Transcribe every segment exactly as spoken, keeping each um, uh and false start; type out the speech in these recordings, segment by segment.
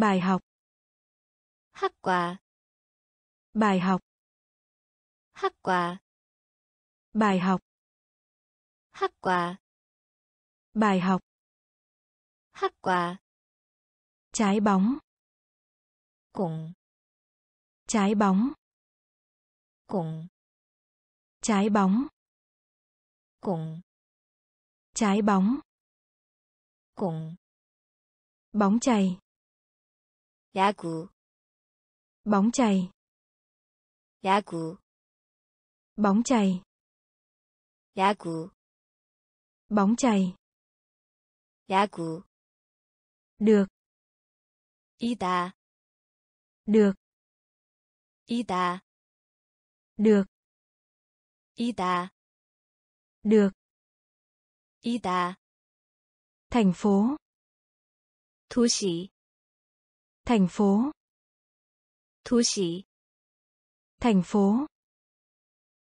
bài học, 학과, bài học, 학과, bài học, 학과, bài học, 학과, trái bóng, cùng, trái bóng, cùng, trái bóng, cùng, trái bóng, cùng, bóng chày, 야구, bóng chày, 야구, bóng chày, 야구, bóng chày, 야구, được, 이다, được, 이다, được, 이다, được, 이다, thành phố, 도시, thành phố, 도시, thành phố,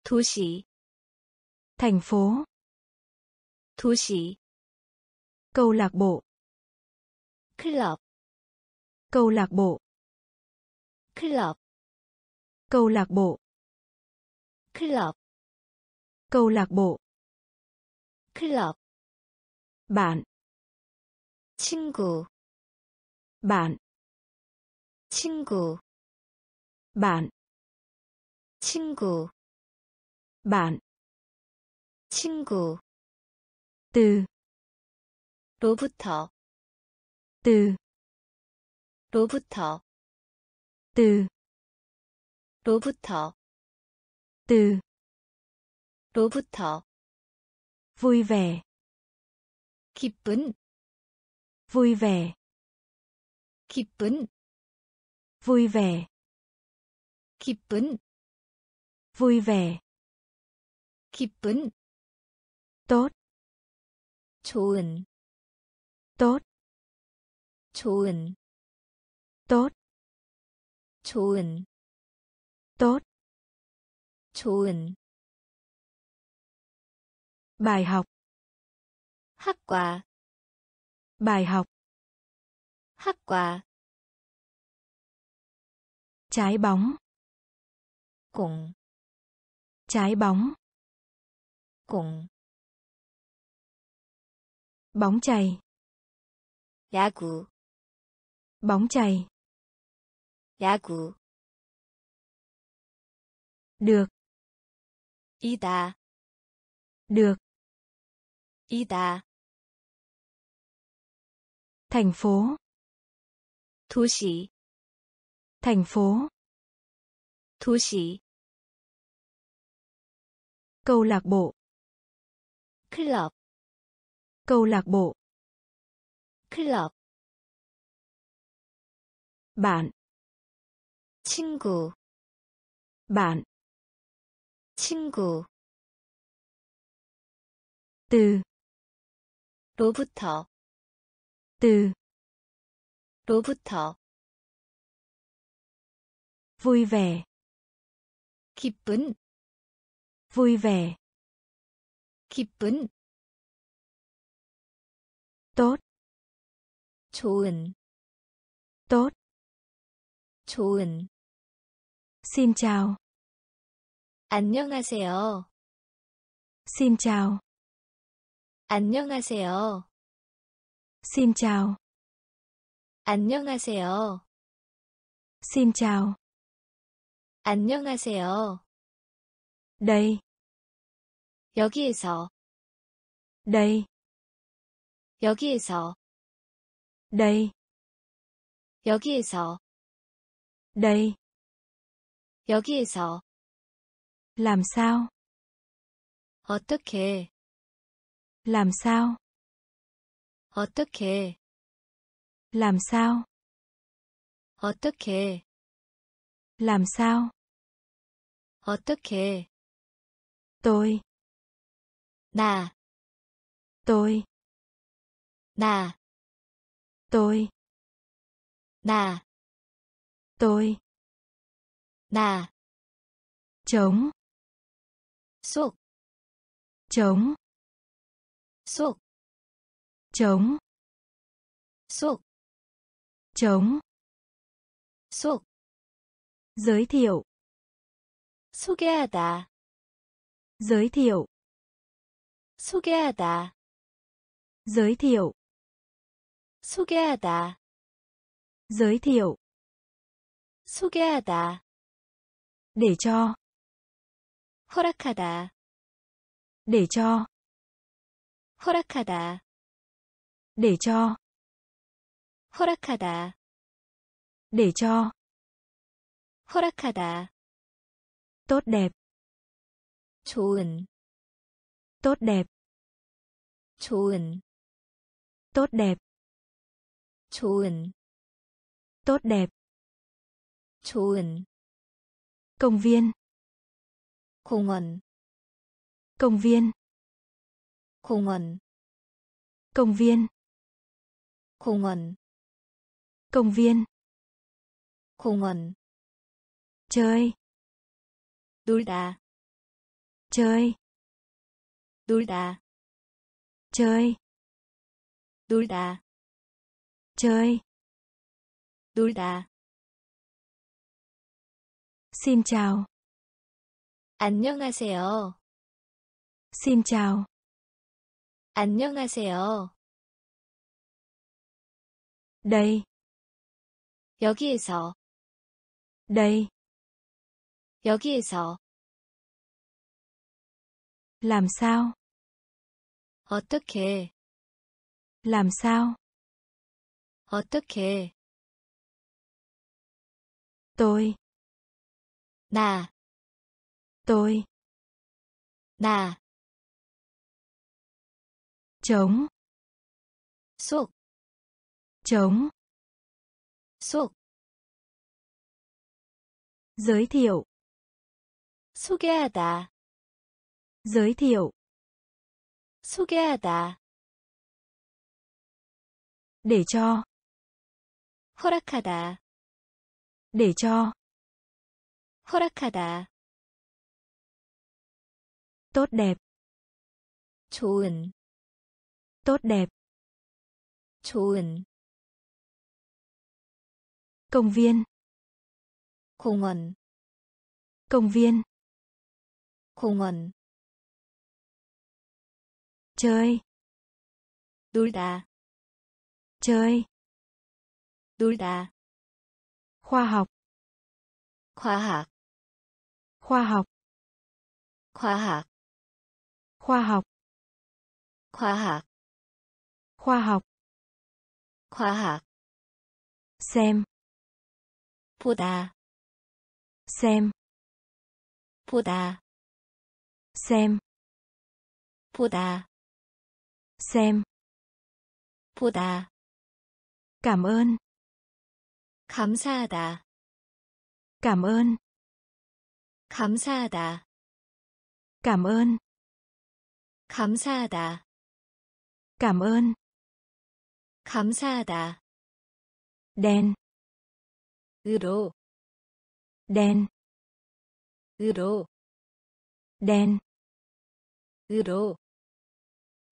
도시, thành phố, 도시, câu lạc bộ, club, câu lạc bộ, club, câu lạc bộ, club, câu lạc bộ, club, bạn, 친구, bạn, 친구, bạn, 친구, bạn, 친구, từ, 로부터, từ, 로부터, từ, 로부터, từ, 로부터, vui vẻ, 기쁜, vui vẻ, 기쁜, vui vẻ, 기쁜, vui vẻ, 기쁜, tốt, 좋은, tốt, 좋은, tốt, 좋은, tốt, 좋은, bài học, 학과, bài học, 학과, trái bóng, cùng, trái bóng, cùng, bóng chày, 야구, bóng chày, 야구, được, 이다, được, 이다, thành phố, 도시, thành phố, 도시, câu lạc bộ, club, câu lạc bộ, club, bạn, 친구, bạn, 친구, từ, 로부터, từ, 로부터, vui vẻ, 기쁜, vui vẻ, 기쁜, tốt, 좋은, tốt, 좋은, xin chào, 안녕하세요, xin chào, 안녕하세요, xin chào, 안녕하세요, xin chào, 안녕하세요, đây, 여기에서, đây, 여기에서, đây, 여기에서, đây, 여기에서, làm sao, 어떻게, làm sao, 어떻게, làm sao, 어떻게, làm sao, 어떻게, tôi, 나, tôi, 나, tôi, 나, tôi, 나, trống, 속, trống, 속, trống, 속, trống, 소 giới thiệu 소개하다 giới thiệu 소개하다 giới thiệu 소개하다 giới thiệu 소개하다 để cho 허락하다 để cho 허락하다 để cho 허락하다 để cho 허락하다 tốt đẹp 좋은 tốt đẹp 좋은 tốt đẹp 좋은 tốt đẹp 좋은 công viên 공원 công viên 공원 công viên 공원 công viên 공원 chơi 놀다 chơi 놀다 chơi 놀다 chơi 놀다 xin chào 안녕하세요 xin chào 안녕하세요 đây 여기에서 đây 여기에서 làm sao 어떻게 làm sao 어떻게 tôi 나 tôi 나 chống 속 chống 속 giới thiệu 소개하다 giới thiệu 소개하다 để cho 허락하다 để cho 허락하다 tốt đẹp 좋은 tốt đẹp 좋은 công viên 공원 công viên 공원 chơi 놀다 chơi 놀다 khoa học 과학 khoa học 과학 khoa học 과학 khoa học 과학 xem 보다 xem 보다 xem 보다 xem 보다 cảm ơn 감사하다 cảm ơn 감사하다 cảm ơn 감사하다 cảm ơn 감사하다 đen 으로 đen 으로 đen 으로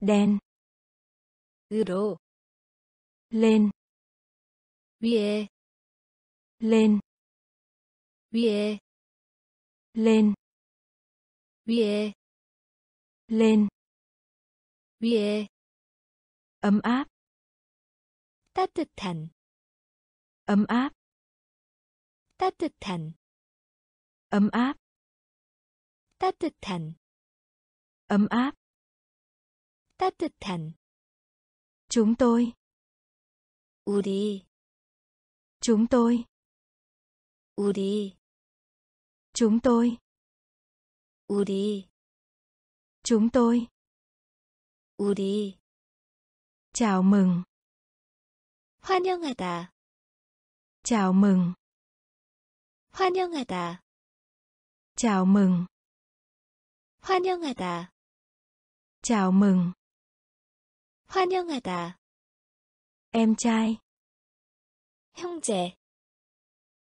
đen 으로 lên 위에 lên 위에 lên 위에 lên 위에 ấm áp 따뜻한 ấm áp 따뜻한 ấm áp 따뜻한 ấm áp 따뜻한 chúng tôi 우리 chúng tôi 우리 chúng tôi 우리 chúng tôi 우리 chào mừng 환영하다 chào mừng 환영하다 chào mừng 환영하다 chào mừng 환영하다 em trai 형제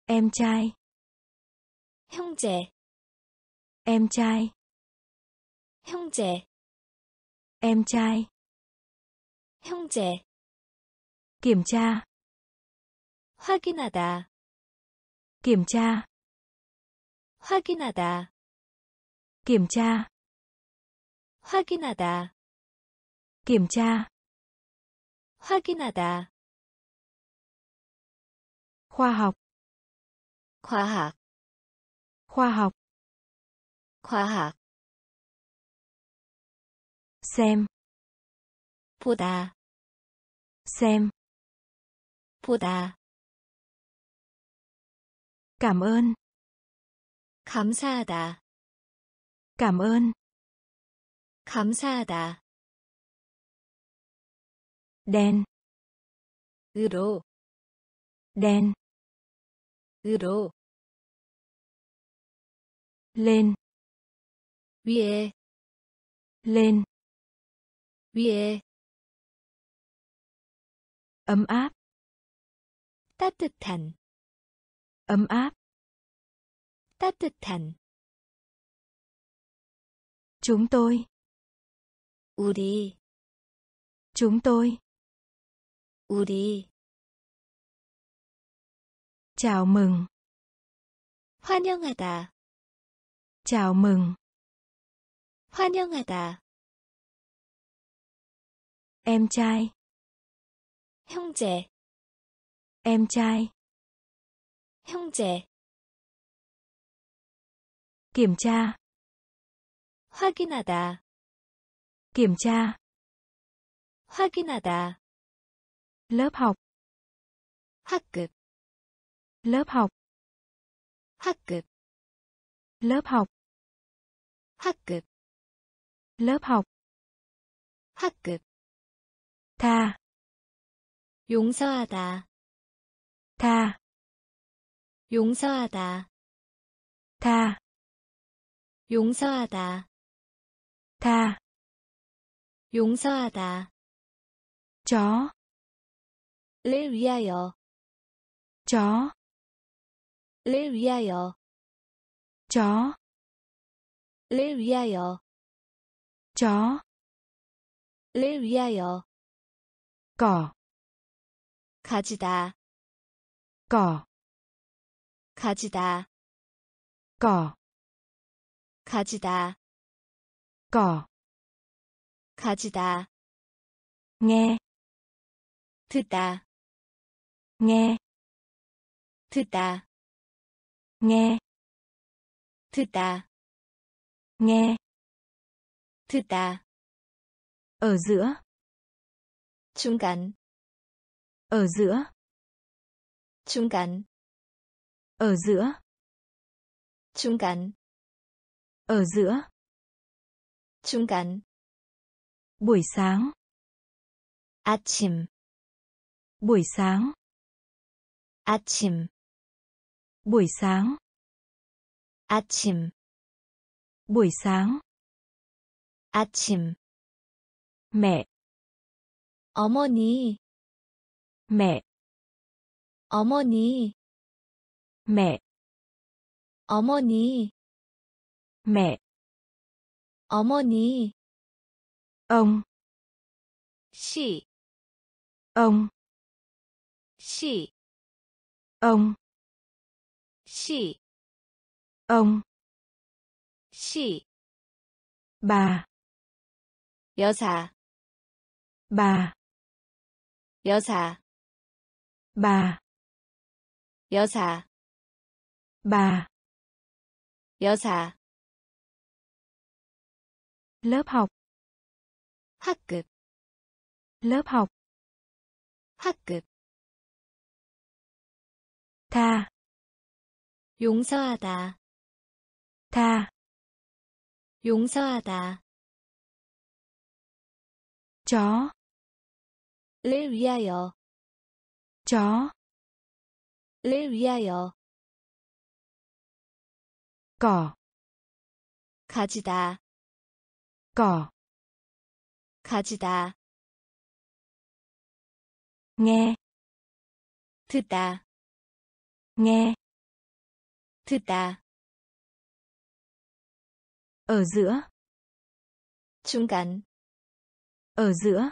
em trai 형제 em trai 형제 em trai 형제 kiểm tra 확인하다 kiểm tra, 확인하다, kiểm tra, 확인하다, kiểm tra, 확인하다, khoa học, khoa học, khoa học, khoa học, xem, 보다, xem, 보다, cảm ơn, 감사하다, cảm ơn, 감사하다, đen, 으로, đen, 으로, lên, 위에, lên, 위에, ấm áp, 따뜻한, ấm áp, 따뜻한, chúng tôi, 우리, chúng tôi, 우리, chào mừng, 환영하다, chào mừng, 환영하다, em trai, 형제, em trai, 형제, kiểm tra, 확인하다, kiểm tra, 확인하다, lớp học, 학급, lớp học, 학급, lớp học, 학급, lớp học, 학급, tha, 용서하다, tha, 용서하다, tha, 용서하다, tha, 용서하다, chó, 를 위하여, chó, 를 위하여, chó, 를 위하여, chó, 를 위하여, cỏ, 가지다, cỏ, 가지다, cỏ, 가지다, cỏ, 가지다, nghe, 듣다, nghe, 듣다, nghe, 듣다, nghe, 듣다, ở giữa, 중간, ở giữa, 중간, ở giữa, 중간, ở giữa, 중간, buổi sáng, 아침, buổi sáng, 아침, buổi sáng, 아침, buổi sáng, 아침, mẹ, 어머니, mẹ, 어머니, mẹ, 어머니, mẹ, 어머니, ông, chị, ông, chị, ông, chị, ông, chị, bà, 여자, bà, 여자, bà, 여자, bà, 여자, lớp học, 학급, lớp học, 학급, tha, 용서하다, tha, 용서하다, chó, 를 위하여, chó, 를 위하여, cỏ, 가지다, cỏ, 가지다, nghe, 듣다, nghe, 듣다, ở giữa, 중간, ở giữa,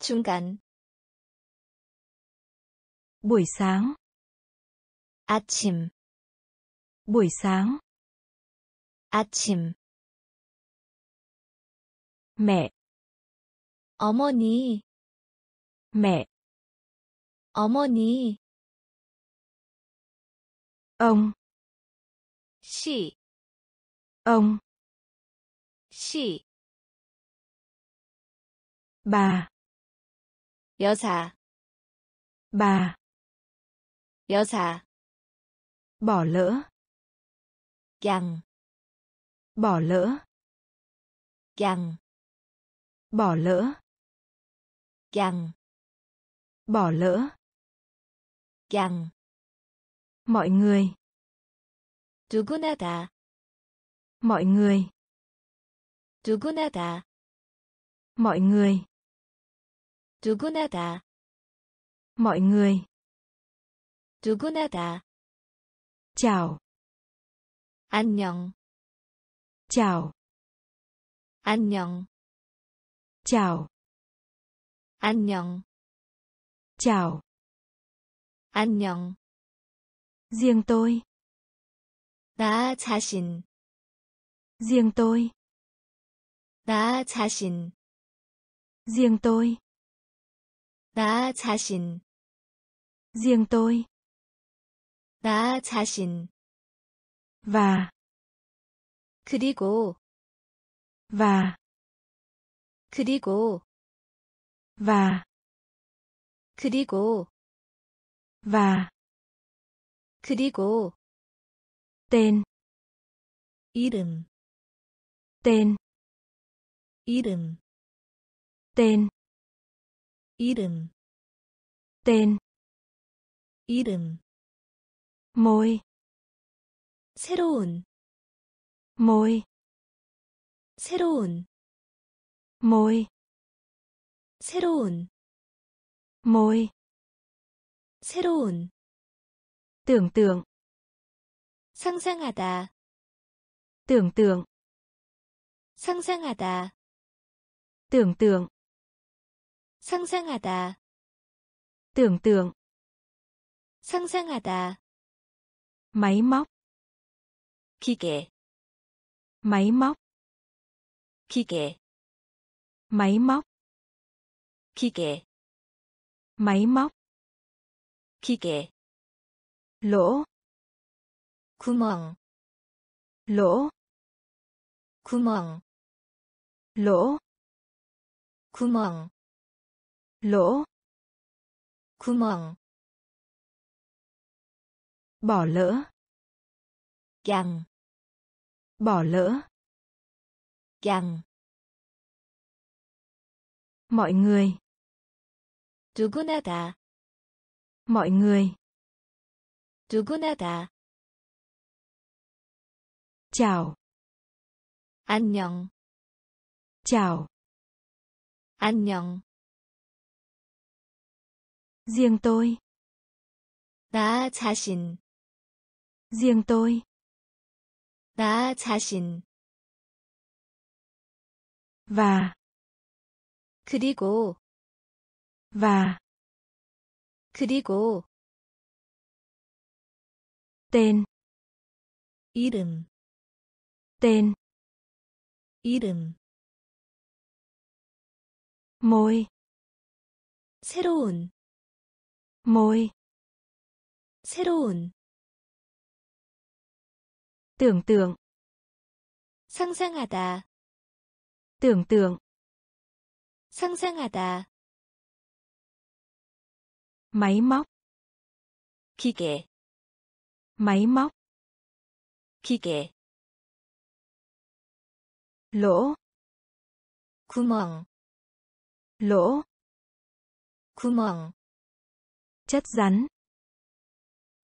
중간, buổi sáng, 아침 buổi sáng 아침 mẹ 어머니 mẹ 어머니 ông 씨 ông 씨 bà 여자 bà 여자 bỏ lỡ rằng bỏ lỡ rằng bỏ lỡ rằng bỏ lỡ rằng mọi người 누구나 다 mọi người 누구나 다 mọi người 누구나 다 mọi người 누구나 다 chào 안녕 chào 안녕 chào 안녕 chào 안녕 riêng tôi 나 자신 riêng tôi 나 자신 riêng tôi 나 자신 riêng tôi 나 자신 và 그리고 và 그리고 và 그리고 và 그리고 tên 이름 tên 이름 tên 이름 tên 이름 môi 새로운 môi 새로운 môi 새로운 môi 새로운 tưởng tượng 상상하다 tưởng tượng 상상하다 tưởng tượng 상상하다 tưởng tượng 상상하다 máy móc 기계 máy móc 기계 máy móc 기계 máy móc 기계 lỗ 구멍 lỗ 구멍 lỗ 구멍 lỗ 구멍 bỏ lỡ rằng bỏ lỡ rằng mọi người 누구나 다 mọi người 누구나 다 chào 안녕 chào 안녕 riêng tôi 나 자신 riêng tôi 나 자신 và 그리고 và 그리고 tên 이름 tên 이름 môi 새로운 môi 새로운 tưởng tượng 상상하다 tưởng tượng 상상하다 máy móc 기계 máy móc 기계 lỗ 구멍 lỗ 구멍 chất rắn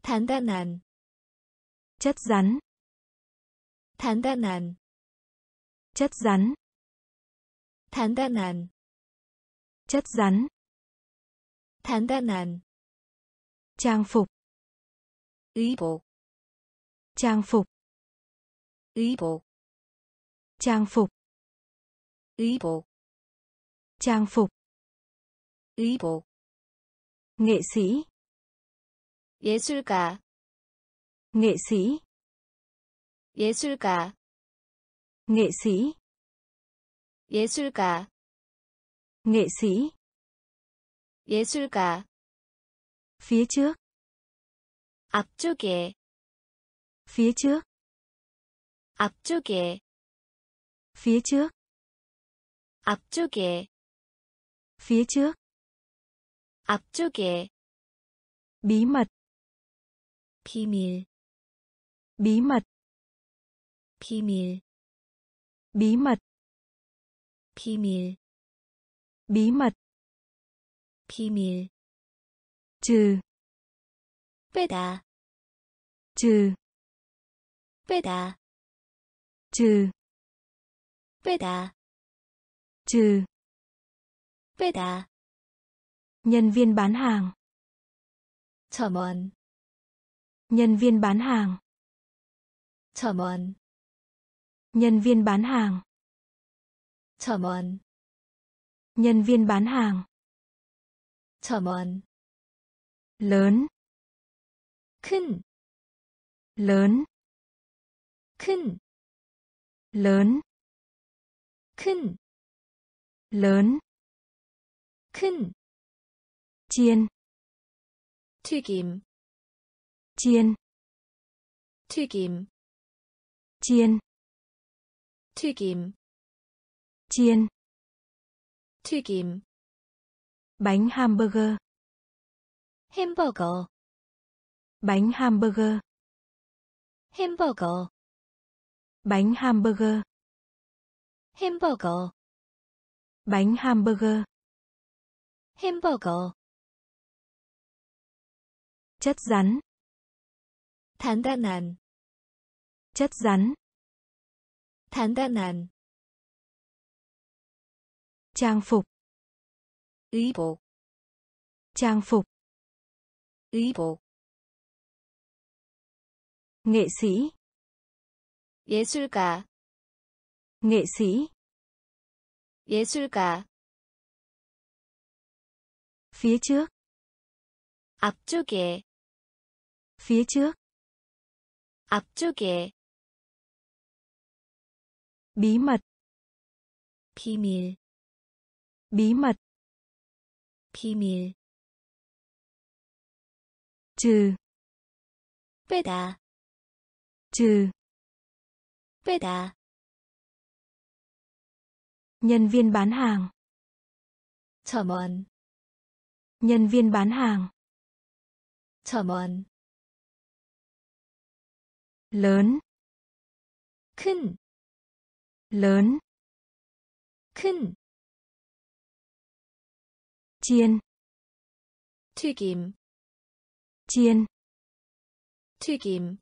단단한 chất rắn 단단한 chất rắn 단단한 chất rắn 단단한 trang phục 의복 trang phục 의복 trang phục 의복 trang phục 의복 nghệ sĩ 예술가 nghệ sĩ, 예술가, nghệ sĩ, 예술가, nghệ sĩ, 예술가, phía trước, 앞쪽에, phía trước, 앞쪽에, phía trước, 앞쪽에, phía trước, 앞쪽에, bí mật, 비밀, bí mật, 비밀, bí mật, 비밀, bí mật, 비밀, trừ, 빼다, trừ, 빼다, trừ, 빼다, trừ, 빼다, nhân viên bán hàng, 점원, nhân viên bán hàng, 점원, nhân viên bán hàng, 점원, nhân viên bán hàng, 점원, lớn, 큰, lớn, 큰, lớn, 큰, lớn, 큰, chiên, 튀김, chiên, 튀김, chiên, 튀김, chiên, 튀김, bánh hamburger, hamburger, bánh hamburger, hamburger, bánh hamburger, hamburger, bánh hamburger, hamburger, chất rắn, 단단한, chất rắn, 단단한, trang phục, 의복, trang phục, 의복, nghệ sĩ, 예술가, nghệ sĩ, 예술가, phía trước, 앞쪽에, phía trước, 앞쪽에, bí mật, 비밀, bí mật, 비밀, trừ, 빼다, trừ, 빼다, nhân viên bán hàng, 점원, nhân viên bán hàng, 점원, lớn, 큰, lớn, 큰, chiên, 튀김, chiên, 튀김,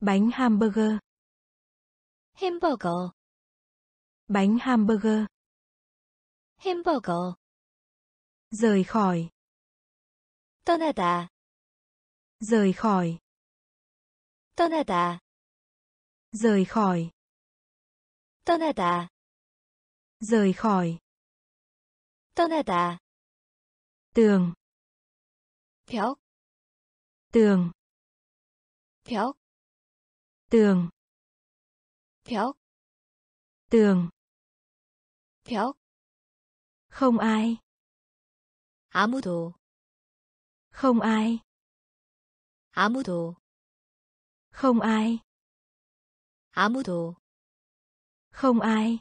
bánh hamburger, hamburger, bánh hamburger, hamburger, rời khỏi, 떠나다, rời khỏi, 떠나다, rời khỏi, 떠나다, rời khỏi, 떠나다, tường, 벽, tường, 벽, tường, 벽, tường, 벽, không ai, 아무도, không ai, 아무도, không ai, 아무도, không ai,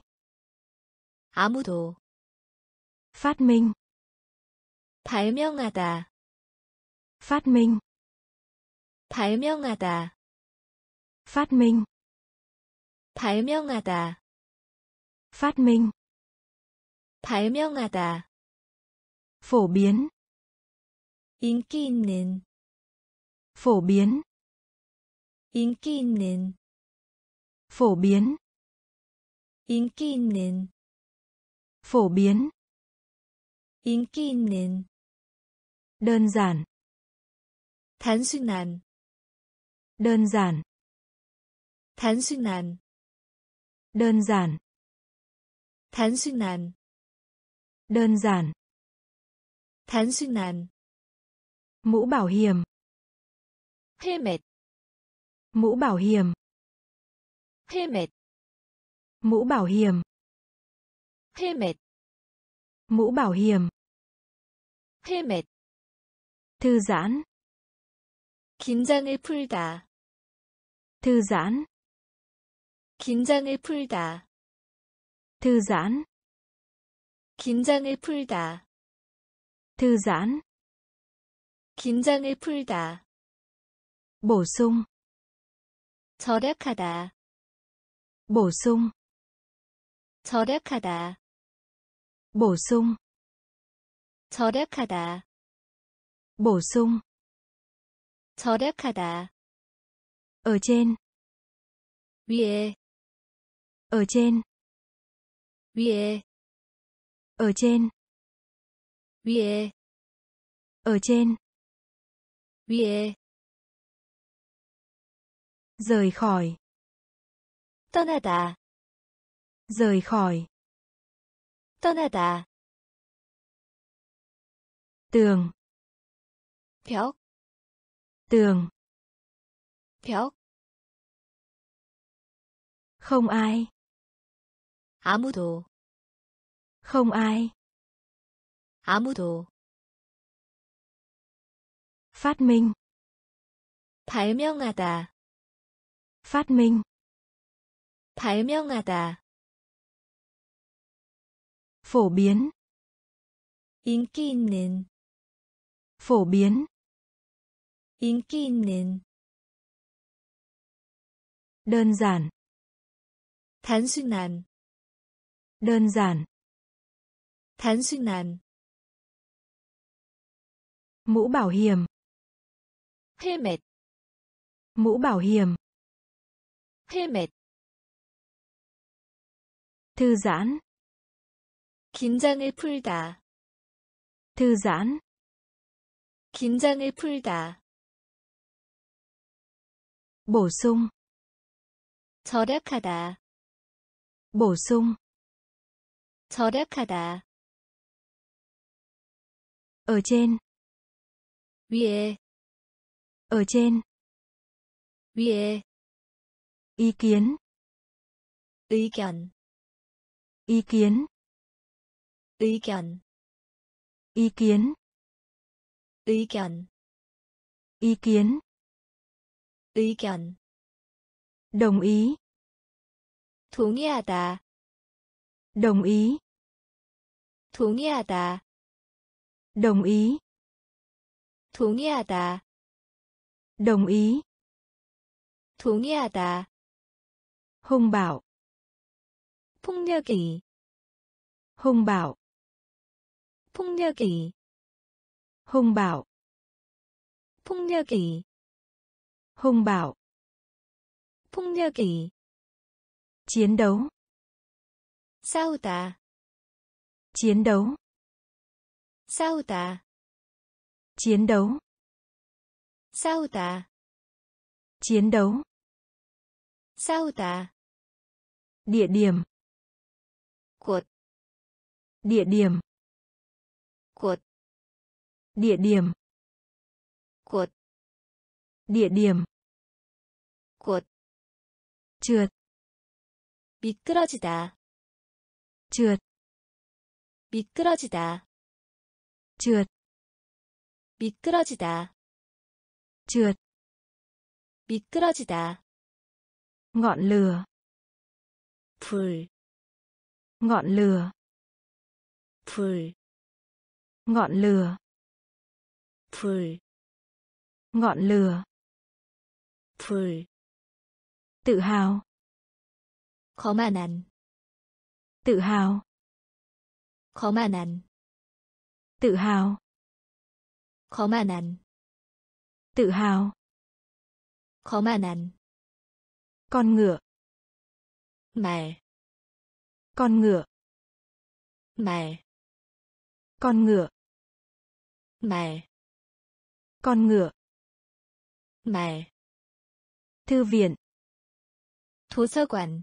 아무도, phát minh, 발명하다, phát minh, 발명하다, phát minh, 발명하다, phát minh, 발명하다, phổ biến, 인기 있는, phổ biến, 인기 있는, phổ biến, 인기 있는, phổ biến, 인기 있는, đơn giản, 단순한, đơn giản, 단순한, đơn giản, 단순한, đơn giản, 단순한, mũ bảo hiểm, helmet, mũ bảo hiểm, helmet, mũ bảo hiểm, helmet, mũ bảo hiểm, helmet, thư giãn, 긴장을 풀다, thư giãn, 긴장을 풀다, thư giãn, 긴장을 풀다, thư giãn, 긴장을 풀다, bổ sung, 절약하다, bổ sung, 절약하다, bổ sung, 절약하다, bổ sung, 절약하다, ở trên, 위에, ở trên, 위에, ở trên, 위에, ở trên, 위에, rời khỏi, 떠나다, rời khỏi, 떠나다, tường, 벽, tường, 벽, không ai, 아무도, không ai, 아무도, phát minh, 발명하다, phát minh, 발명하다, phổ biến, 인기 있는, phổ biến, 인기 있는, đơn giản, 단순한, đơn giản, 단순한, mũ bảo hiểm, helmet, mũ bảo hiểm, helmet, thư giãn, 긴장을 풀다, thư giãn, 긴장을 풀다, bổ sung, 절약하다, bổ sung, 절약하다, ở trên, 위에, ở trên, 위에, ý kiến, 의견, ý kiến, 의견, ý kiến, 의견, ý kiến, 의견, đồng ý, 동의하다, đồng ý, 동의하다, đồng ý, 동의하다, đồng ý, 동의하다, hung bạo, 폭력이, hung bạo, 폭력이, hung bạo, 폭력이, hung bạo, 폭력이, chiến đấu, 싸우다, chiến đấu, 싸우다, chiến đấu, 싸우다, chiến đấu, 싸우다, địa điểm, 곳, địa điểm, 곳, địa điểm, 곳, địa điểm, 곳, trượt, 미끄러지다, trượt, 미끄러지다, trượt, 미끄러지다, trượt, 미끄러지다, ngọn lửa, 불, ngọn lửa, 불, ngọn lửa, 불, ngọn lửa, 불, tự hào, 거만한, tự hào, 거만한, tự hào, 거만한, tự hào, 거만한, con ngựa, 말, con ngựa, 말, con ngựa, 말, con ngựa, 말, thư viện, 도서관,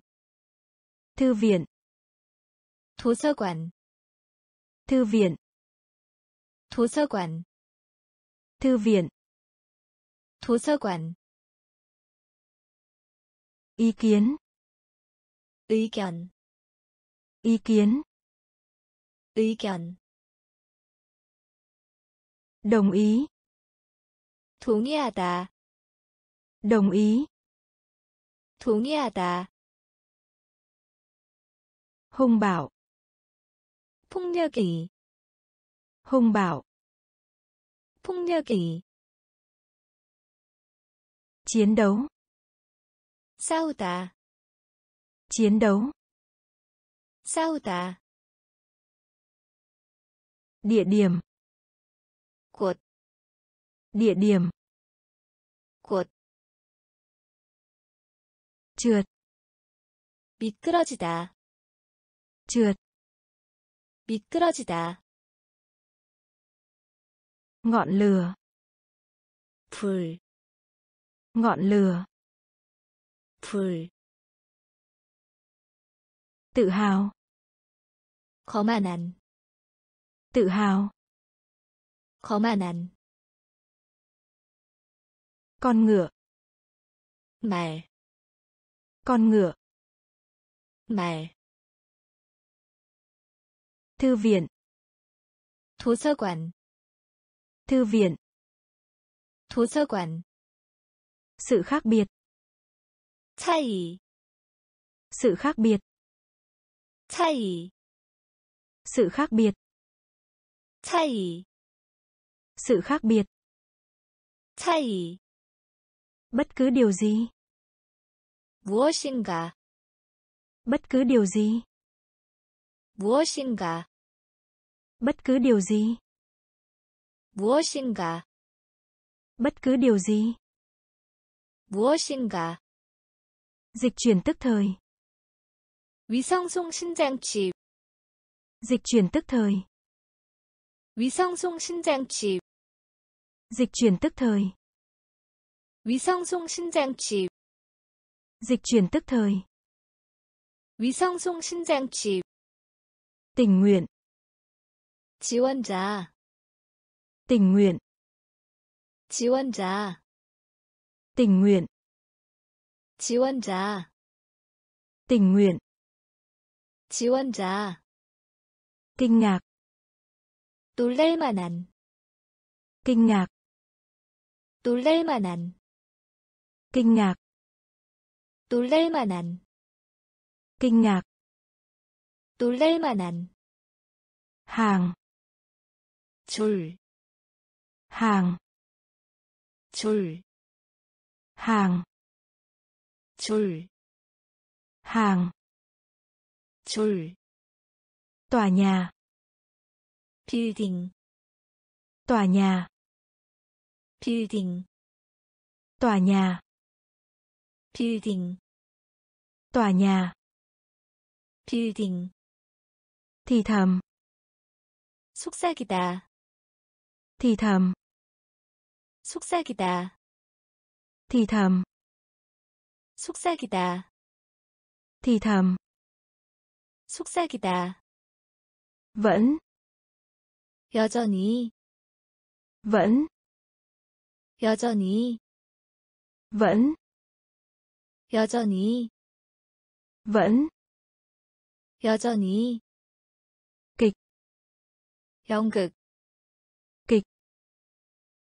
thư viện, 도서관, thư viện, 도서관, thư viện, 도서관 ý kiến 의견 ý kiến 의견 đồng ý 동의하다 đồng ý 동의하다 hung bạo 폭력이 hung bạo 폭력이 chiến đấu 싸우다 chiến đấu 싸우다 địa điểm 곳 địa điểm 곳 trượt 미끄러지다 trượt 미끄러지다 ngọn lửa 불 ngọn lửa 불 tự hào 거만한 tự hào 거만한 con ngựa 말 con ngựa 말 thư viện 도서관 thư viện 도서관 sự khác biệt 차이 sự khác biệt 차이 sự khác biệt 차이 sự khác biệt 차이 bất cứ điều gì 무엇인가 bất cứ điều gì 무엇인가 bất cứ điều gì 무엇인가 bất cứ điều gì 무엇인가 dịch chuyển tức thời 위성송신장치 dịch chuyển tức thời 위성송신장치 dịch chuyển tức thời 위성송신장치 dịch chuyển tức thời 위성송신장치 tình nguyện 지원자 tình nguyện 지원자 tình nguyện 지원자 tình nguyện 지원자 kinh ngạc 놀랄 만한 kinh ngạc 놀랄 만한 kinh ngạc 놀랄 만한 kinh ngạc 놀랄 만한 hàng 줄 hàng 줄 hàng 줄 hàng 줄 tòa nhà building tòa nhà building tòa nhà building tòa nhà building thì thầm 속삭이다 thì thầm 속삭이다 thì thầm 속삭이다 thì thầm 속삭이다 vẫn 여전히 vẫn 여전히 vẫn 여전히 vẫn 여전히 kịch 연극 kịch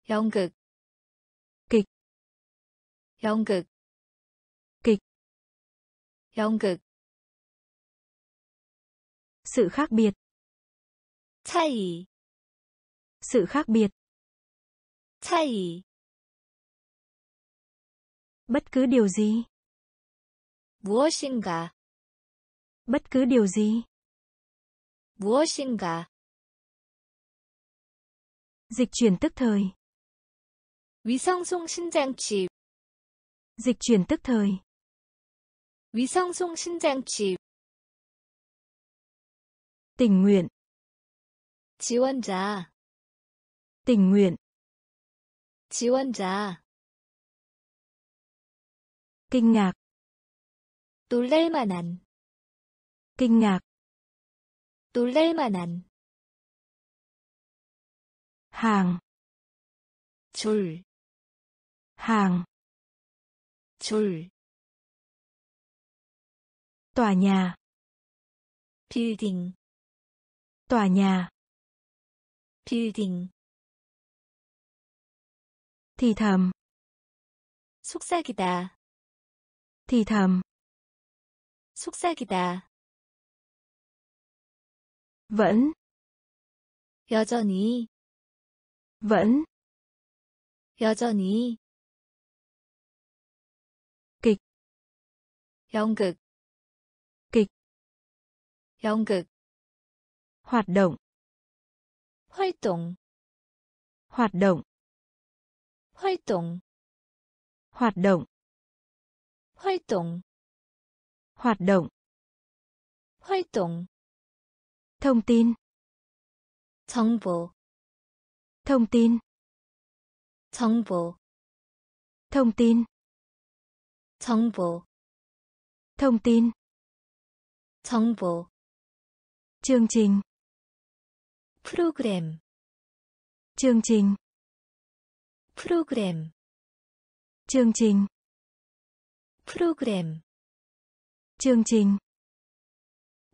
연극 kịch 연극 kịch 연극 sự khác biệt 차이 sự khác biệt 차이 bất cứ điều gì 무엇인가 bất cứ điều gì 무엇인가 dịch chuyển tức thời 위성송신장치 dịch chuyển tức thời 위성송신장치 tình nguyện 지원자 tình nguyện 지원자 kinh ngạc 놀랄 만한 kinh ngạc 놀랄 만한 hàng 줄 hàng, 줄, tòa nhà, building, tòa nhà, building, thì thầm, 속삭이다, thì thầm, 속삭이다, vẫn, 여전히, vẫn, 여전히, kịch, 연극, kịch, 연극, hoạt động, 활동, hoạt động, 활동, hoạt động, 활동, hoạt động, 활동, thông tin, 정보, thông tin, 정보, thông tin, 정보, thông tin, 정보, chương trình, 프로그램, chương trình, 프로그램, chương trình, 프로그램, chương trình,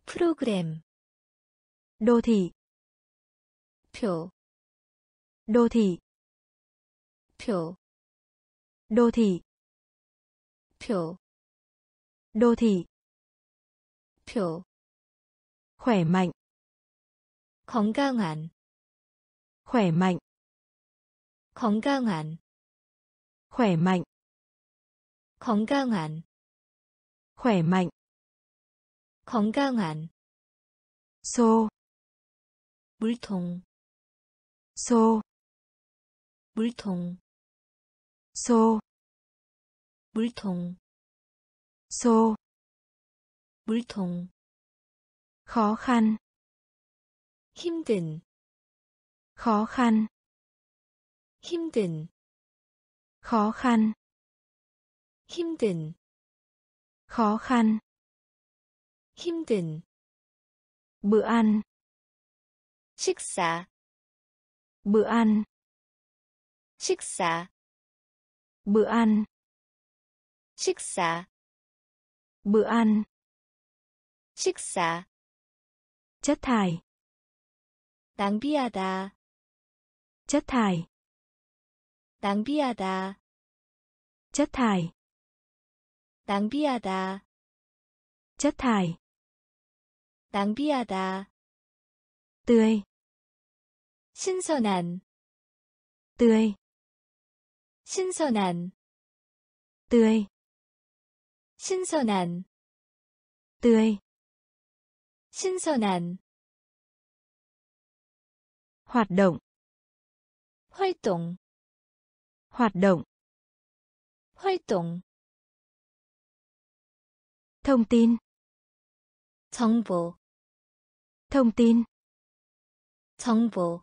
프로그램, đô thị, 표, đô thị, 표, đô thị, 표, đô thị, 표, khỏe mạnh, 건강한, khỏe mạnh, 건강한, khỏe mạnh, 건강한, khỏe mạnh, 건강한, 소, 물통, 소, 물통, 소, 물통, 소, 물통, khó khăn, 힘든, khó khăn, 힘든, khó khăn, 힘든, khó khăn, 힘든, bữa ăn, 식사, bữa ăn, 식사, bữa ăn, 식사, bữa ăn, 식사, chất thải, 낭비하다, chất thải, 낭비하다, chất thải, 낭비하다, chất thải, 낭비하다, tươi, 신선한, tươi, 신선한, tươi, 신선한, tươi, 신선한, hoạt động, 활동, hoạt động, 활동, thông tin, 정보, thông tin, 정보,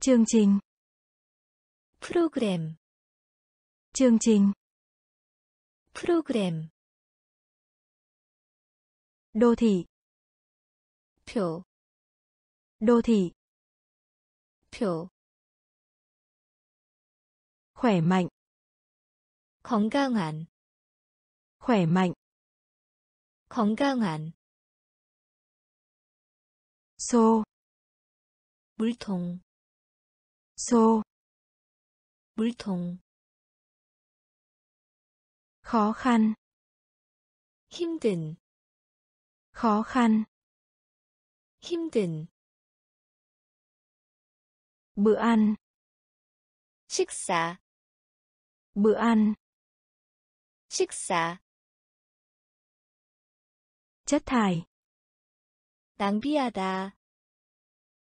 chương trình, 프로그램, chương trình, 프로그램, đô thị, 표, đô thị, 표, khỏe mạnh, 건강한, khỏe mạnh, 건강한, 소, 물통, 소, 물통, khó khăn, 힘든, khó khăn, 힘든, bữa ăn, 식사, bữa ăn, 식사, chất thải, 낭비하다,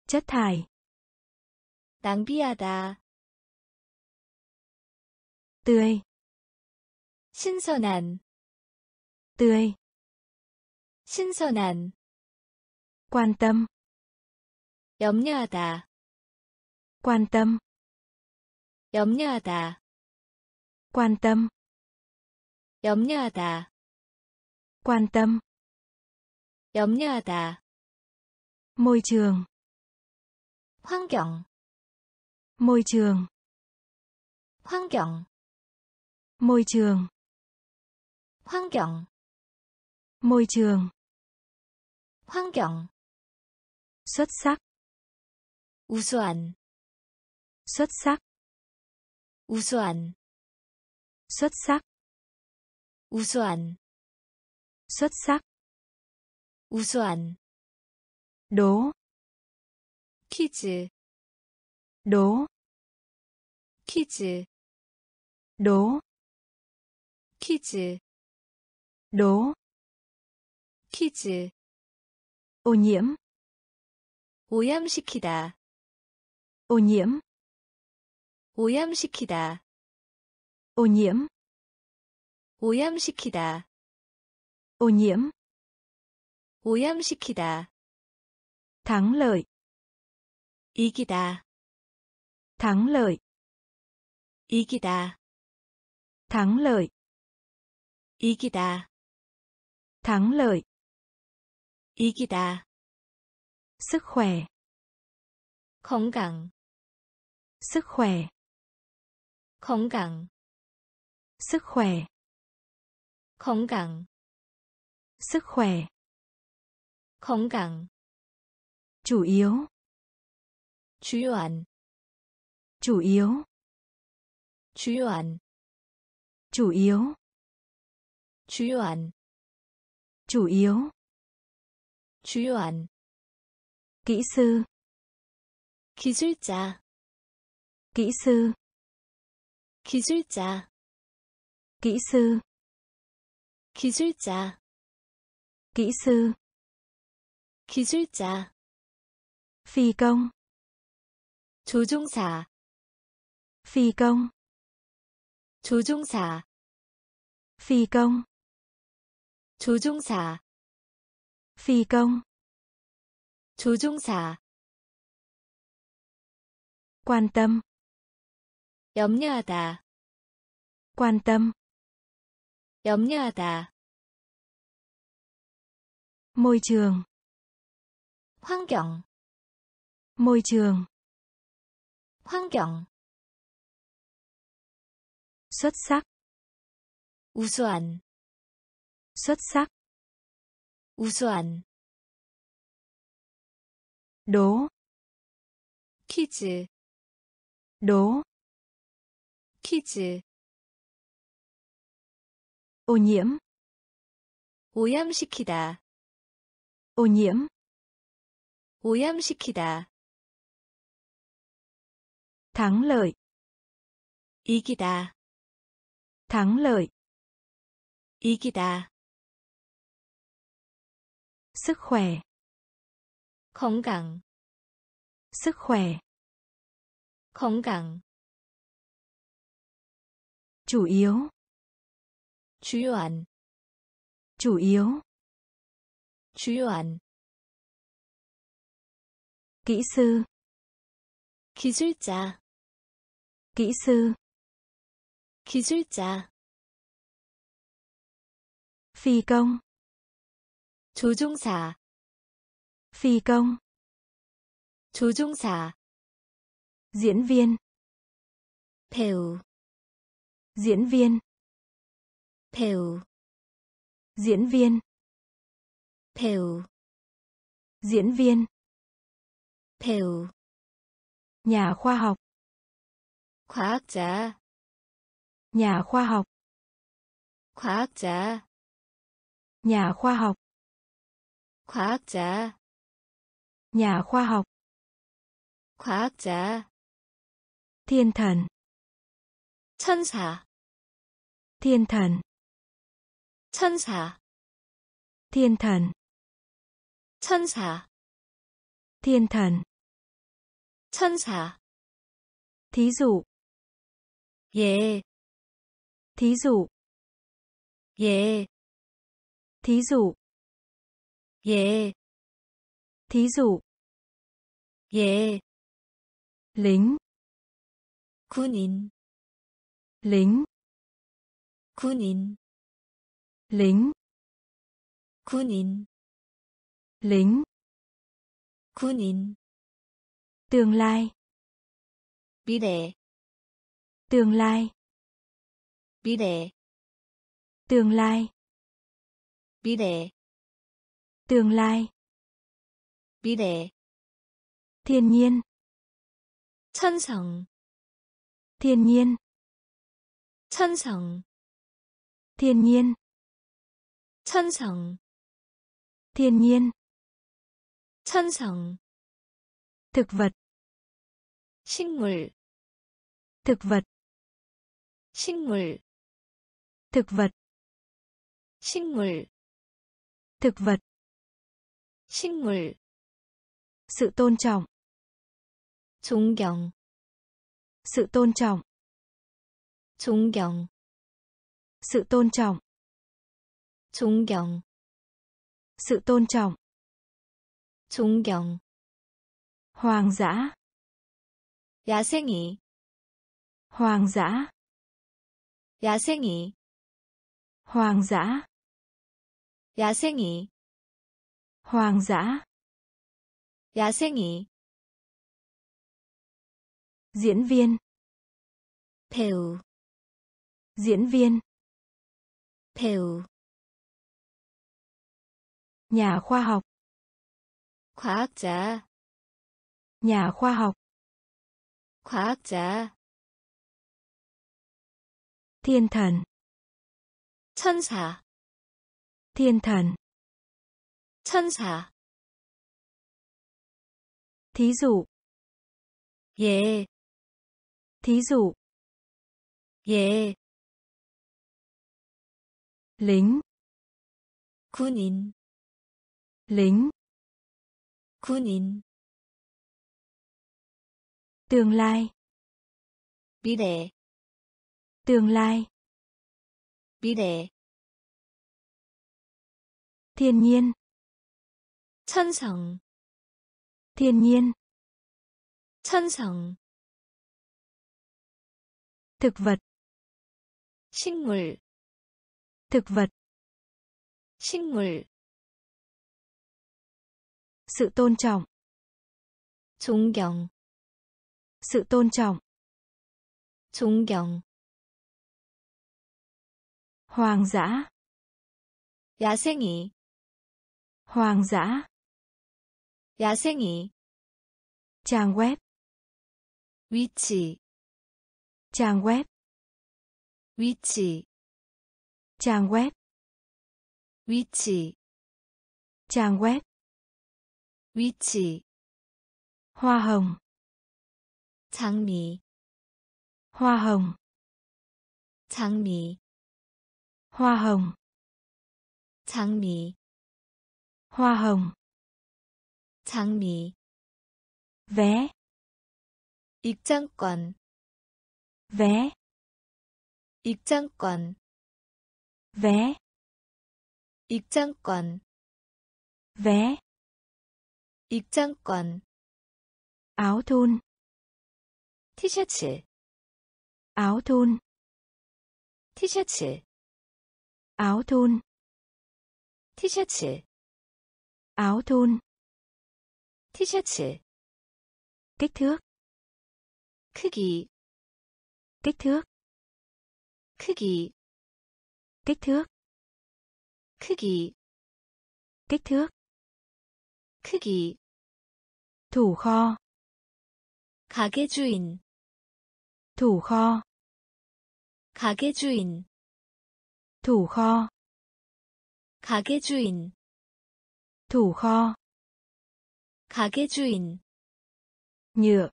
chất thải, 낭비하다, tươi, 신선한, tươi, 신선한, quan tâm, 염려하다, quan tâm, 염려하다, quan tâm, 염려하다, quan tâm, 염려하다, môi trường, 환경, môi trường, 환경, môi trường, 환경, môi trường, 환경, xuất sắc, 우수한, xuất sắc, 우수한, xuất sắc, 우수한, xuất sắc, 우수한, đố, 퀴즈, đố, 퀴즈, đố, 퀴즈, đố, 퀴즈, ô nhiễm, 오염시키다, ô nhiễm, 오염시키다, ô nhiễm, 오염시키다, ô nhiễm, 오염시키다, thắng lợi, 이기다, thắng lợi, 이기다, thắng lợi, 이기다, thắng lợi, 이기다, sức khỏe, 건강, sức khỏe, 건강, sức khỏe, 건강, sức khỏe, 건강, chủ yếu, 중요한, chủ yếu, 중요한, chủ yếu, 중요한, chủ yếu, 중요한, kỹ sư, 기술자, kỹ sư, 기술자, kỹ sư, 기술자, kỹ sư, 기술자, phi công, 조종사, phi công, 조종사, phi công, 조종사, phi công, 조종사, quan tâm, 염려하다, quan tâm, 염려하다, môi trường, 환경, môi trường, 환경, xuất sắc, 우수한, xuất sắc, 우수한, đố, 퀴즈, đố, 퀴즈, ô nhiễm, 오염시키다, ô nhiễm, 오염시키다, thắng lợi, 이기다, thắng lợi, 이기다, sức khỏe, 건강, sức khỏe, 건강, chủ yếu, 중요한, chủ yếu, 중요한, kỹ sư, 기술자, kỹ sư, 기술자, phi công, 조종사, phi công, 조종사, diễn viên, 배우, diễn viên, 배우, diễn viên, 배우, diễn viên, 배우, nhà khoa học, 과학자, nhà khoa học, 과학자, nhà khoa học, 과학자, nhà khoa học, 과학자, thiên thần, 천사, thiên thần, 천사, thiên thần, 천사, thiên thần, 천사, thí dụ, 예, thí dụ, 예, thí dụ, 예, thí dụ, 예, lính, 군인, lính, 군인, lính, 군인, lính, 군인, tương lai, 미래, tương lai, 미래, tương lai, 미래, tương lai, 미래, thiên nhiên, 천성, thiên nhiên, 천성, thiên nhiên, 천성, thiên nhiên, 천성, thực vật, 식물, thực vật, 식물, thực vật, 식물, thực vật, 식물, sự tôn trọng, 존경, sự tôn trọng, 존경, sự tôn trọng, 존경, sự tôn trọng, 존경, hoang dã, 야생이, hoang dã, 야생이, hoang dã, 야생이, hoang dã, 야생이, diễn viên, 배우, diễn viên, 배우, nhà khoa học, 과학자, nhà khoa học, 과학자, thiên thần, 천사, thiên thần, 천사, thí dụ, 예, thí dụ, 예, lính, 군인, lính, 군인, tương lai, 미래, tương lai, 미래, thiên nhiên, 천성, thiên nhiên, 천성, thực vật, 식물, thực vật, 식물, sự tôn trọng, 존경, sự tôn trọng, 존경, hoang dã, 야생이, hoang dã, 야생이, trang web, 위치, trang web, 위치, trang web, 위치, trang web, 위치, hoa hồng, 장미, hoa hồng, 장미, hoa hồng, 장미, hoa hồng, 장미, vé, 입장권, vé, 입장권, vé, 입장권, vé, 입장권, áo thun, 티셔츠, áo thun, 티셔츠, áo thun, 티셔츠, áo thun, 티셔츠, kích thước, 크기, kích thước, 크기, kích thước, 크기, kích thước, 크기, thủ kho, 가게 주인, thủ kho, 가게 주인, thủ kho, 가게 주인, thủ kho, 가게 주인, nhựa,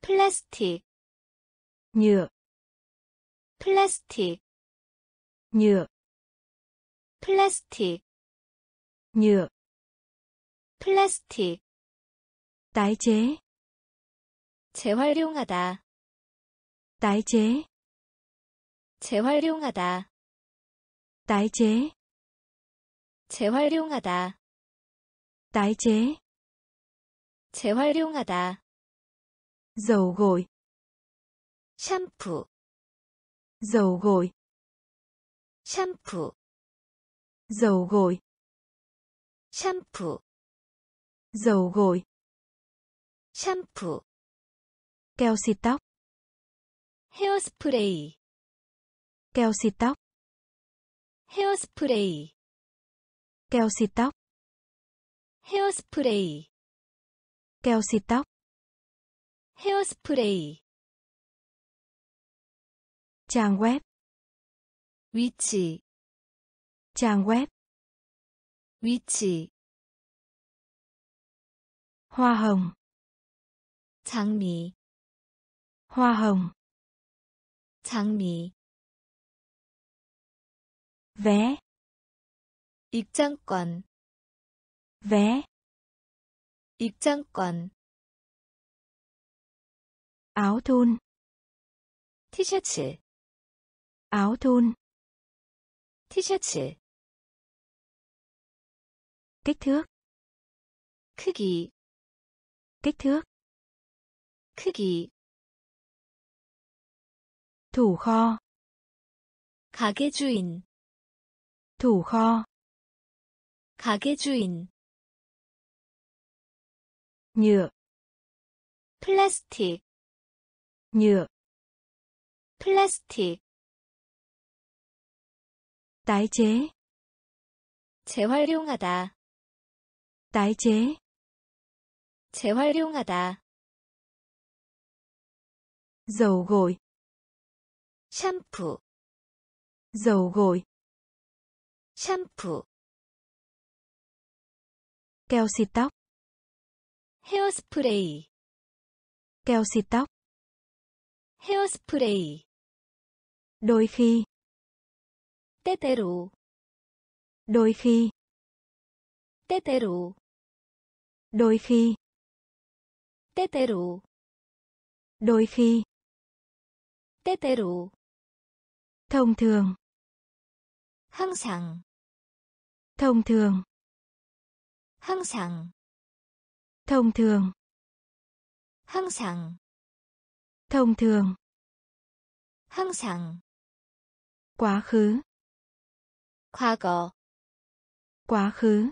플라스틱, nhựa, 플라스틱, nhựa, 플라스틱, nhựa, 플라스틱, tái chế, 재활용하다, tái chế, 재활용하다, tái chế, 재활용하다, tái chế, 재활용하다, dầu gội, 샴푸, dầu gội, 샴푸, dầu gội, 샴푸, dầu gội, 샴푸, keo xịt tóc, 헤어스프레이 keo xịt tóc 헤어스프레이 keo xịt tóc 헤어스프레이 keo xịt tóc 헤어스프레이 trang web 위치 trang web 위치 hoa hồng 장미 hoa hồng 장미 vé 입장권 vé 입장권 áo thun 티셔츠 áo thun 티셔츠 kích thước 크기 kích thước 크기 thủ kho 가게 주인 thủ kho 가게 주인 nhựa 플라스틱 nhựa 플라스틱 tái chế 재활용하다 tái chế 재활용하다 dầu gội 샴푸 dầu gội 샴푸 keo xịt tóc 헤어스프레이 keo xịt tóc 헤어스프레이 đôi khi 때때로 đôi khi 때때로 đôi khi 때때로 đôi khi 때때로 thông thường 항상 thông thường 항상 thông thường 항상 thông thường 항상 quá khứ 과거 quá khứ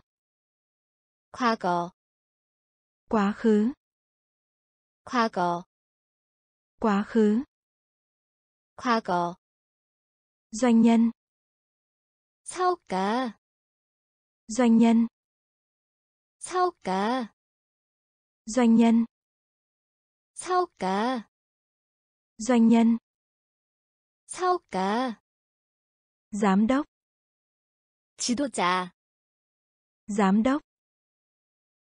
과거 quá khứ 과거 quá khứ 과거 doanh nhân 사업가 doanh nhân 사업가 doanh nhân 사업가 doanh nhân 사업가 giám đốc 지도자 giám đốc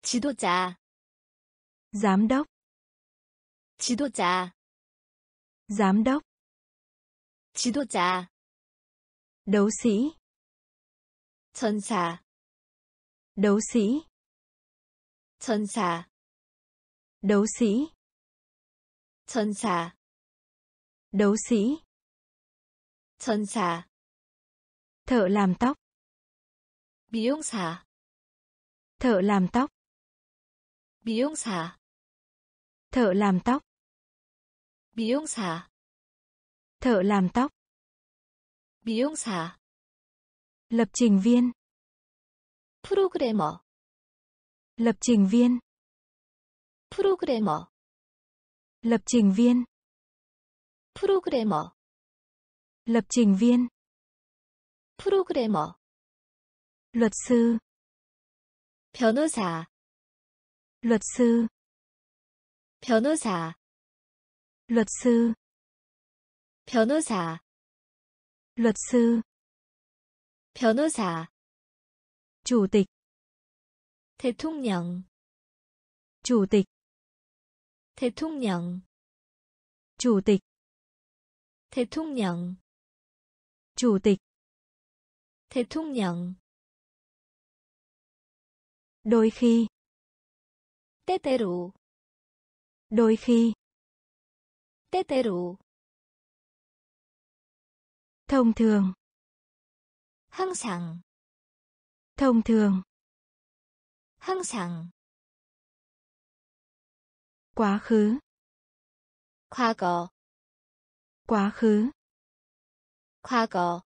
지도자 giám đốc 지도자 giám đốc 지도자 đấu sĩ 천사 đấu sĩ 천사 đấu sĩ 천사 đấu sĩ 천사 thợ làm tóc 미용사 thợ làm tóc 미용사 thợ làm tóc 미용사 thợ làm tóc 미용사 lập trình viên 프로그래머 lập trình viên 프로그래머 lập trình viên 프로그래머 lập trình viên 프로그래머 luật sư 변호사 luật sư 변호사 luật sư 변호사 luật sư 변호사 chủ tịch 대통령 chủ tịch 대통령 chủ tịch 대통령 chủ tịch 대통령 đôi khi 때때로 đôi khi 때때로 thông thường 항상 thông thường 항상 quá khứ 과거 quá khứ 과거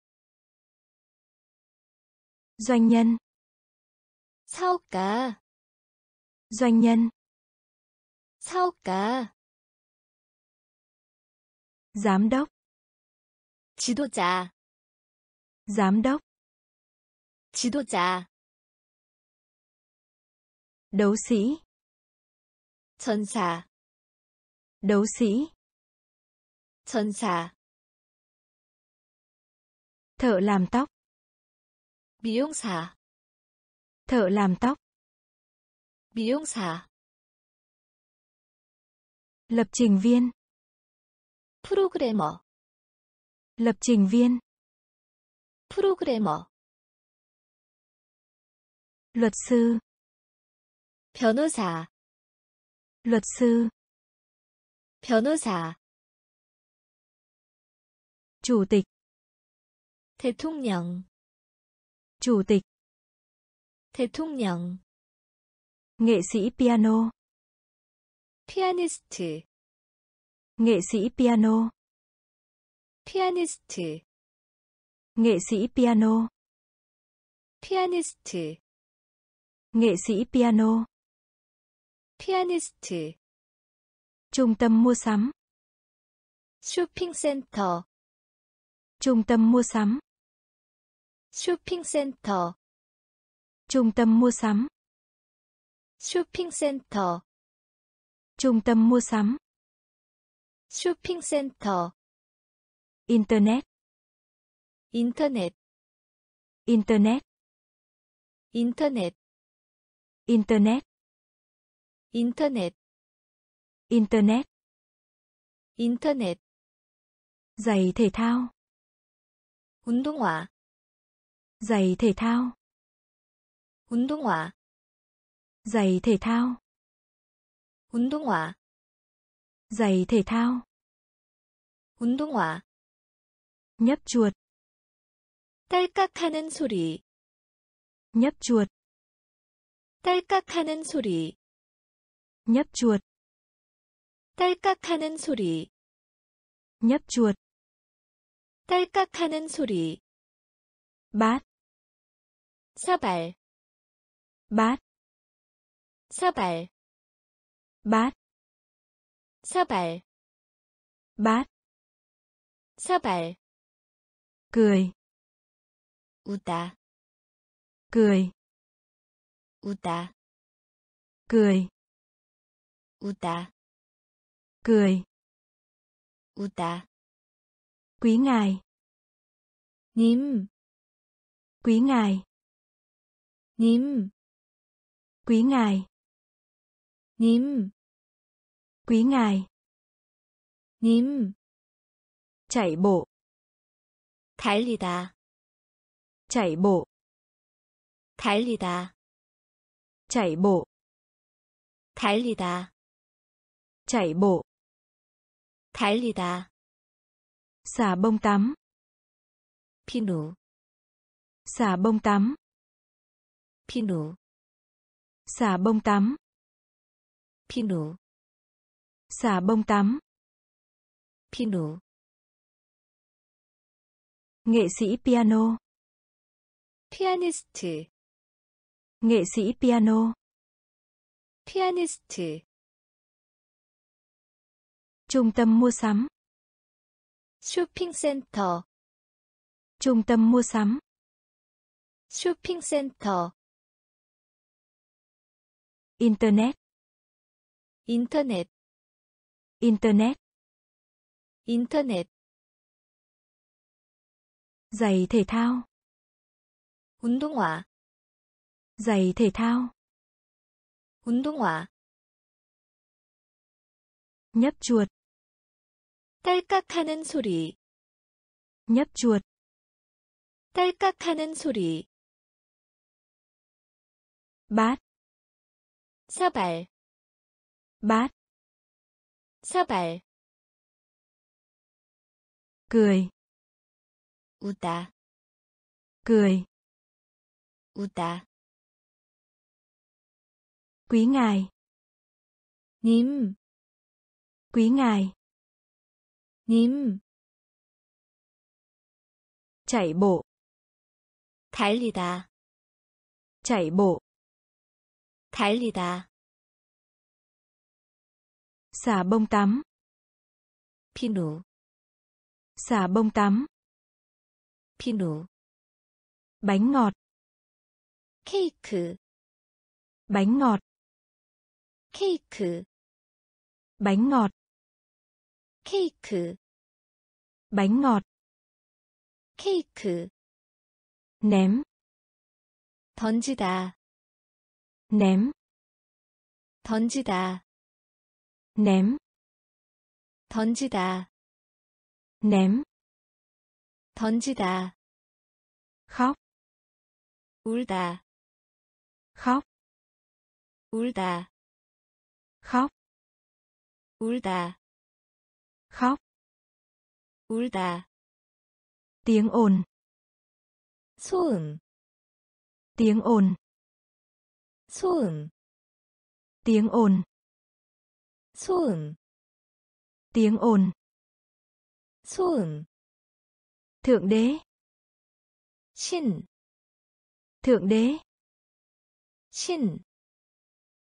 doanh nhân 사업가 doanh nhân 사업가 giám đốc, 지도자, giám đốc, 지도자, đấu sĩ, 천사, đấu sĩ, 천사, thợ làm tóc, 미용사, thợ làm tóc, 미용사, lập trình viên, 프로그래머, lập trình viên, 프로그래머, luật sư, 변호사, luật sư, 변호사, chủ tịch, 대통령, chủ tịch, 대통령, nghệ sĩ piano, pianist, nghệ sĩ piano, pianist, nghệ sĩ piano, pianist, nghệ sĩ piano, pianist, trung tâm mua sắm, shopping center, trung tâm mua sắm, shopping center, trung tâm mua sắm, shopping center, trung tâm mua sắm, shopping center, internet, internet, internet, internet, internet, internet, internet, internet, giày thể thao, 운동화, giày thể thao, 운동화, giày thể thao, 운동화, giày thể thao, 운동화, nhấp chuột, 딸깍하는 소리, nhấp chuột, 딸깍하는 소리, nhấp chuột, 딸깍하는 소리, nhấp chuột, 딸깍하는 소리, bát, 사발, bát, 사발, bát, 사발, bát, 사발, cười, 웃다, cười, 웃다, cười, 웃다, cười, 웃다, quý ngài, 님, quý ngài, 님, quý ngài, 님, quý ngài, 님, chạy bộ, 달리다, chạy bộ, 달리다, chạy bộ, 달리다, chạy bộ, 달리다, xà bông tắm, 비누, xà bông tắm, 비누, xà bông tắm, 비누, xà bông tắm, 비누, nghệ sĩ piano, pianist, nghệ sĩ piano, pianist, trung tâm mua sắm, shopping center, trung tâm mua sắm, shopping center, internet, internet, internet, internet, giày thể thao, 운동화, giày thể thao, 운동화, nhấp chuột, 딸깍하는 소리, nhấp chuột, 딸깍하는 소리, bát, 사발, bát, 사발, cười, 웃다, cười, 웃다, quý ngài, 님, quý ngài, 님, chạy bộ, 달리다, chạy bộ, 달리다, xà bông tắm, 비누, Xả bông tắm. 비누. Bánh ngọt. 케이크. Bánh ngọt. 케이크. Bánh ngọt. 케이크. Bánh ngọt. 케이크. ném. 던지다. ném. 던지다. ném. 던지다. ném. 던지다. khóc. 울다. khóc. 울다. khóc. 울다. khóc. 울다. tiếng ồn. 소음. tiếng ồn. 소음. tiếng ồn. 소음. tiếng ồn. 소음. Thượng đế. 신. Thượng đế. 신.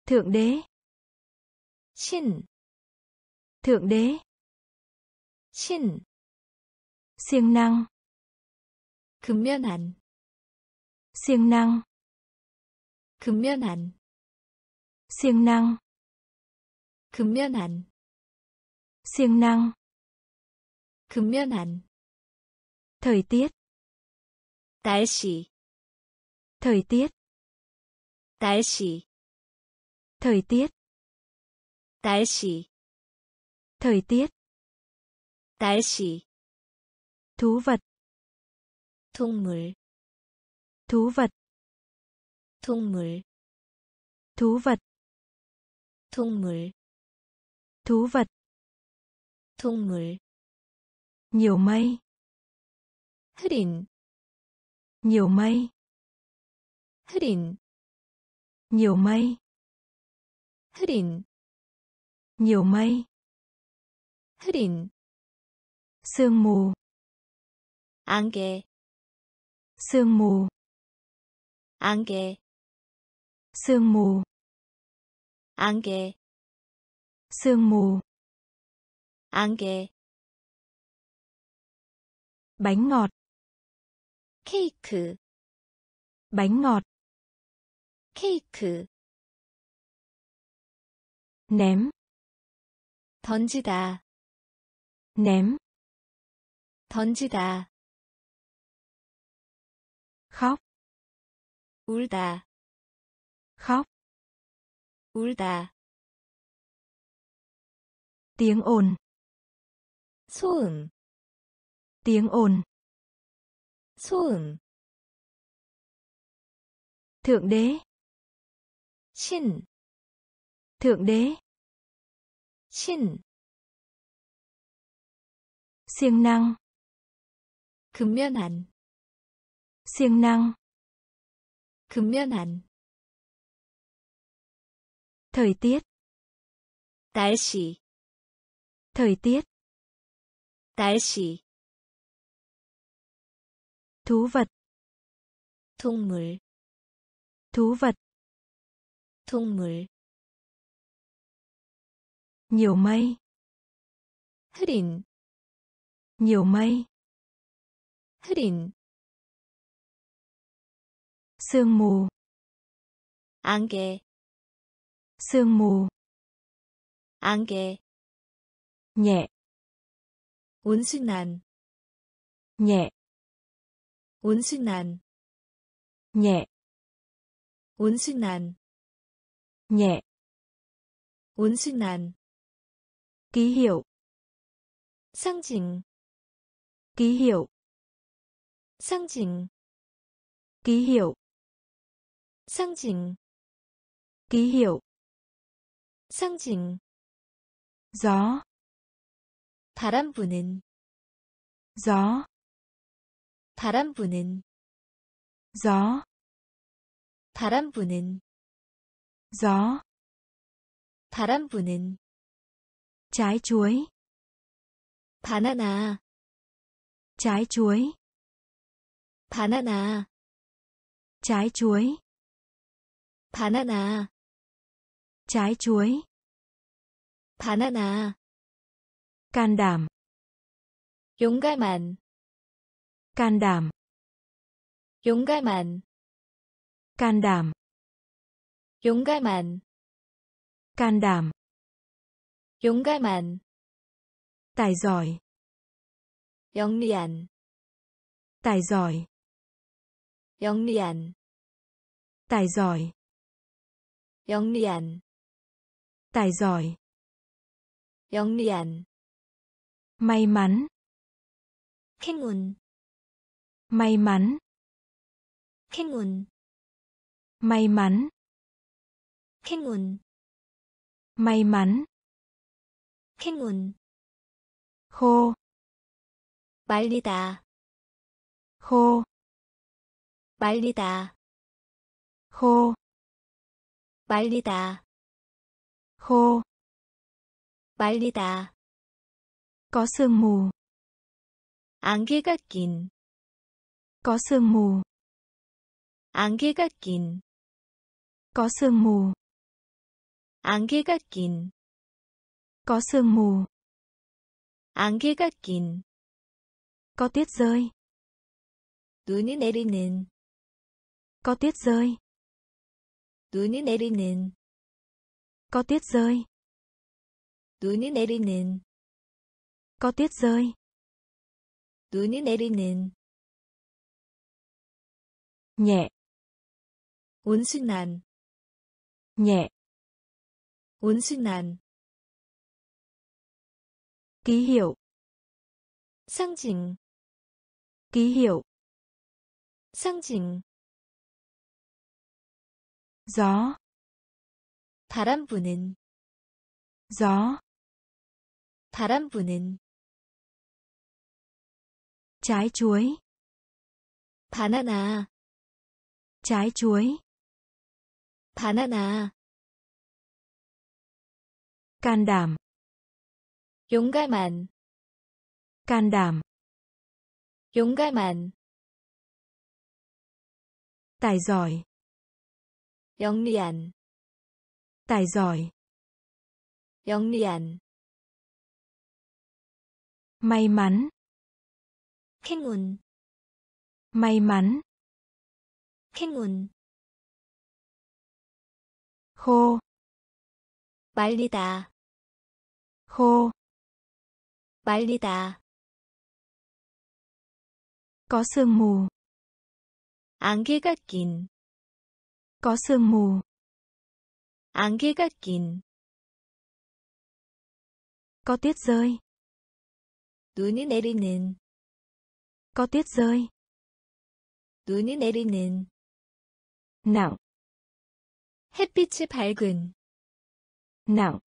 Thượng đế. 신. Thượng đế. 신. Siêng năng. 근면한. Siêng năng. 근면한. Siêng năng. 근면한. Siêng năng. 근면한. Thời tiết. 날씨. Thời tiết. 날씨. Thời tiết. 날씨. Thời tiết. 날씨. Thú vật. 동물. Thú vật. 동물. Thú vật. 동물. Thú vật. 동물. Nhiều mây. 흐린. Nhiều mây. 흐린. Nhiều mây. 흐린. Nhiều mây. 흐린. Sương mù. 안개. Sương mù. 안개. Sương mù. 안개. Sương mù. 안개. Bánh ngọt. 케이크. Bánh ngọt. 케이크. ném. 던지다. ném. 던지다. khóc. 울다. khóc. 울다. tiếng ồn. 소음. tiếng ồn. 소음. Thượng đế. 신. Thượng đế. 신. Siêng năng. 근면한. Siêng năng. 근면한. Thời tiết. 날씨. Thời tiết. 날씨. Thú vật. 동물. Thú vật. 동물. Nhiều mây. 흐린. Nhiều mây. 흐린. Sương mù. 안개. Sương mù. 안개. Nhẹ. 온순한. Nhẹ. 온순한. nhẹ. 온순한. nhẹ. 온순한. ký hiệu. 상징. ký hiệu. 상징. ký hiệu. 상징. ký hiệu. 상징. gió. 바람 부는. gió. 바람 부는. gió. 바람 부는. gió. 바람 부는. trái chuối. 바나나. trái chuối. 바나나. trái chuối. 바나나. trái chuối. 바나나. can đảm. 용감한 can đảm 용감한 can đảm 용감한 can đảm 용감한 tài giỏi 영리한 tài giỏi 영리한 tài giỏi 영리한 tài giỏi 영리한 may mắn 행운 may mắn 행운 may mắn 행운 may mắn 행운 khô 말리다 khô 말리다 khô 말리다 khô 말리다 có sương mù 안개가 낀 có sương mù 안개가 낀 có sương mù 안개가 낀 có sương mù 안개가 낀 có tiết rơi 눈이 내리는 có tiết rơi 눈이 내리는 có tiết rơi 눈이 내리는 có tiết rơi 눈이 내리는 nhẹ 온순한 nhẹ 온순한 ký hiệu 상징 ký hiệu 상징 gió 바람 부는 gió 바람 부는 trái chuối 바나나 trái chuối 바나나 can đảm 용감한 can đảm 용감한 tài giỏi 영리한 tài giỏi 영리한 may mắn 행운 may mắn 행운 khô 말리다 khô 말리다 có sương mù 안개가 낀 có sương mù 안개가 낀 có tiết rơi 눈이 내리는 có tiết rơi 눈이 내리는 nặng 햇빛이 밝은 nặng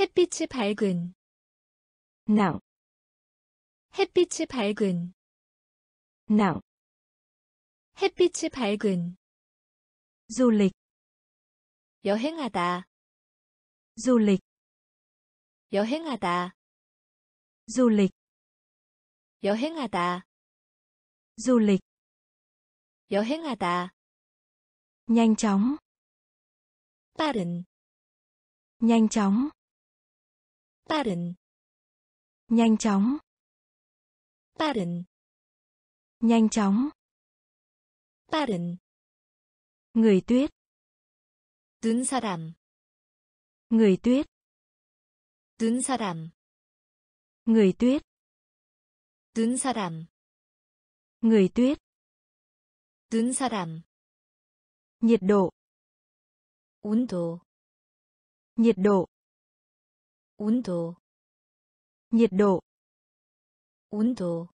햇빛이 밝은 nặng 햇빛이 밝은 nặng 햇빛이 밝은 du lịch 여행하다 du lịch 여행하다 du lịch 여행하다 du lịch 여행하다 nhanh chóng 빠른 nhanh chóng 빠른 nhanh chóng 빠른 nhanh chóng 빠른 người tuyết 눈 사람 người tuyết 눈 사람 người tuyết 눈 사람 người tuyết 눈 사람 nhiệt độ 온도 nhiệt độ 온도 nhiệt độ 온도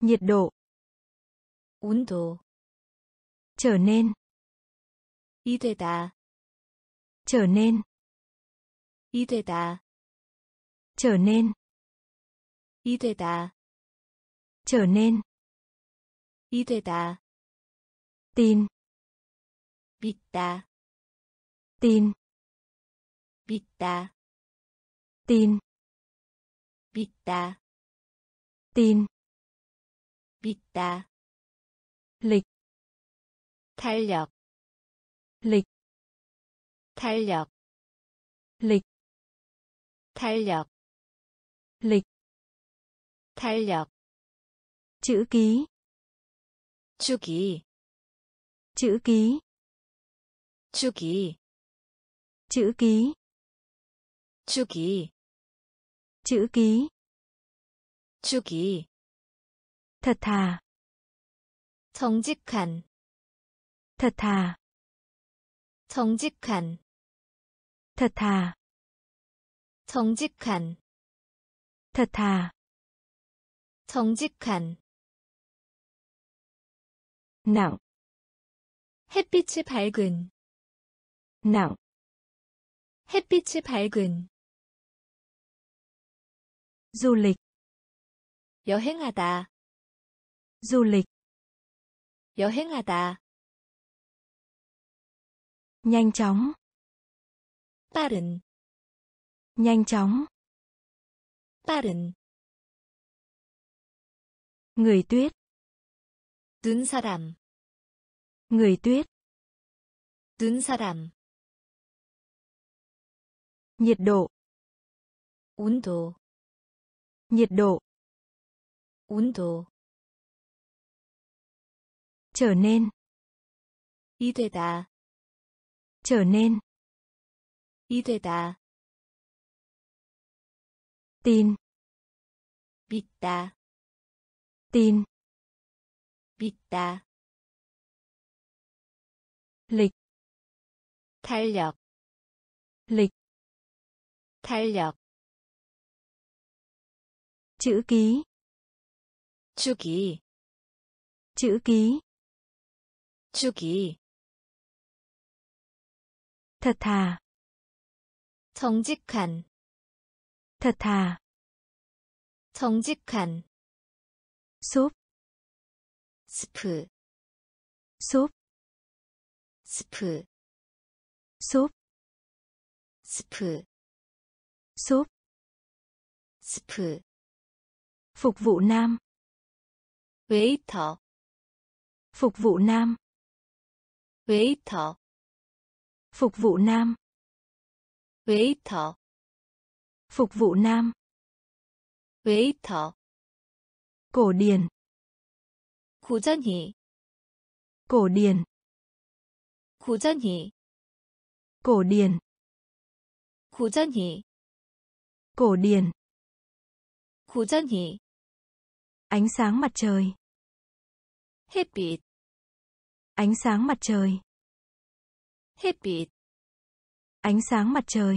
nhiệt độ 온도 trở nên 이 되다 trở nên 이 되다 trở nên 이 되다 trở nên 이 되다 tin 믿다 tin 믿다 tin 믿다 tin 믿다 lịch 달력 lịch 달력 lịch 달력 lịch 달력 chữ ký 주기 chữ ký 주기 chữ ký 주기 chữ ký 주기 thật thà 정직한 thật thà 정직한 thật thà 정직한 thật thà 정직한 nặng 햇빛이 밝은 nặng 햇빛이 밝은 du lịch 여행하다 du lịch 여행하다 nhanh chóng 빠른 nhanh chóng 빠른 người tuyết 눈 사람 người tuyết 눈 사람 nhiệt độ 온도 nhiệt độ 온도 trở nên 이 되다 trở nên 이 되다 tin 믿다 tin 믿다 lịch 달력 lịch 달력 chữ ký 주기 chữ ký 주기 thật thà 정직한 thật thà 정직한 súp 스프 súp 스프 súp 스프 súp 스프 phục vụ nam waiter phục vụ nam waiter phục vụ nam waiter phục vụ nam waiter cổ điển 고전히 cổ điển 고전히 cổ điển 고전히 cổ điển 고전히 ánh sáng mặt trời 햇빛 ánh sáng mặt trời 햇빛 ánh sáng mặt trời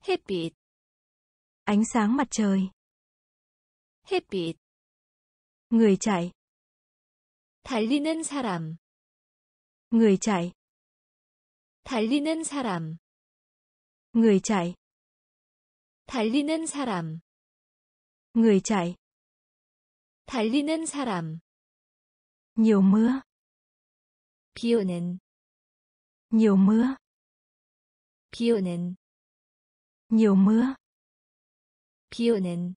햇빛 ánh sáng mặt trời 햇빛 người chạy 달리는 사람 người chạy 달리는 사람 người chạy 달리는 사람 người chạy 달리는 사람 nhiều mưa 비 오는 nhiều mưa 비 오는 nhiều mưa 비 오는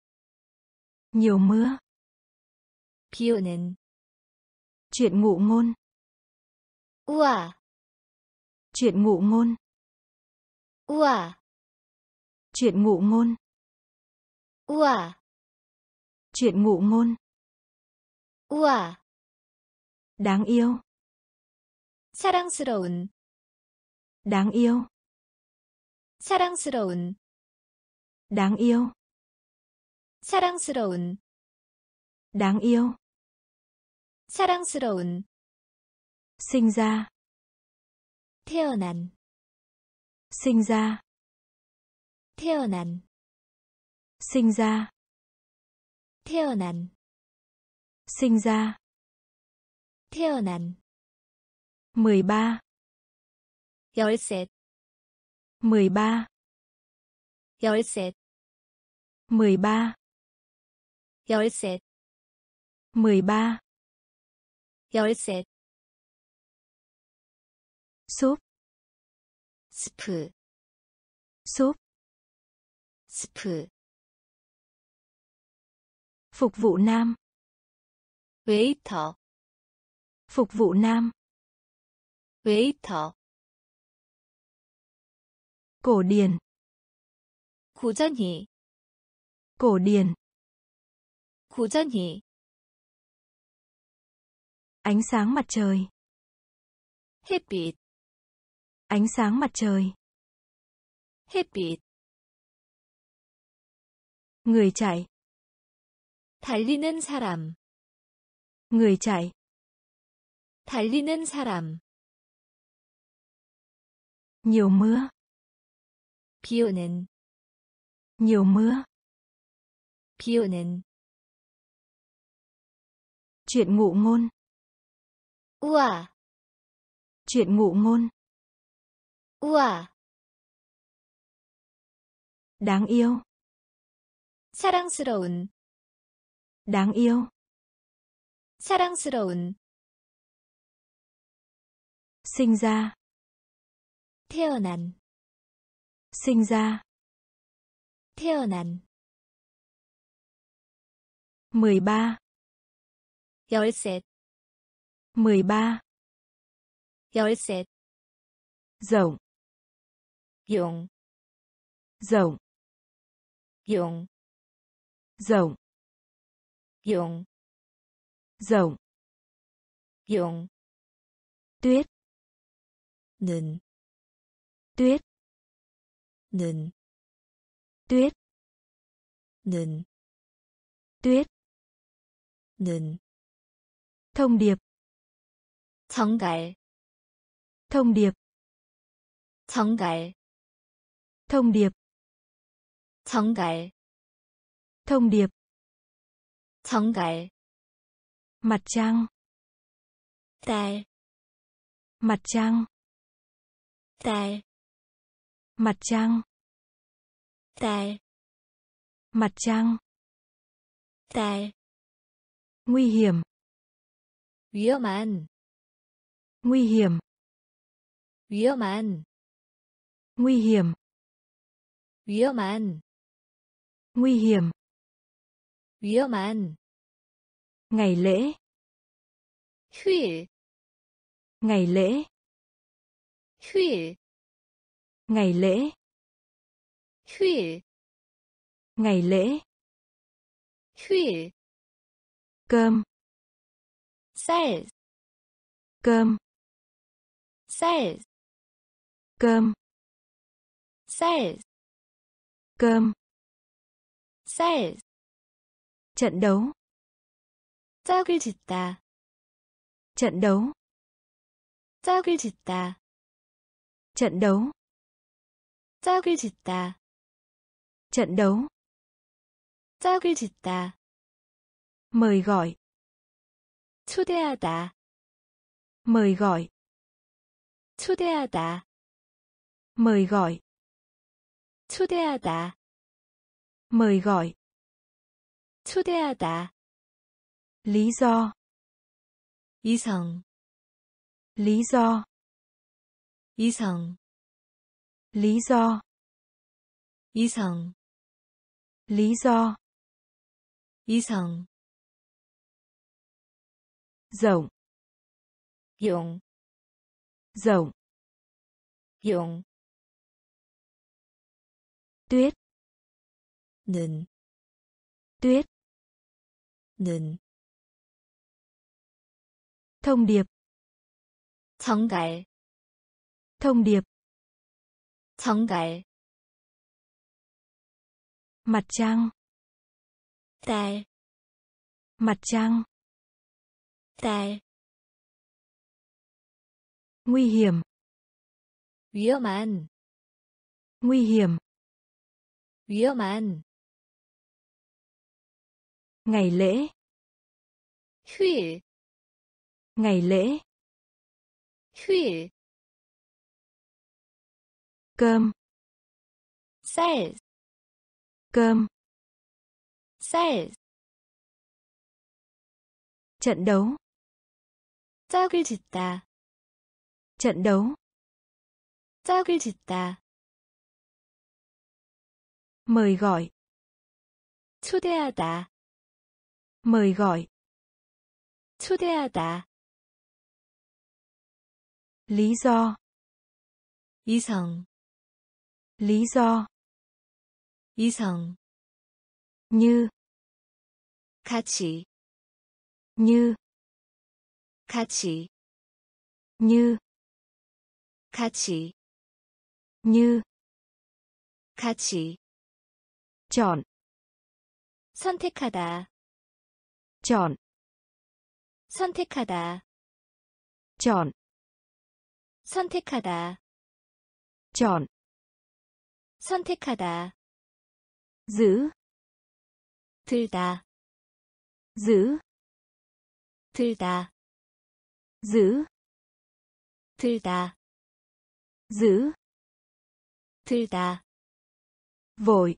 nhiều mưa 비 오는 chuyện ngụ ngôn 우와 chuyện ngụ ngôn 우와 chuyện ngụ ngôn 우와 chuyện ngụ ngôn 우와 đáng yêu 사랑스러운 đáng yêu 사랑스러운 đáng yêu 사랑스러운 đáng yêu 사랑스러운 sinh ra 태어난 sinh ra 태어난 sinh ra 태어난 sinh ra 태어난 mười ba 열셋 mười ba 열셋 mười ba 열셋 mười ba 열셋 súp 스프 súp 스프 phục vụ nam waiter phục vụ nam waiter cổ điển 고전히 cổ điển 고전히 ánh sáng mặt trời 햇빛 ánh sáng mặt trời 햇빛 người chạy 달리는 사람 người chạy 달리는 사람 nhiều mưa 비 오는 nhiều mưa 비 오는 chuyện ngụ ngôn 우와 chuyện ngụ ngôn 우와 đáng yêu 사랑스러운 đáng yêu 사랑스러운 sinh ra 태어난 sinh ra 태어난 mười ba 열셋 mười ba 열셋 rộng 용 rộng 용 rộng 용 rộng 용 tuyết 눈 tuyết 눈 tuyết 눈 tuyết 눈 thông điệp 정갈 thông điệp 정갈 thông điệp 정갈 thông điệp 정갈 mặt trăng 달 mặt trăng 달 mặt trăng 달 mặt trăng 달 nguy hiểm 위험한 nguy hiểm 위험한 nguy hiểm 위험한 nguy hiểm 위험한 ngày lễ 휴일 ngày lễ 휴일 ngày lễ 휴일 ngày lễ 휴일 cơm 쌀 cơm 쌀 cơm 쌀 cơm 쌀 trận đấu 짝을 짓다 trận đấu 짝을 짓다 trận đấu 짝을 짓다 trận đấu 짝을 짓다 mời gọi 초대하다 mời gọi 초대하다 mời gọi 초대하다 mời gọi 초대하다 lý do 이성 lý do 이성 lý do 이성 lý do 이성 rộng 용 rộng 용 tuyết 눈 tuyết 눈 thông điệp 정갈 thông điệp 정갈 mặt trăng 달 mặt trăng 달 nguy hiểm 위험한 nguy hiểm 위험한 ngày lễ 휴일 ngày lễ 휴일 cơm 쌀 cơm 쌀 trận đấu 짝을 짓다 trận đấu 짝을 짓다 mời gọi 초대하다 mời gọi 초대하다 lý do 이성 lý do 이성 như 같이 như 같이 như 같이 như 같이 chọn 선택하다 chọn 선택하다 chọn 선택하다 chọn 선택하다 giữ 들다 giữ 들다 giữ 들다 giữ 들다 vội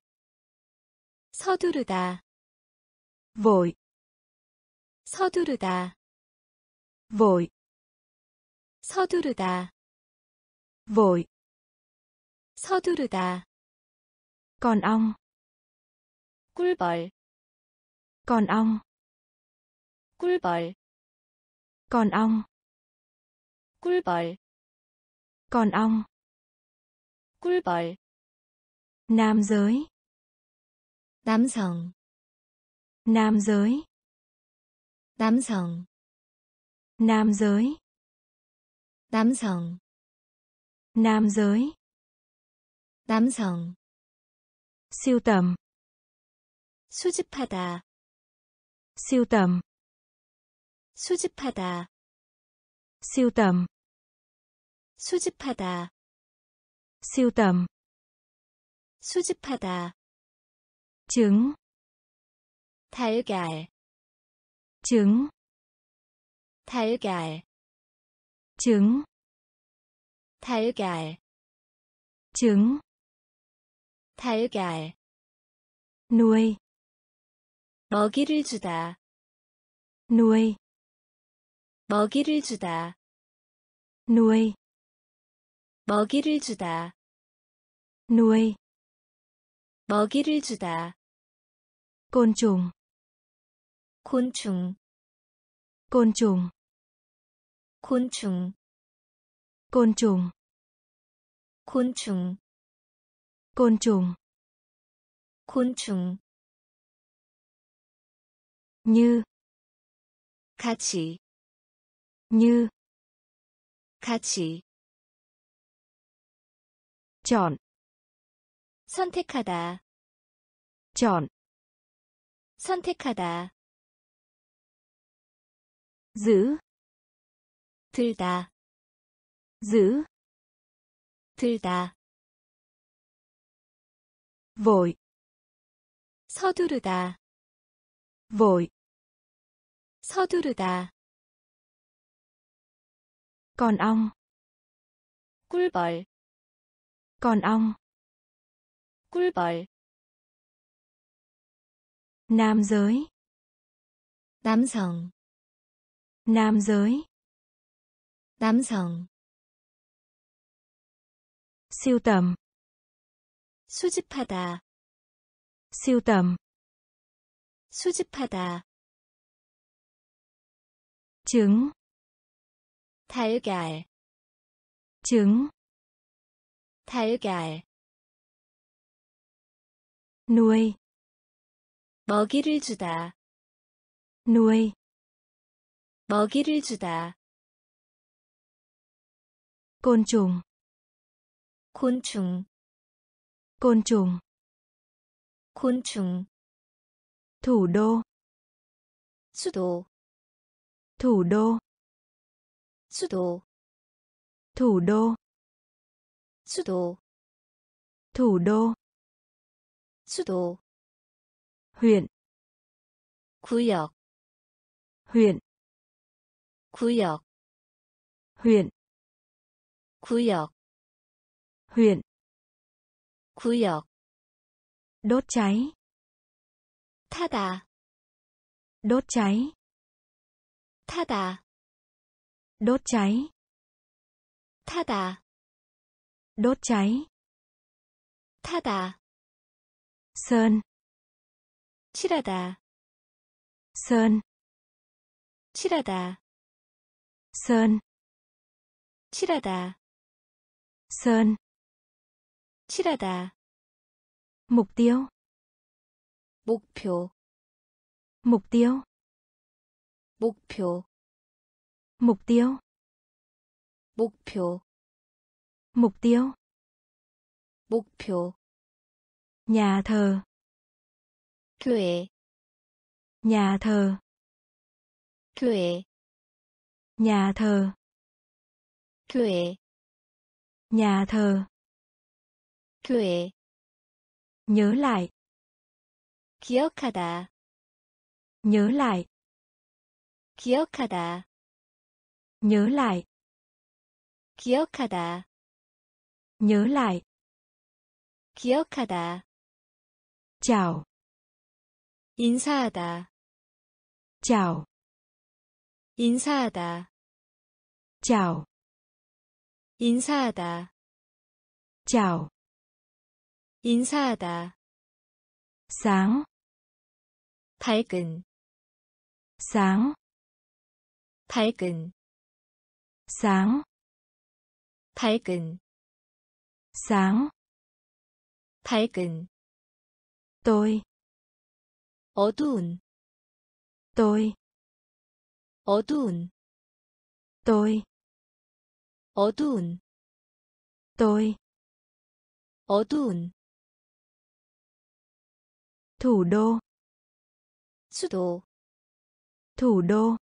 서두르다 vội 서두르다 vội 서두르다 vội 서두르다 con ong 꿀벌 con ong 꿀벌 con ong 꿀벌 con ong 꿀벌 nam giới 남성 nam giới 남성 nam giới 남성 nam giới 남성 siêu tầm 수집하다 siêu tầm 수집하다 siêu tầm 수집하다 siêu tầm 수집하다 trứng 달걀 trứng 달걀 trứng 달걀 trứng 달걀 nuôi 먹이를 주다 nuôi 먹이를 주다 nuôi 먹이를 주다 nuôi 먹이를 주다 côn trùng côn trùng côn trùng côn trùng côn trùng côn trùng côn trùng côn trùng như 같이 như 같이 chọn 선택하다 chọn 선택하다 giữ 들다 giữ 들다 vội 서두르다 vội 서두르다 con ong 꿀벌 con ong 꿀벌 nam giới 남성 nam giới 남성 siêu tầm 수집하다 siêu tầm 수집하다 trứng 달걀 trứng 달걀 nuôi 먹이를 주다 nuôi 먹이를 주다 côn trùng côn trùng côn trùng côn trùng thủ đô 수도 thủ đô 수도 thủ đô 수도 thủ đô 수도 huyện 구역 huyện 구역 huyện 구역 huyện 구역 đốt cháy 타다 đốt cháy 타다 đốt cháy 타다 đốt cháy 타다 sơn 칠하다 sơn 칠하다 sơn 칠하다 sơn 칠하다 mục tiêu 목표 mục tiêu, 목표, mục tiêu, 목표, mục tiêu, 목표, nhà thờ, 교회, nhà thờ, 교회, nhà thờ, 교회, nhà thờ, 교회, nhớ lại, 기억하다, nhớ lại, 기억하다, nhớ lại, 기억하다, nhớ lại, 기억하다, chào, 인사하다, chào, 인사하다, chào, 인사하다, chào, 인사하다, sáng, 밝은, sáng, 밝은, sáng, 밝은, sáng, 밝은, tôi, 어두운, tôi, 어두운, tôi, 어두운, tôi, 어두운, thủ đô, 수도, thủ đô,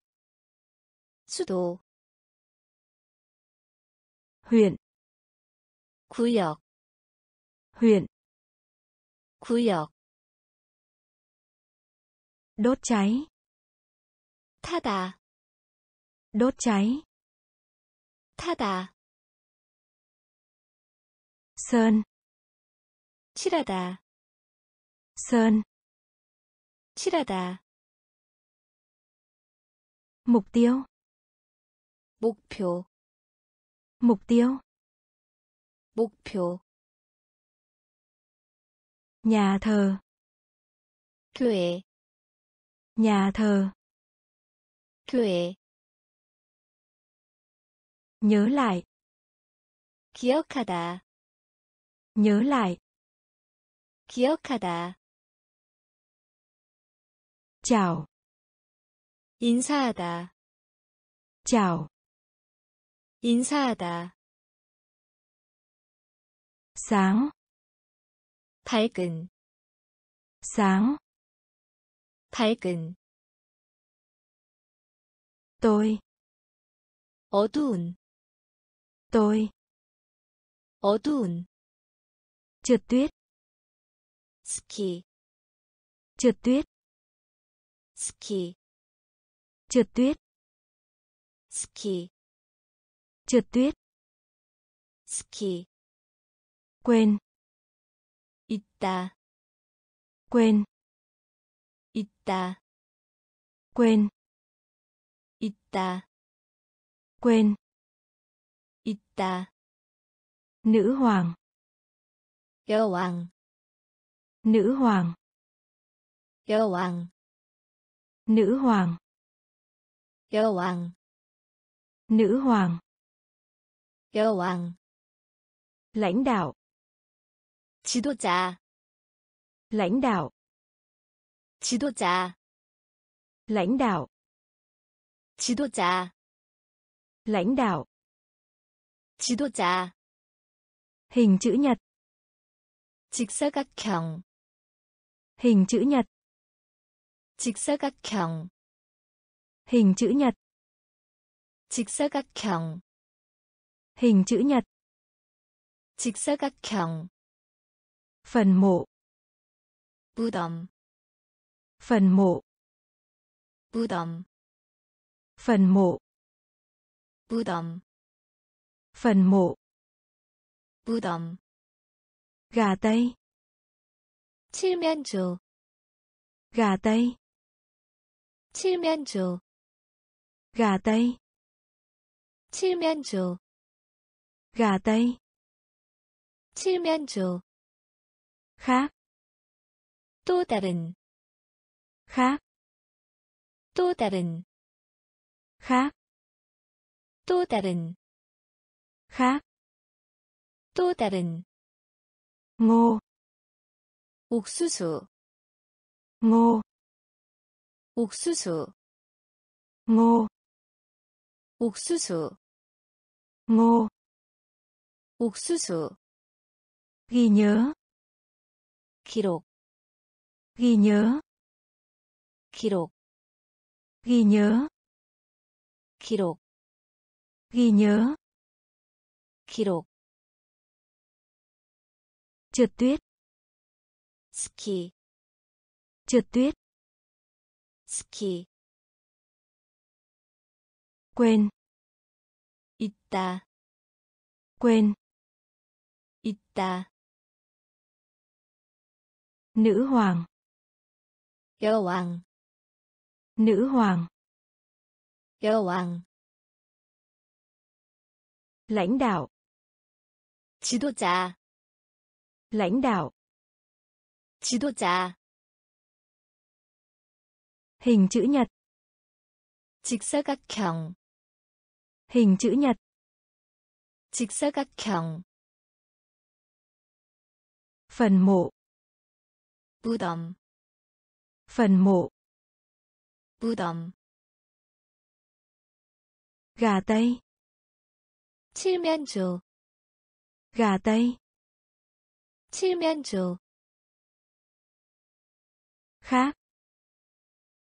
수도, huyện, 구역, huyện, 구역, đốt cháy, 타다, đốt cháy, 타다, sơn, 칠하다, sơn, 칠하다, mục tiêu, 목표, mục tiêu, 목표, nhà thờ, 교회, nhà thờ, 교회, nhớ lại, 기억하다, nhớ lại, 기억하다, chào, 인사하다, chào, 인사하다, sáng, 밝은, sáng, 밝은, tôi, 어두운, tôi, 어두운, trượt tuyết, ski, trượt tuyết, ski, trượt tuyết, ski, trượt tuyết, ski, quên, 있다, quên, 있다, quên, 있다, quên, 있다, nữ hoàng, 여왕, nữ hoàng, 여왕, nữ hoàng, 여왕, nữ hoàng, 여왕, lãnh đạo, 지도자, lãnh đạo, 지도자, lãnh đạo, 지도자, lãnh đạo, 지도자, hình chữ nhật, 직사각형, hình chữ nhật, 직사각형, hình chữ nhật, 직사각형, hình chữ nhật, 직사각형, phần mộ, 무덤, phần mộ, 무덤, phần mộ, 무덤, phần mộ, 무덤, gà tây, 칠면조, gà tây, 칠면조, gà tây, 칠면조, gà tây, 칠면조, khác, 또 다른, khác, 또 다른, khác, 또 다른, khác, 또 다른, ngô, 옥수수, ngô, 옥수수 무 옥수수 무 옥수수 ghi nhớ 기록 ghi nhớ 기록 ghi nhớ 기록 ghi nhớ 기록 trượt tuyết ski trượt tuyết ski quên 있다 quên 있다 nữ hoàng 여왕 nữ hoàng 여왕 lãnh đạo 지도자 lãnh đạo 지도자 hình chữ nhật 직사각형 hình chữ nhật 직사각형 phần mộ 무덤 phần mộ 무덤 gà tây 칠면조 gà tây 칠면조 khác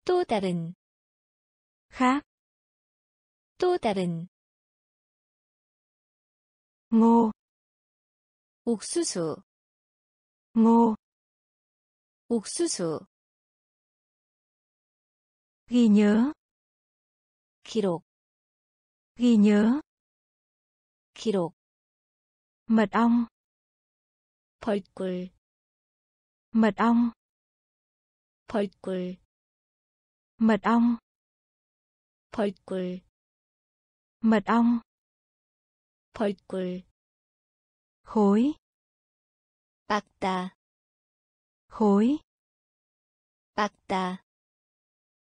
또 다른 khác 또 다른 ngô 옥수수 ngô 옥수수 ghi nhớ 기록 ghi nhớ 기록 mật ong 벌꿀 mật ong 벌꿀 mật ong 벌꿀 mật ong 벌꿀 khối 박다 khối 박다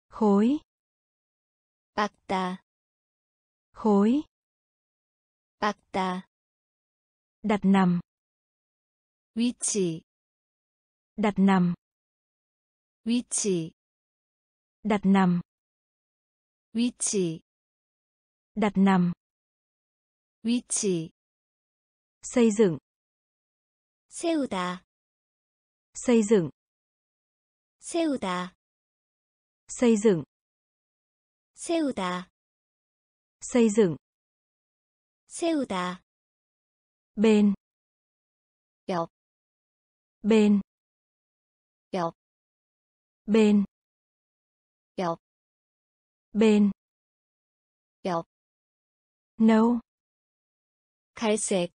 khối 박다 khối 박다 đặt nằm 위치 đặt nằm 위치 đặt nằm 위치 đặt nằm 위치 xây dựng 세우다 xây dựng 세우다 xây dựng 세우다 xây dựng 세우다 bên 옆 bên 옆 bên 옆 bên 옆 nâu 갈색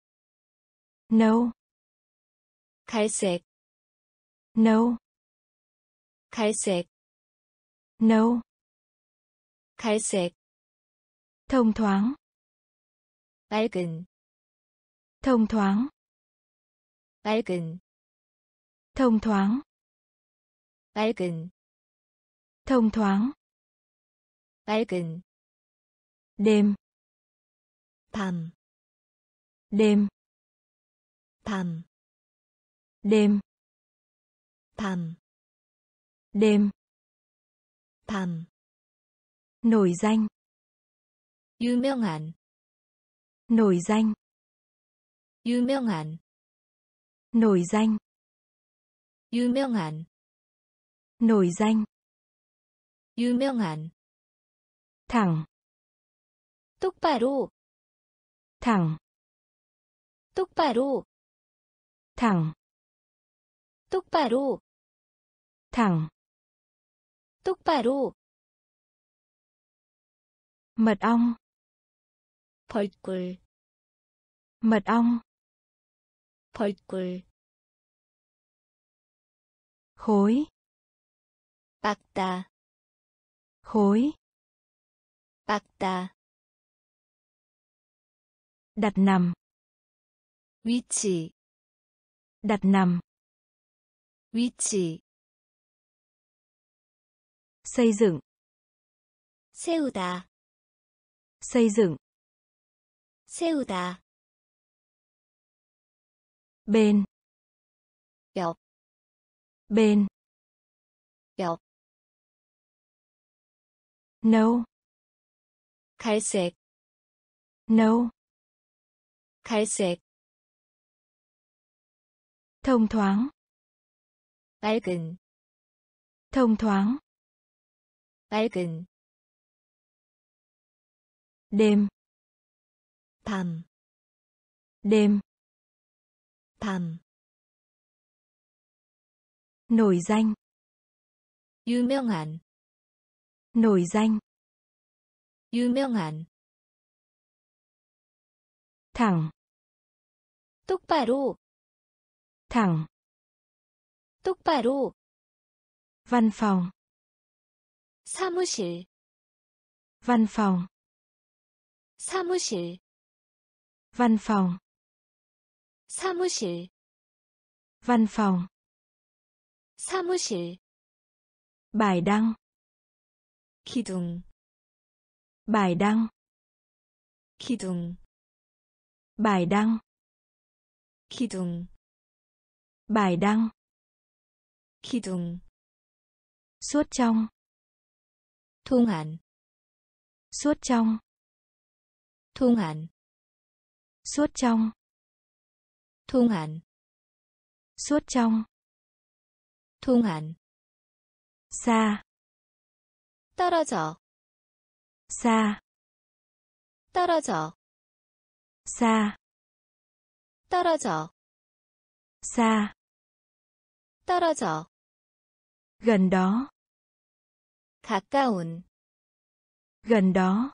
nâu 갈색 nâu 갈색 nâu 갈색 thông thoáng 밝은 thông thoáng 밝은 thông thoáng 밝은 thông thoáng 밝은 đêm 밤 đêm 밤 đêm 밤 đêm 밤 nổi danh 유명한 nổi danh 유명한 nổi danh 유명한 nổi danh 유명한 thẳng 똑바로 thẳng 똑바로 thẳng 똑바로 thẳng 똑바로 mật ong 벌꿀 mật ong 벌꿀 khối 박다 khối 박다 đặt nằm 위치 đặt nằm 위치 xây dựng 세우다 xây dựng 세우다 bên 옆 bên 옆 No. 갈색. No. 갈색. thông thoáng. 밝은. thông thoáng. 밝은. đêm. 밤. đêm. 밤. nổi danh. 유명한. nổi danh. 유명한. thẳng. 똑바로. thẳng. 똑바로. văn phòng. 사무실. văn phòng. 사무실. văn phòng. 사무실. văn phòng. 사무실. bài đăng. 기둥. bài đăng. 기둥. bài đăng. 기둥. bài đăng. 기둥. suốt trong. 동안. suốt trong. 동안. suốt trong. 동안. suốt trong. 동안. xa. 떨어져. xa. 떨어져. xa. 떨어져. xa. 떨어져. gần đó. 가까운. gần đó.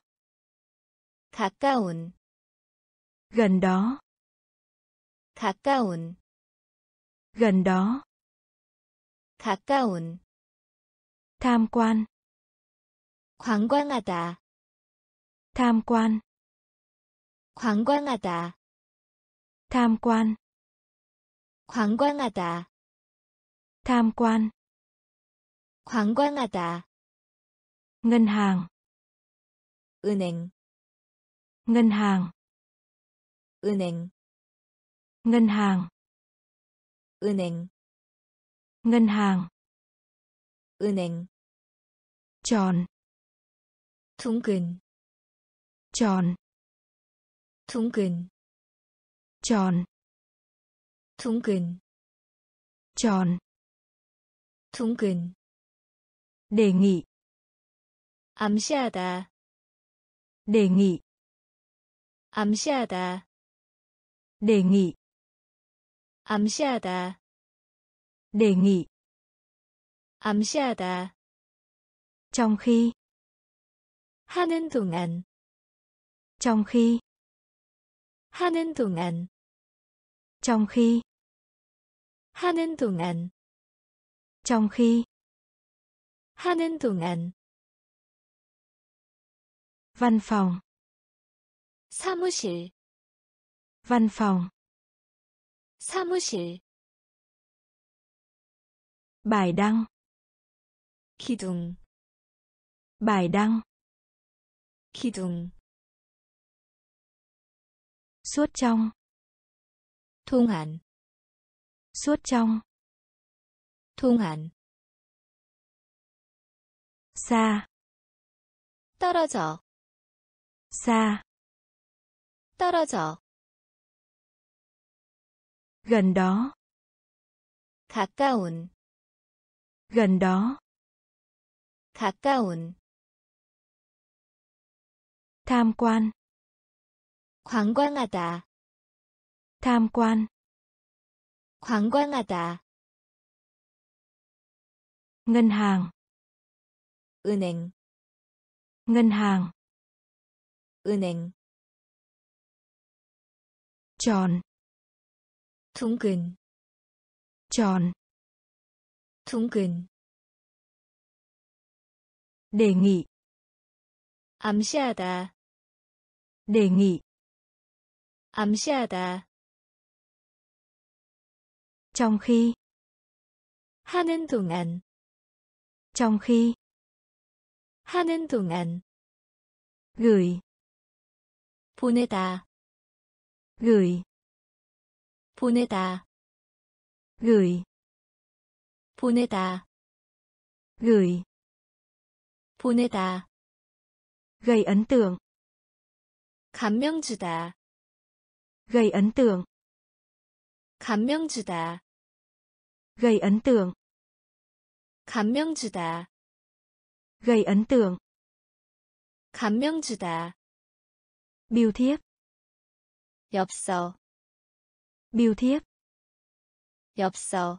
가까운. gần đó. 가까운. gần đó. 가까운. tham quan. 관광하다. tham quan. 관광하다. tham quan. 관광하다. tham quan. 관광하다. ngân hàng. 은행. ngân hàng. 은행. ngân hàng. 은행. ngân hàng. 은행. tròn. 둥근. tròn. 둥근. tròn. 둥근. tròn. 둥근. đề nghị. 암시하다. đề nghị. 암시하다. đề nghị. 암시하다. đề nghị. 암시하다. trong khi. 하는 동안. trong khi. 하는 동안. trong khi. 하는 동안. trong khi. 하는 동안. văn phòng. 사무실. văn phòng. 사무실. bài đăng. 기둥. bài đăng. 기둥. suốt trong. 동안. suốt trong. 동안. xa. 떨어져. xa. 떨어져. gần đó. 가까운. gần đó. 가까운. tham quan. 관광하다. tham quan. 관광하다. ngân hàng. 은행. ngân hàng. 은행. tròn. 둥근. tròn. 둥근. đề nghị. 암시하다. đề nghị. 암시하다. trong khi. 하는 동안. trong khi. 하는 동안. gửi. 보내다. gửi. 보내다. gửi. 보내다. gửi. 보내다. gây ấn tượng. 감명 주다. gây ấn tượng. 감명 주다. gây ấn tượng. 감명 주다. gây ấn tượng. 감명 주다. Biêu thiếp. 엽서. Biêu thiếp. 엽서.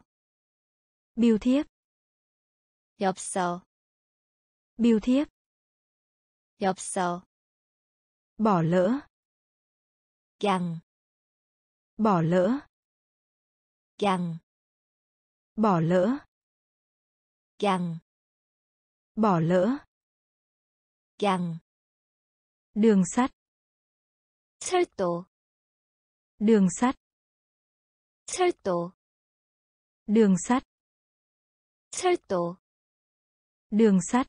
Biêu thiếp. 엽서. Biêu thiếp. 엽서. Bỏ lỡ. Gang. Bỏ lỡ. Gang. Bỏ lỡ. Gang. Bỏ lỡ. Gang. Đường sắt. 철도. Đường sắt. 철도. Đường sắt. 철도. Đường sắt.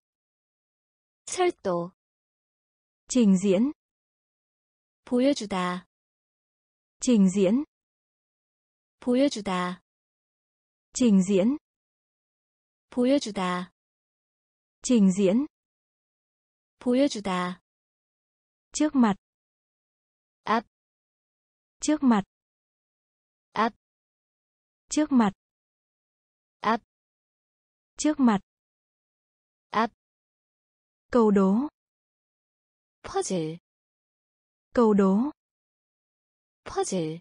철도. Trình diễn. 보여주다. trình diễn. 보여주다. trình diễn. 보여주다. trình diễn. 보여주다. trước mặt. 앞. trước mặt. 앞. trước mặt. 앞. trước mặt. 앞. câu đố. 퍼즐. câu đố. 퍼즐.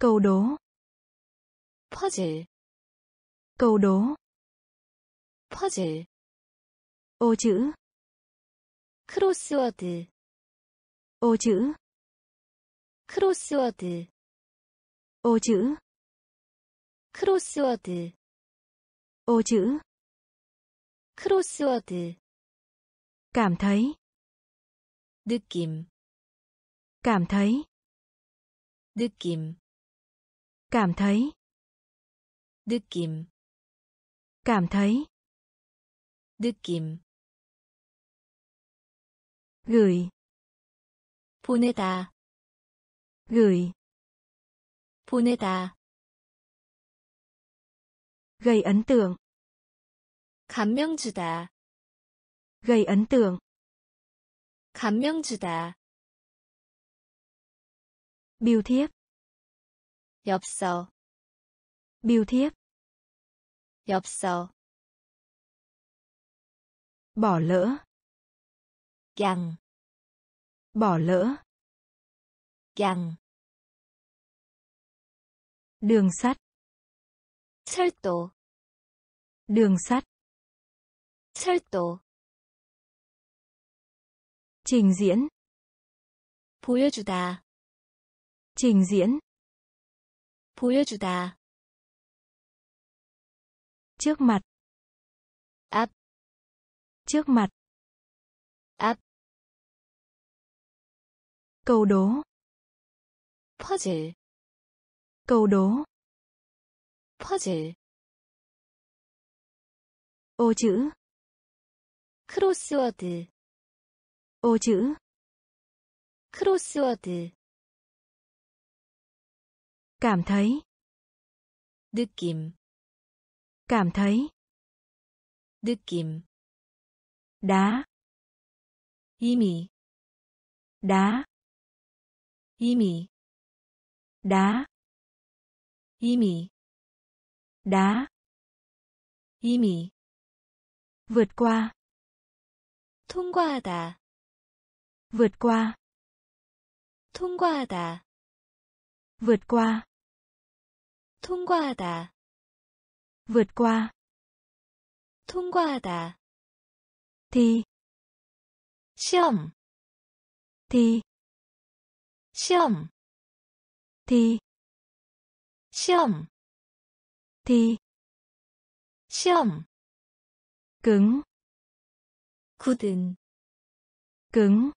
câu đố. 퍼즐. câu đố. 퍼즐. ô chữ. 크로스워드. ô chữ. 크로스워드. ô chữ. 크로스워드. ô chữ. 크로스워드. cảm thấy. 느낌. cảm thấy. 느낌. cảm thấy. 느낌. cảm thấy. 느낌. gửi. 보내다. gửi. 보내다. gây ấn tượng. 감명 주다. gây ấn tượng. 감명 주다. Biêu thiếp. 엽서. Biêu thiếp. 엽서. Bỏ lỡ. Gang. Bỏ lỡ. Gang. Đường sắt. 철도. Đường sắt. 철도. Trình diễn. 보여주다. trình diễn. 보여주다. trước mặt. 앞. trước mặt. 앞. câu đố. 퍼즐. câu đố. 퍼즐. ô chữ. 크로스워드. ô chữ. 크로스워드. cảm thấy. 느낌. cảm thấy. 느낌. đá. 이미. đá. 이미. đá. 이미. đá. 이미. vượt qua. 통과하다. vượt qua. 통과하다. vượt qua. 통과하다. vượt qua. 통과하다. thi. 시험. thi. 시험. thi. 시험. thi. 시험. cứng. 굳은. cứng.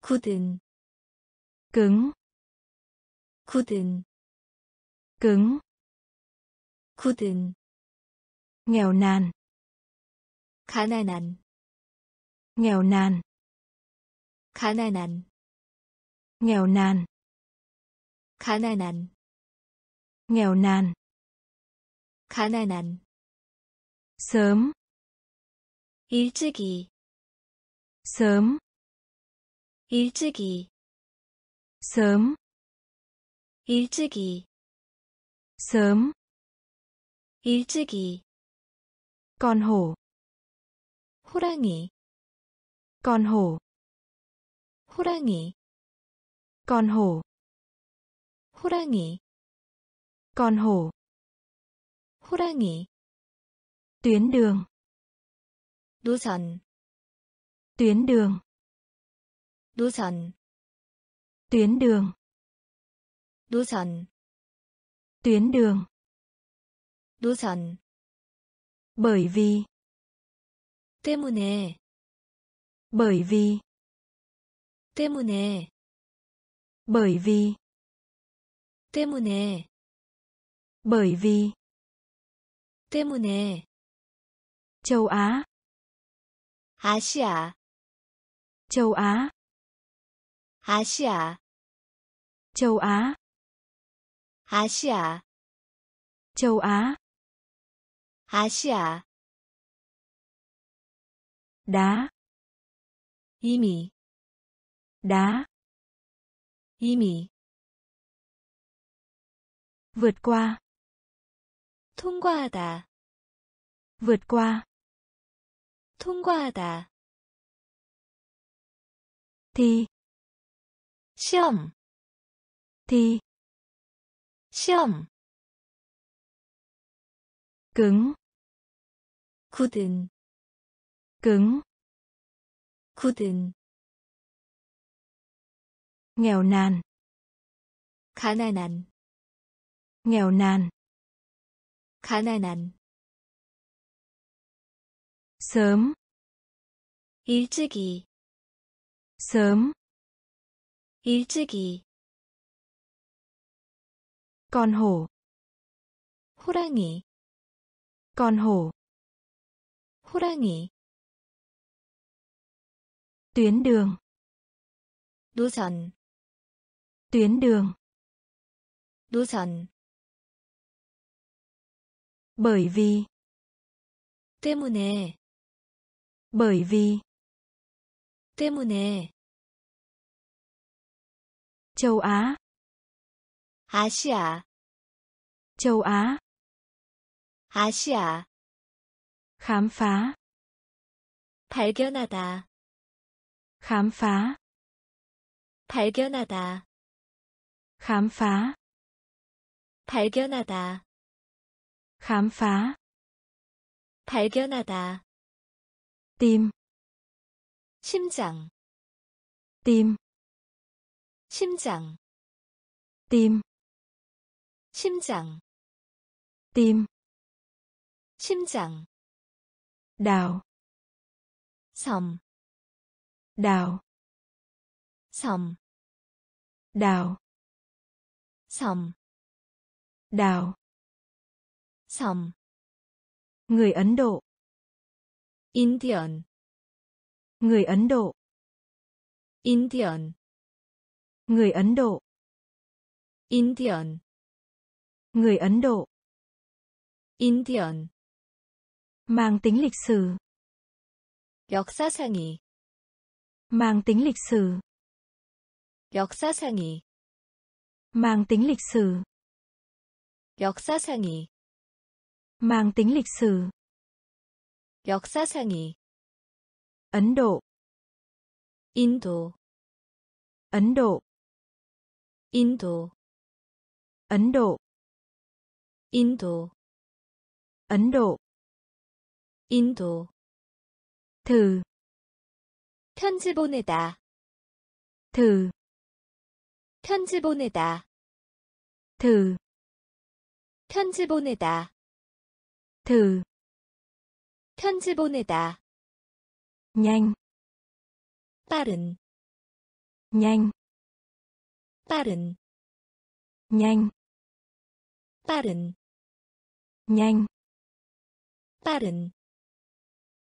굳은. cứng. 굳은. cứng. 굳은. nghèo nàn. 가난한. nghèo nàn. 가난한. nghèo nàn. 가난한. nghèo nàn. 가난한. sớm. 일찍이. sớm, 일찍이, sớm, 일찍이, sớm, 일찍이, con hổ, 호랑이, con hổ, 호랑이, con hổ, 호랑이, con hổ, 호랑이, tuyến đường, 노선, tuyến đường, 노선, tuyến đường, 노선, tuyến đường, 노선, bởi vì, 때문에, bởi vì, 때문에, bởi vì, 때문에, bởi vì, 때문에, châu Á, 아시아, châu Á, 아시아, châu Á, 아시아, châu Á, 아시아, đá, 이미, đá, 이미, vượt qua, 통과하다, vượt qua, 통과하다, thi, 시험, thi, 시험, cứng, 굳은, cứng, 굳은, nghèo nàn, 가난한, nghèo nàn, 가난한, sớm, 일찍이, sớm, 일찍이, con hổ, 호랑이, con hổ, 호랑이, tuyến đường, 노선, tuyến đường, 노선, bởi vì, 때문에, bởi vì, 때문에, châu Á, 아시아, châu Á, 아시아, khám phá, 발견하다, khám phá, 발견하다, khám phá, 발견하다, khám phá, 발견하다, tim, 심장, tim, 심장, tim, 심장, tim, 심장, đào, 섬, đào, 섬, đào, 섬, đào, 섬, người Ấn Độ, Indian, người Ấn Độ, Indian, người Ấn Độ, Indian, người Ấn Độ, Indian, mang tính lịch sử, 역사상이, mang tính lịch sử, 역사상이, mang tính lịch sử, 역사상이, mang tính lịch sử, 역사상이, Ấn Độ, 인도, Ấn Độ, 인도, Ấn Độ, 인도, Ấn Độ, 인도, thử, 편지 보내다, thử, 편지 보내다, thử, 편지 보내다, thử, 편지 보내다, nhanh, 빠른, nhanh, 빠른, nhanh, 빠른, nhanh, 빠른,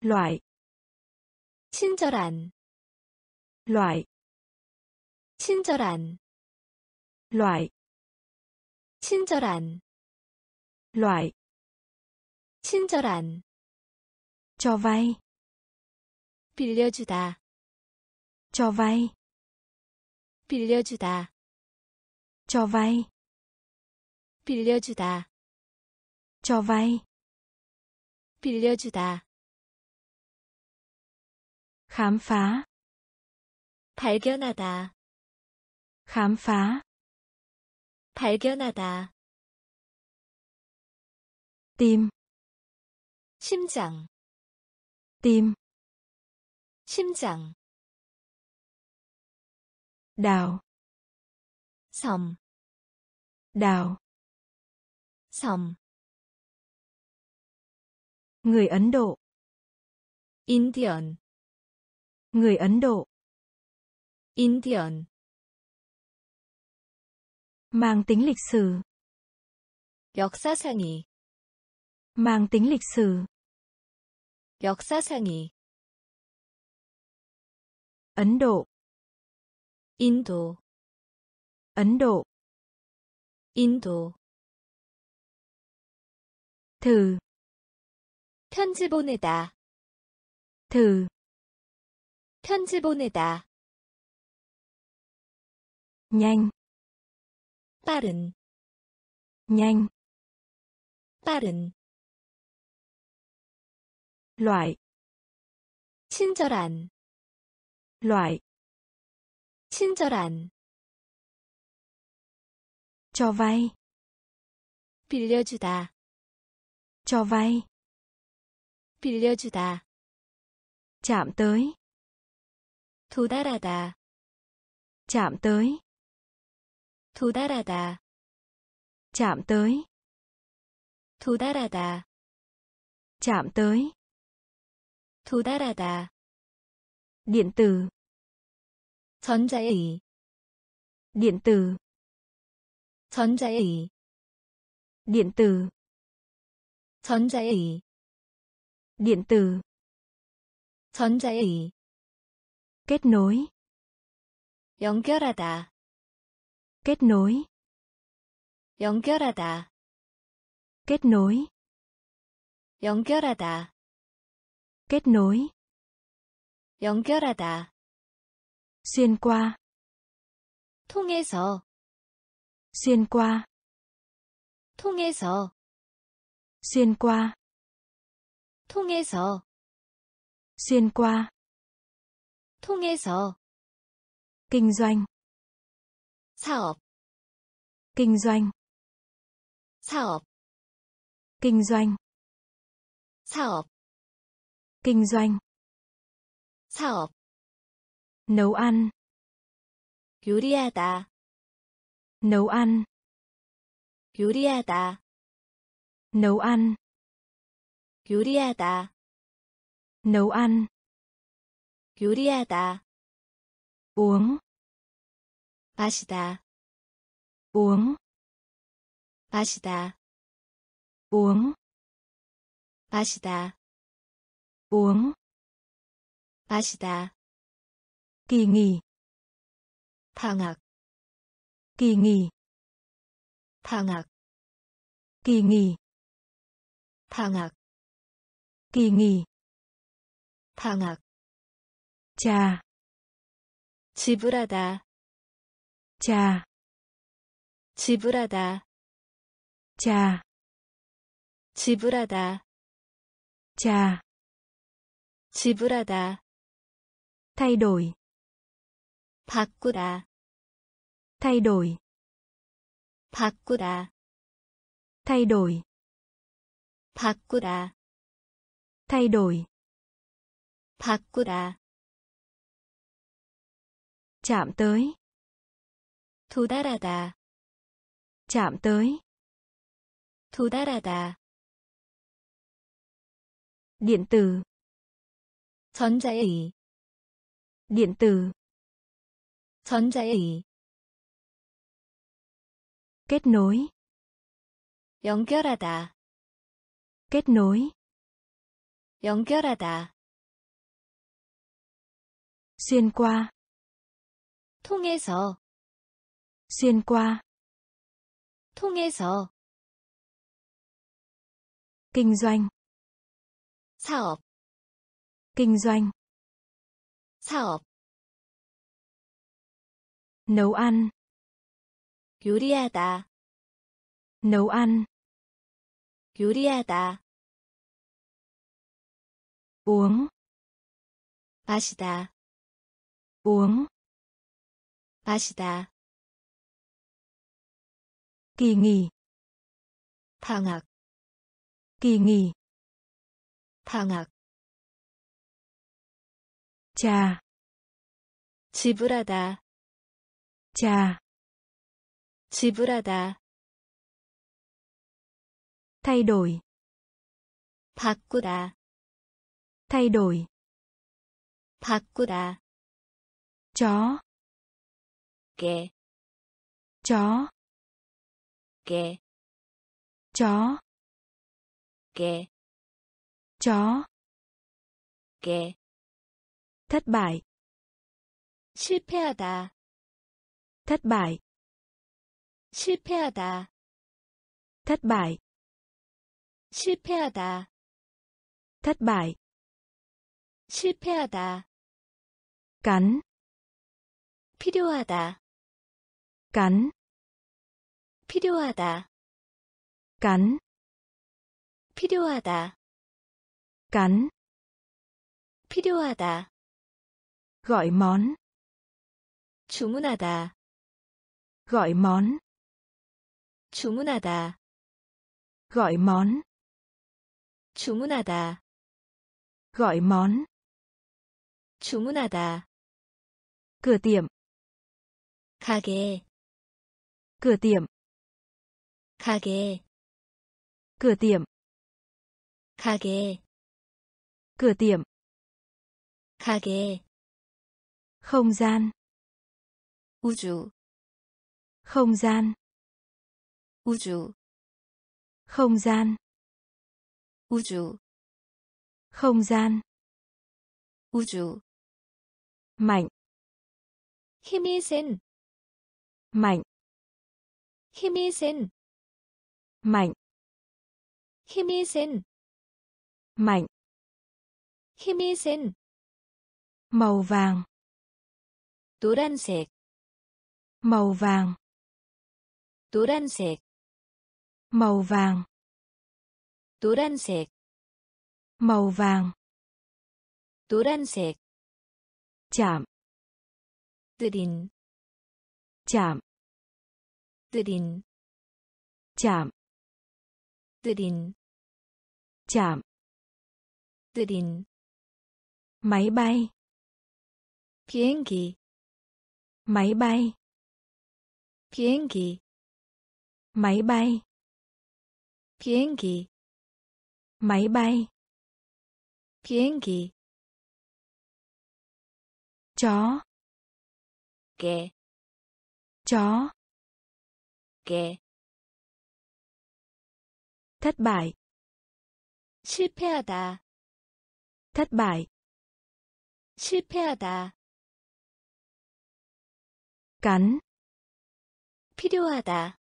loại, 친절한, loại, 친절한, loại, 친절한, loại, 친절한, cho vay, 빌려주다, cho vay, 빌려주다, cho vay, 빌려주다, cho vay, 빌려주다, khám phá, 발견하다, khám phá, 발견하다, tim, 심장, tim, 심장, đào, 섬, đào, 섬, người Ấn Độ, Indian, người Ấn Độ, Indian, mang tính lịch sử, 역사상이, mang tính lịch sử, 역사상이, Ấn Độ, 인도, Ấn Độ, 인도, thử, 편지 보내다, thử, 편지 보내다, nhanh, 빠른, nhanh, 빠른, loại, 친절한, loại, 친절한, cho vay, 빌려주다, cho vay, 빌려주다, chạm tới, 도달하다, chạm tới, 도달하다, chạm tới, 도달하다, chạm tới, 도달하다, điện tử, 전자의, điện tử, 전자의, điện tử, 전자의, điện tử, 전자의, kết nối, 연결하다, kết nối, 연결하다, kết nối, 연결하다, kết nối, 연결하다, xuyên qua, 통해서, xuyên qua, 통해서, xuyên qua, 통해서, xuyên qua, 통해서, kinh doanh, 사업, kinh doanh, 사업, kinh doanh, 사업, kinh doanh, 사업, nấu ăn, 요리하다, nấu ăn, 요리하다, nấu ăn, 요리하다, nấu ăn, 요리하다, uống, 마시다, uống, 마시다, uống, 마시다, uống, 마시다, kỳ nghỉ, 방학, kỳ nghỉ, 방학, kỳ nghỉ, 방학, kỳ nghỉ, 방학, trà, 지불하다, trà, 지불하다, trà, 지불하다, trà, 지불하다, thay đổi, 바꾸다, thay đổi, 바꾸다, thay đổi, 바꾸다, thay đổi, 바꾸다, chạm tới, 도달하다, chạm tới, 도달하다, điện tử, 전자의, điện tử, 전자의, kết nối, 연결하다, kết nối, 연결하다, xuyên qua, 통해서, xuyên qua, 통해서, kinh doanh, 사업, kinh doanh, 사업, nấu ăn, 요리하다, nấu ăn, 요리하다, uống, 마시다, uống, 마시다, kỳ nghỉ, 방학, kỳ nghỉ, 방학, trà, 지불하다, trà, 지불하다, thay đổi, 바꾸다, thay đổi, 바꾸다, chó, 개, chó, 개, chó, 개, chó, 개, thất bại, 실패하다, thất bại, 실패하다, thất bại, 실패하다, thất bại, 실패하다, cắn, 필요하다, cắn, 필요하다, cắn, 필요하다, cắn, 필요하다, gọi món, 주문하다, gọi món, 주문하다, gọi món, 주문하다, gọi món, 주문하다, cửa tiệm, 가게, cửa tiệm, 가게, cửa tiệm, 가게, cửa tiệm, 가게, không gian, 우주, không gian, 우주, không gian, 우주, không gian, 우주, mạnh, 힘이 센, mạnh, 힘이 센, mạnh, 힘이 센, mạnh, 힘이 센, màu vàng, 노란색, màu vàng, 노란색, màu vàng, 노란색, màu vàng, 노란색, chạm, 느린, chạm, 느린, chạm, 느린, chạm, 느린, máy bay, 비행기, máy bay, 비행기, máy bay, 비행기, máy bay, 비행기, chó, 개, chó, 개, thất bại, 실패하다, thất bại, 실패하다, cắn, 필요하다,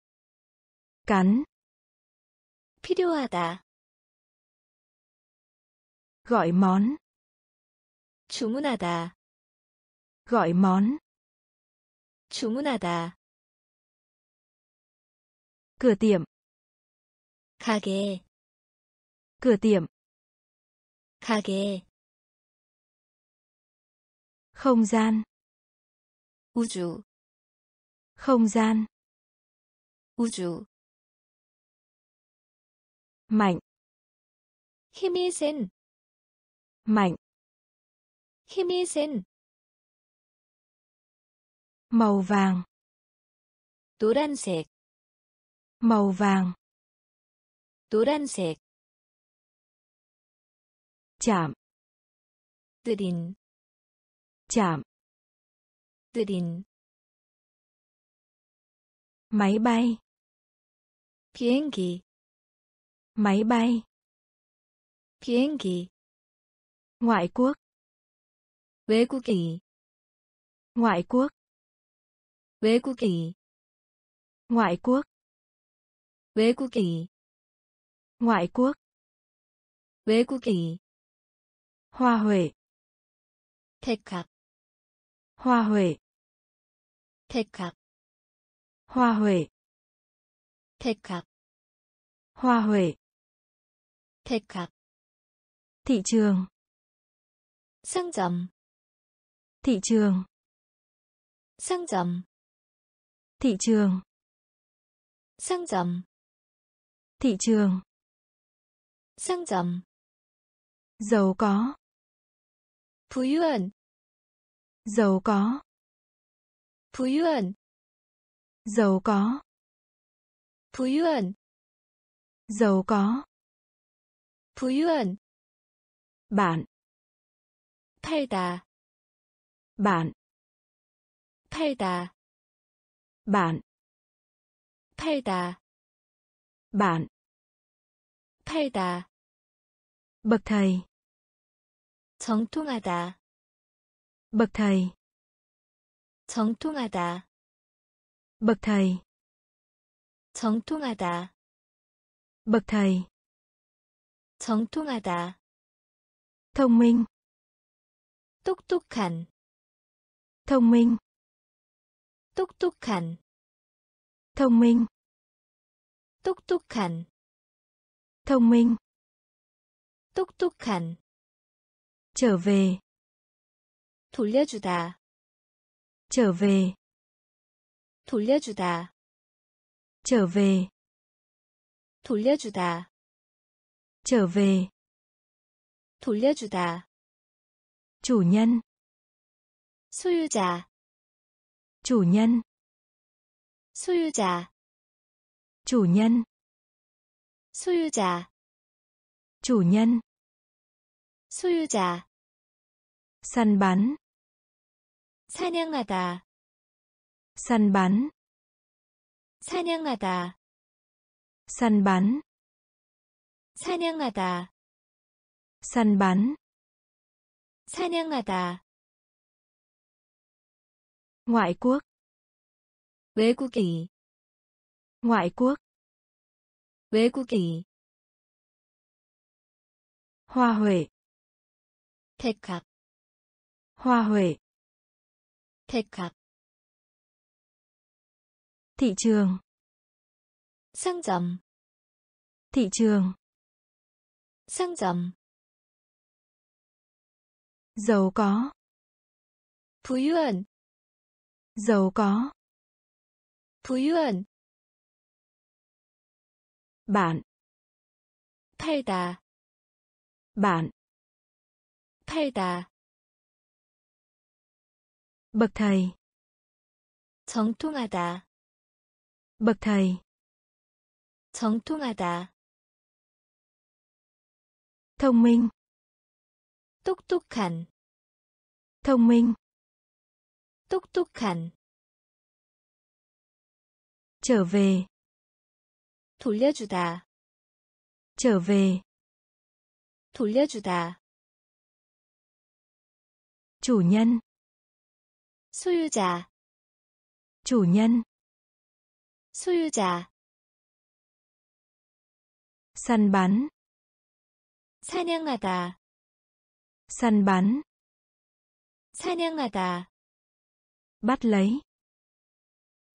cắn, 필요하다, gọi món, 주문하다, gọi món, 주문하다, cửa tiệm, 가게, cửa tiệm, 가게, không gian, 우주, không gian, 우주, mạnh, 힘이 센, mạnh, 힘이 센, màu vàng, 노란색, màu vàng, 노란색, chạm, 느린, chạm, 느린, máy bay, 비행기, máy bay, 비행기, ngoại quốc, 외국인, ngoại quốc, 외국인, ngoại quốc, 외국인, ngoại quốc, 외국인, hoa huệ, 백합, hoa huệ, 백합 화훼 백합 화훼 백합 thị trường 상점 thị trường 상점 thị trường 상점 thị trường 상점 giàu có 부유한 giàu có 부유한 giàu có 부유한 giàu có 부유한 bạn 팔다 bạn 팔다 bạn 팔다 bạn 팔다 bậc thầy 정통하다 bậc thầy 정통하다 bậc thầy 정통하다 bậc thầy 정통하다 thông minh 똑똑한 thông minh 똑똑한 thông minh 똑똑한 thông minh 똑똑한 trở về 돌려주다 trở về 돌려주다 trở về 돌려주다 trở về 돌려주다 chủ nhân 소유자 chủ nhân 소유자 chủ nhân 소유자 chủ nhân 소유자 săn bắn 사냥하다 săn bắn 사냥하다 săn bắn 사냥하다 săn bắn 사냥하다 ngoại quốc 외국인 ngoại quốc 외국인 hoa huệ 백합 hoa huệ 백합 thị trường 상점 thị trường 상점 giàu có 부유한 giàu có 부유한 bạn 팔다 bạn 팔다 bậc thầy 정통하다 bậc thầy 정통하다 thông minh 똑똑한 thông minh 똑똑한 trở về 돌려주다 trở về 돌려주다 chủ nhân 소유자 chủ nhân 소유자 săn bắn 사냥하다 săn bắn 사냥하다 bắt lấy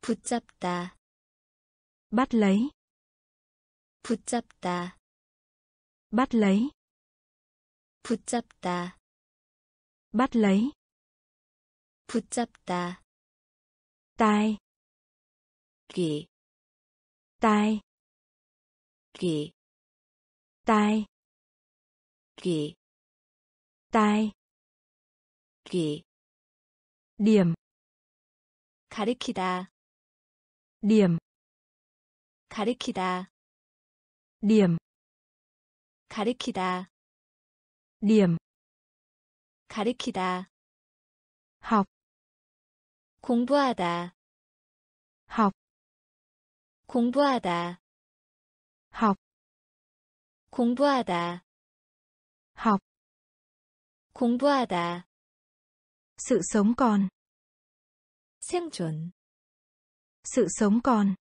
붙잡다 bắt lấy 붙잡다 bắt lấy 붙잡다 bắt lấy 붙잡다 tai 귀 tai 귀 tai 귀 tai 귀 điểm 가리키다 điểm 가리키다 điểm 가리키다 điểm 가리키다 học 공부하다 học 공부하다 học 공부하다 học 공부하다 sự sống còn 생존 sự sống còn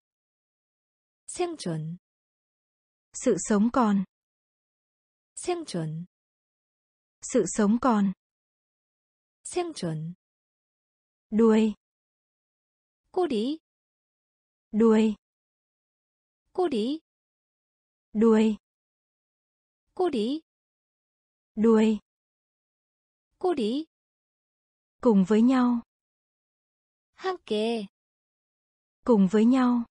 생존 sự sống còn 생존 sự sống còn 생존 đuôi 꼬리 đuôi 꼬리 đuôi 꼬리 đuôi 꼬리 cùng với nhau 함께 cùng với nhau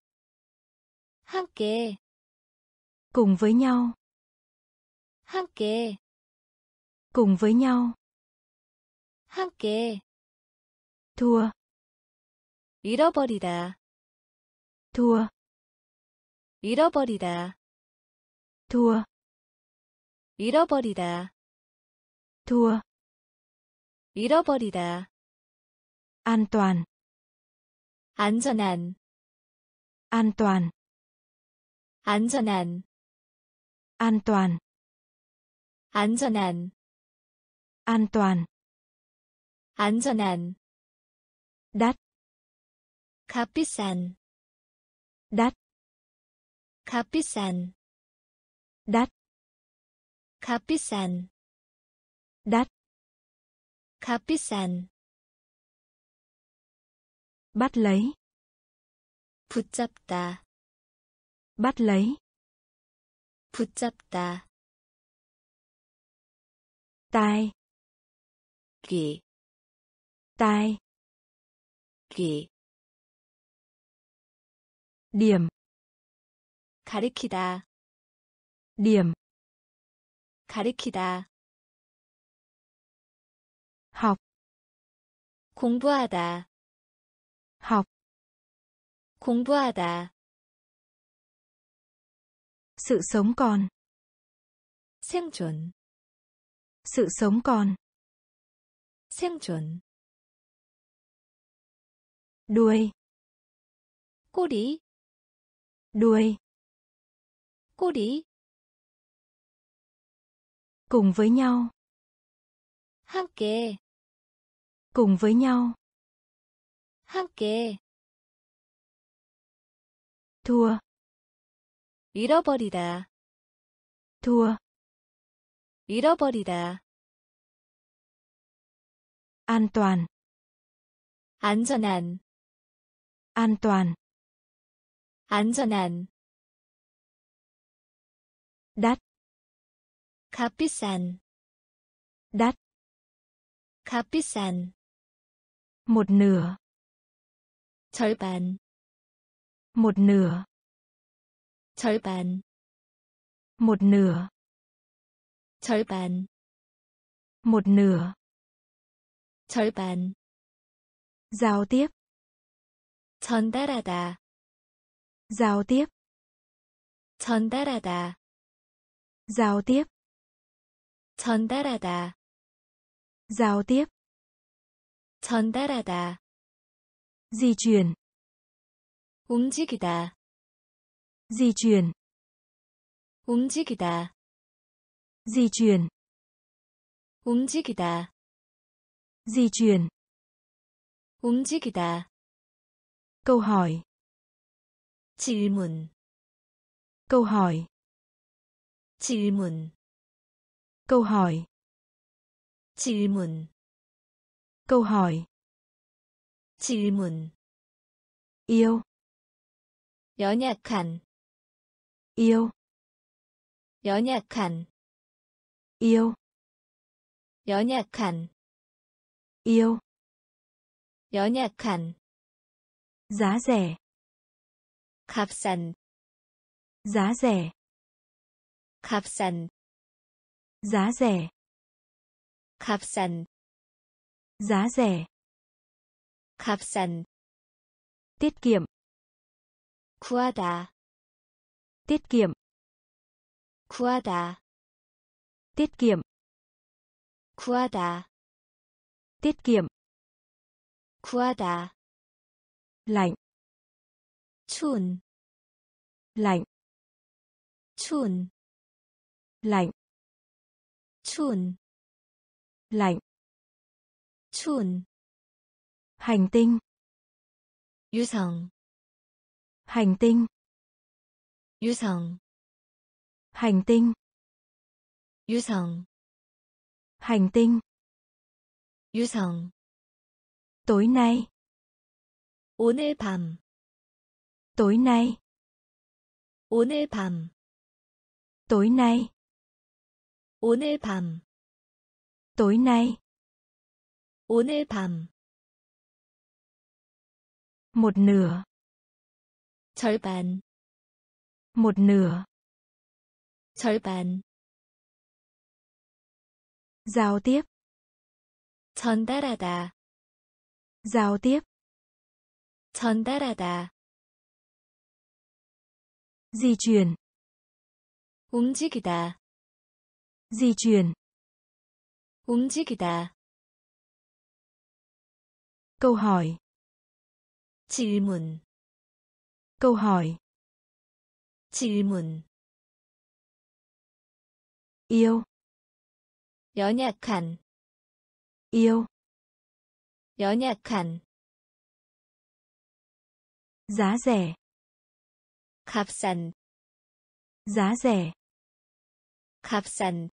함께 cùng với nhau 함께 cùng với nhau 함께 thua 잃어버리다 thua 잃어버리다 thua 잃어버리다 thua 잃어버리다 an toàn 안전한 an toàn 안전한 an toàn 안전한 an toàn 안전한 đắt 값비싼 đắt 값비싼 đắt 값비싼 đắt 값비싼 bắt lấy 붙잡다 bắt lấy 붙잡다 tai 귀 tai 귀 điểm 가리키다 điểm 가리키다 học 공부하다 học 공부하다 sự sống còn 생존 sự sống còn 생존 đuôi 꼬리 đuôi 꼬리 cùng với nhau 함께 cùng với nhau 함께 thua 잃어버리다 thua 잃어버리다 an toàn 안전한 an toàn 안전한 đắt 값비싼 đắt 값비싼 một nửa 절반 một nửa 절반 một nửa 절반 một nửa 절반 giao tiếp 전달하다 giao tiếp 전달하다 giao tiếp 전달하다 giao tiếp 전달하다 di chuyển 움직이다 di chuyển 움직이다 di chuyển 움직이다 di chuyển 움직이다 câu hỏi 질문 câu hỏi 질문 câu hỏi 질문 câu hỏi 질문 yêu 연약한 yêu 연약한 yêu 연약한 yêu 연약한 giá rẻ 값싼 giá rẻ 값싼 giá rẻ 값싼 giá rẻ 값싼 tiết kiệm 구하다 tiết kiệm 구하다 tiết kiệm 구하다 tiết kiệm 구하다 lạnh 추운 lạnh 추운 lạnh 추운 lạnh 추운 hành tinh 유성 hành tinh 유성 hành tinh 유성 hành tinh 유성 tối nay 오늘 밤 tối nay 오늘 밤 tối nay 오늘 밤 tối nay 오늘 밤 một nửa 절반 một nửa 절반 giao tiếp 전달하다 giao tiếp 전달하다 di chuyển 움직이다 di chuyển 움직이다 câu hỏi 질문 câu hỏi 질문 yêu 연약한 yêu 연약한 giá rẻ 값싼 giá rẻ 값싼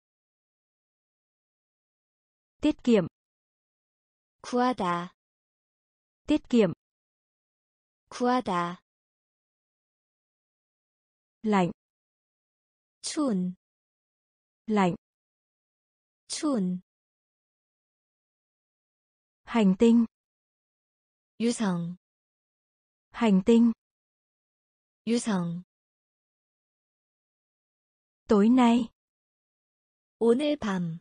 tiết kiệm 구하다 tiết kiệm 구하다 lạnh 추운 lạnh 추운 hành tinh 유성 hành tinh 유성 tối nay 오늘 밤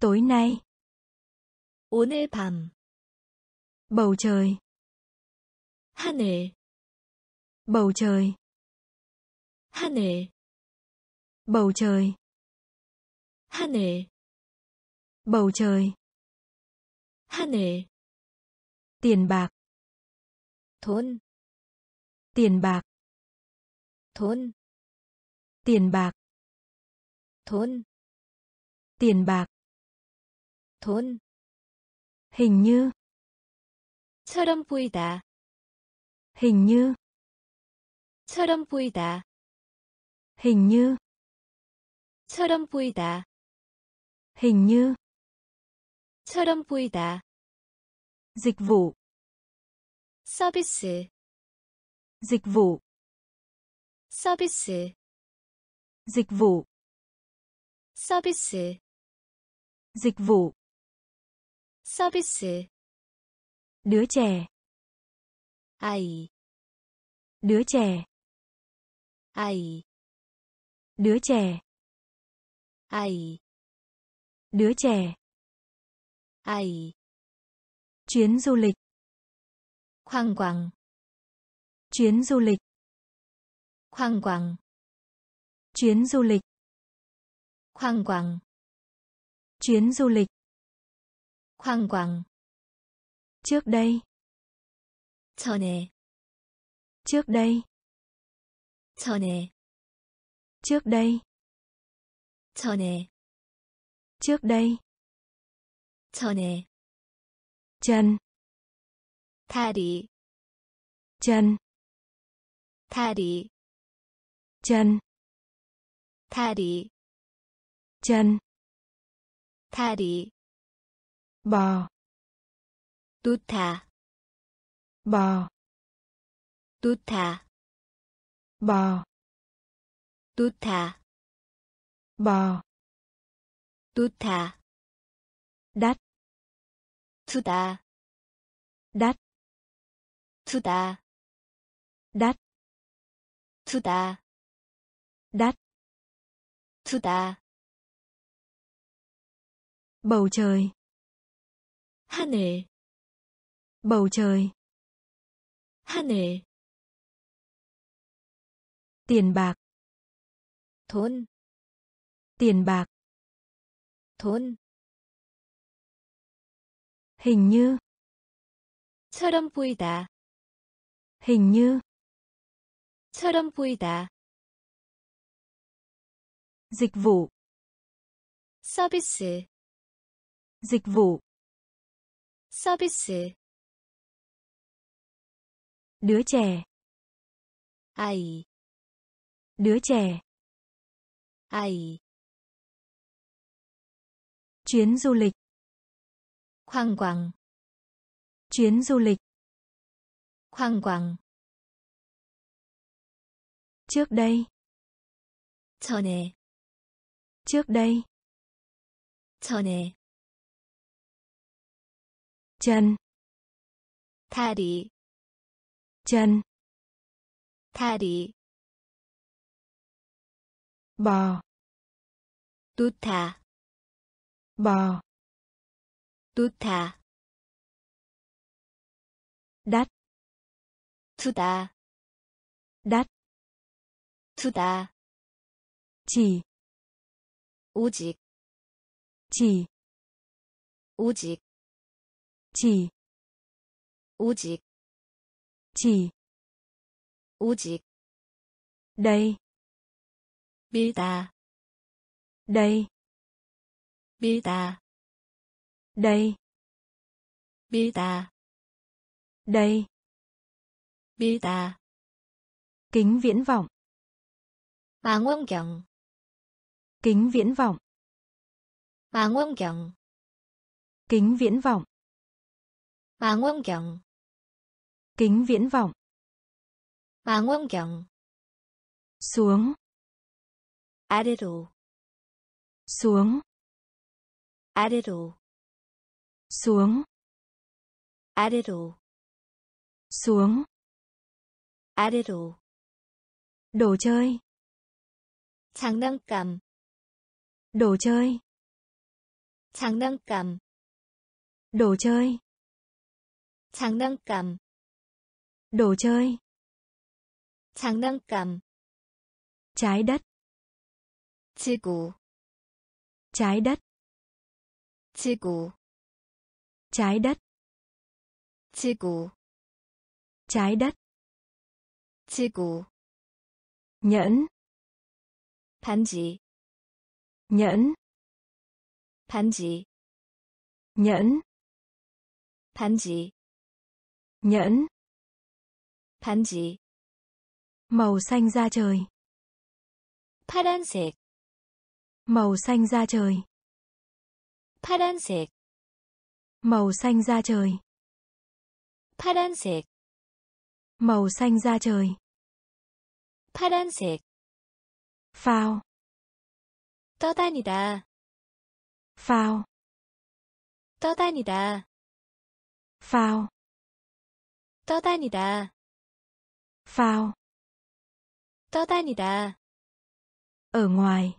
tối nay 오늘 밤 bầu trời 하늘 bầu trời 하늘 bầu trời 하늘 bầu trời 하늘 tiền bạc 돈 tiền bạc 돈 tiền bạc 돈 tiền bạc 돈 hình như 처럼 보이다 hình như 처럼 보이다 hình như 처럼 보이다 hình như 처럼 보이다 dịch vụ 서비스 dịch vụ 서비스 dịch vụ 서비스 dịch vụ 서비스 đứa trẻ 아이 đứa trẻ 아이 đứa trẻ 아이 đứa trẻ 아이 chuyến du lịch 관광 chuyến du lịch 관광 chuyến du lịch 관광 chuyến du lịch 관광 trước đây 전에 trước đây 전에 trước đây 전에 trước đây 전에 chân 다리 chân 다리 chân 다리 chân 다리 bò 좋다 bò 좋다 bò 좋다 bò 좋다 đắt 주다 đắt 주다 đắt 주다 đắt 주다 bầu trời 하늘 bầu trời 하늘 tiền bạc 돈 tiền bạc 돈 hình như 처럼 보이다 hình như 처럼 보이다 dịch vụ 서비스 dịch vụ 서비스 đứa trẻ 아이 đứa trẻ 아이 chuyến du lịch 관광 chuyến du lịch 관광 trước đây 전에 trước đây 전에 chân 다리 chân 다리 bò 좋다 bò 좋다 đắt 주다 đắt 주다 chỉ 오직 chỉ 오직 chỉ 오직 chỉ 오직 đây 밀다 đây 밀다 đây 밀다 đây 빌다 kính viễn vọng 망원경 kính viễn vọng 망원경 kính viễn vọng 망원경 kính viễn vọng 망원경 xuống 아래로 xuống 아래로 xuống 아래로 xuống 아래로 đồ chơi 장난감 đồ chơi 장난감 đồ chơi 장난감 đồ chơi 장난감 trái đất 지구 trái đất 지구 trái đất 지구 trái đất 지구 nhẫn 반지 nhẫn 반지 nhẫn 반지 nhẫn 반지 màu xanh da trời 파란색 màu xanh da trời 파란색 màu xanh da trời 파란색 màu xanh da trời 파란색 phao 떠다니다 phao 떠다니다 phao 떠다니다 phao 떠다니다 ở ngoài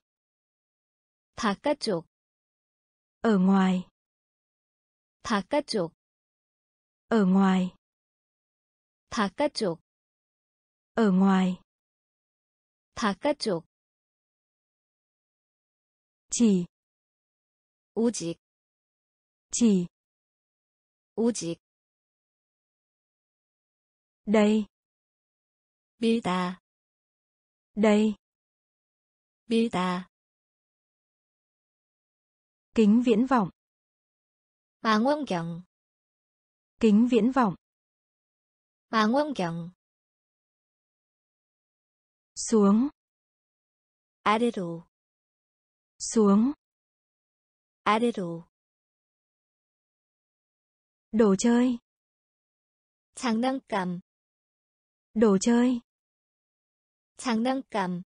바깥쪽 ở ngoài 바깥쪽 ở ngoài 바깥쪽 ở ngoài 바깥쪽 chỉ 오직 chỉ 오직 đây 빌다 đây 빌다 kính viễn vọng 망원경 kính viễn vọng 망원경 xuống 아래로 xuống 아래로 đồ chơi 장난감 đồ chơi 장난감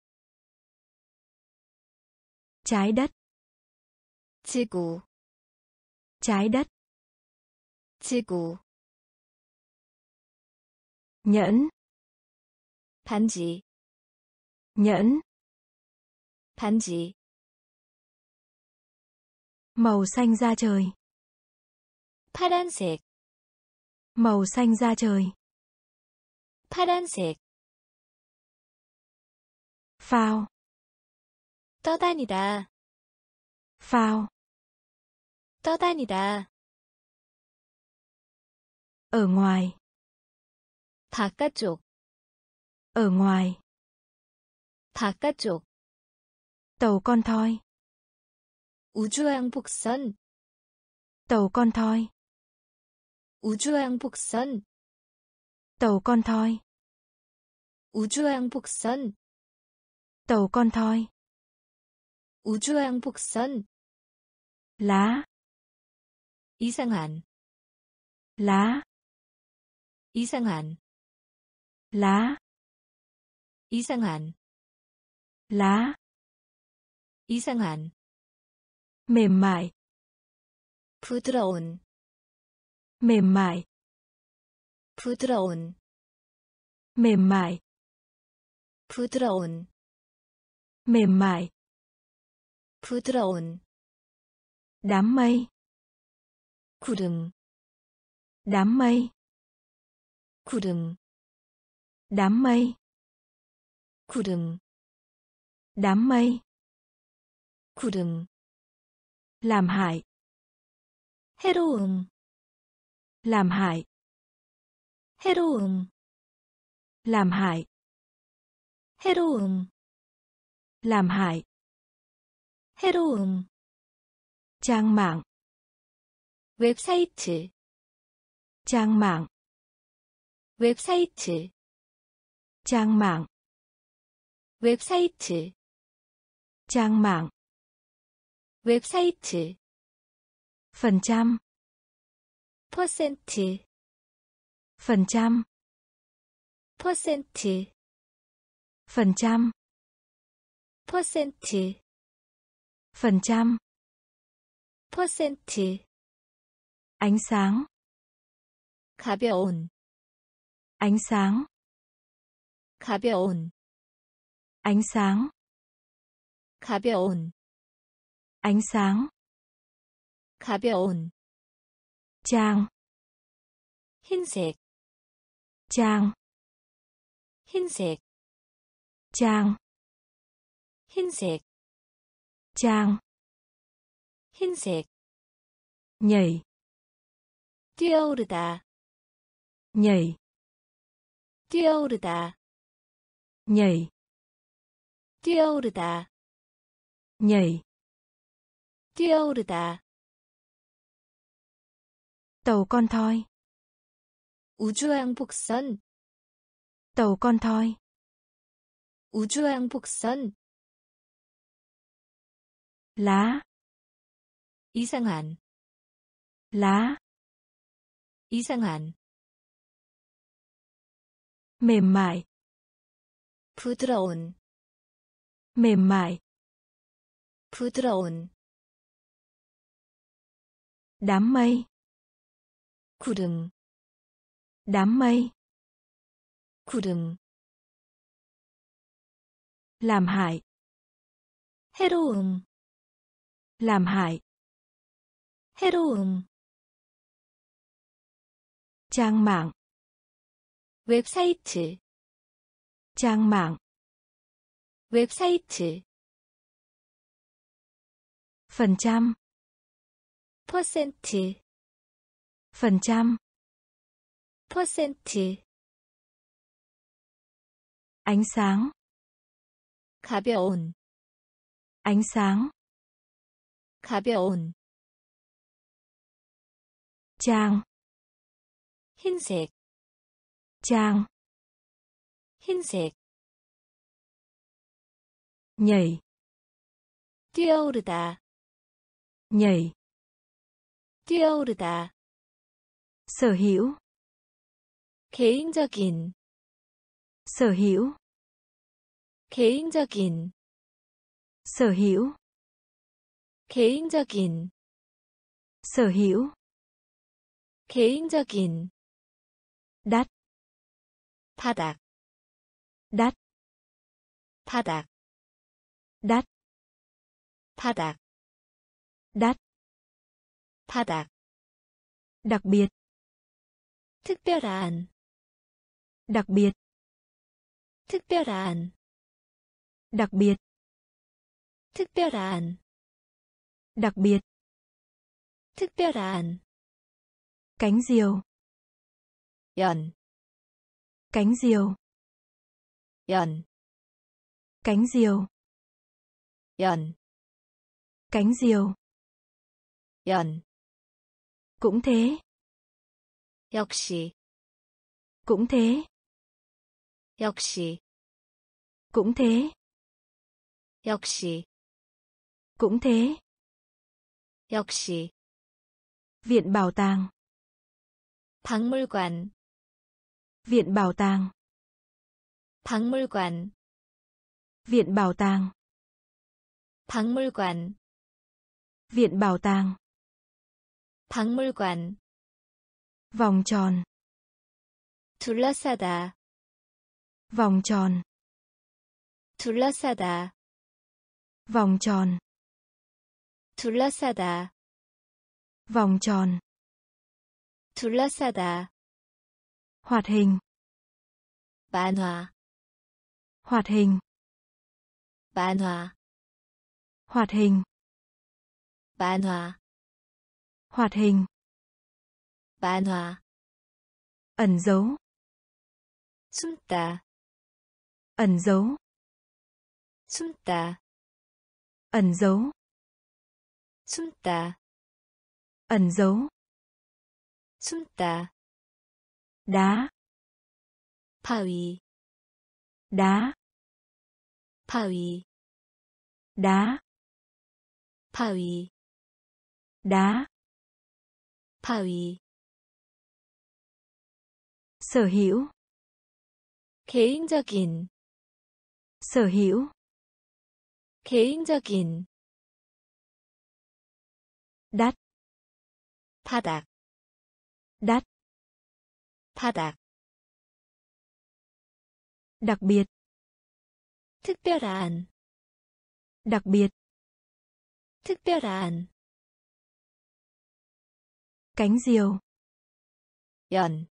trái đất 지구 trái đất 지구 nhẫn 반지 nhẫn 반지 màu xanh da trời 파란색 màu xanh da trời 파란색 phao 떠다니다 phao 떠다니다 ở ngoài 바깥쪽 ở ngoài 바깥쪽 tàu con thoi 우주왕복선 tàu con thoi 우주왕복선 tàu con thoi 우주왕복선 tàu con thoi 우주왕복선 lá 이상한 lá 이상한 라 이상한 라 이상한 mềm mại 부드러운 mềm mại 부드러운 mềm mại 부드러운 mềm mại 부드러운 đám mây 구름 đám mây 구름 đám mây 구름 đám mây 구름 làm hại 해로움 làm hại 해로움 làm hại 해로움 làm hại 해로움 trang mạng 웹사이트 trang mạng 웹사이트 trang mạng 웹사이트 trang mạng 웹사이트 phần trăm 퍼센트 phần trăm 퍼센트 phần trăm 퍼센트 phần trăm 퍼센트 ánh sáng 가벼운 ánh sáng 가벼운 ánh sáng 가벼운 ánh sáng 가벼운 trang 흰색 trang 흰색 trang 흰색 trang 흰색 nhảy 뛰어오르다 nhảy 뛰어오르다 nhảy 뛰어오르다 nhảy 뛰어오르다 tàu con thoi 우주왕복선 tàu con thoi 우주왕복선 lá 이상한 lá 이상한 mềm mại 부드러운 mềm mại 부드러운 đám mây 구름 đám mây 구름 làm hại 해로움 làm hại 해로움 trang mạng 웹사이트 trang mạng 웹사이트 phần trăm 퍼센트 phần trăm 퍼센트 ánh sáng 가벼운 ánh sáng 가벼운 trang 흰색 trang 흰색 nhảy 뛰어오르다 nhảy 뛰어오르다 sở hữu 개인적인 sở hữu 개인적인 sở hữu 개인적인 sở hữu 개인적인 đắt 바닥 đắt 바닥 đắt 바닥 đắt 바닥 đặc biệt 특별한 đặc biệt 특별한 đặc biệt 특별한 đặc biệt 특별한 cánh diều 연 cánh diều 연 cánh diều 연 cánh diều 연 cũng thế 역시 cũng thế 역시 cũng thế 역시 cũng thế 역시 viện bảo tàng 박물관 viện bảo tàng 박물관, viện bảo tàng, 박물관, viện bảo tàng, 박물관, vòng tròn, 둘러싸다, vòng tròn, 둘러싸다, vòng tròn, 둘러싸다, vòng tròn, 둘러싸다, hoạt hình, 만화, hoạt hình, 만화, hoạt hình, 만화, hoạt hình, 만화, ẩn dấu, 숨다, ẩn dấu, 숨다, ẩn dấu, 숨다, ẩn dấu, 숨다, đá, 바위, đá, 바위, đá, 바위, đá, 바위, sở hữu, 개인적인, sở hữu, 개인적인, đắt, 바닥, đắt, 바닥, đặc biệt, 특별한, đặc biệt, 특별한, cánh diều, 연,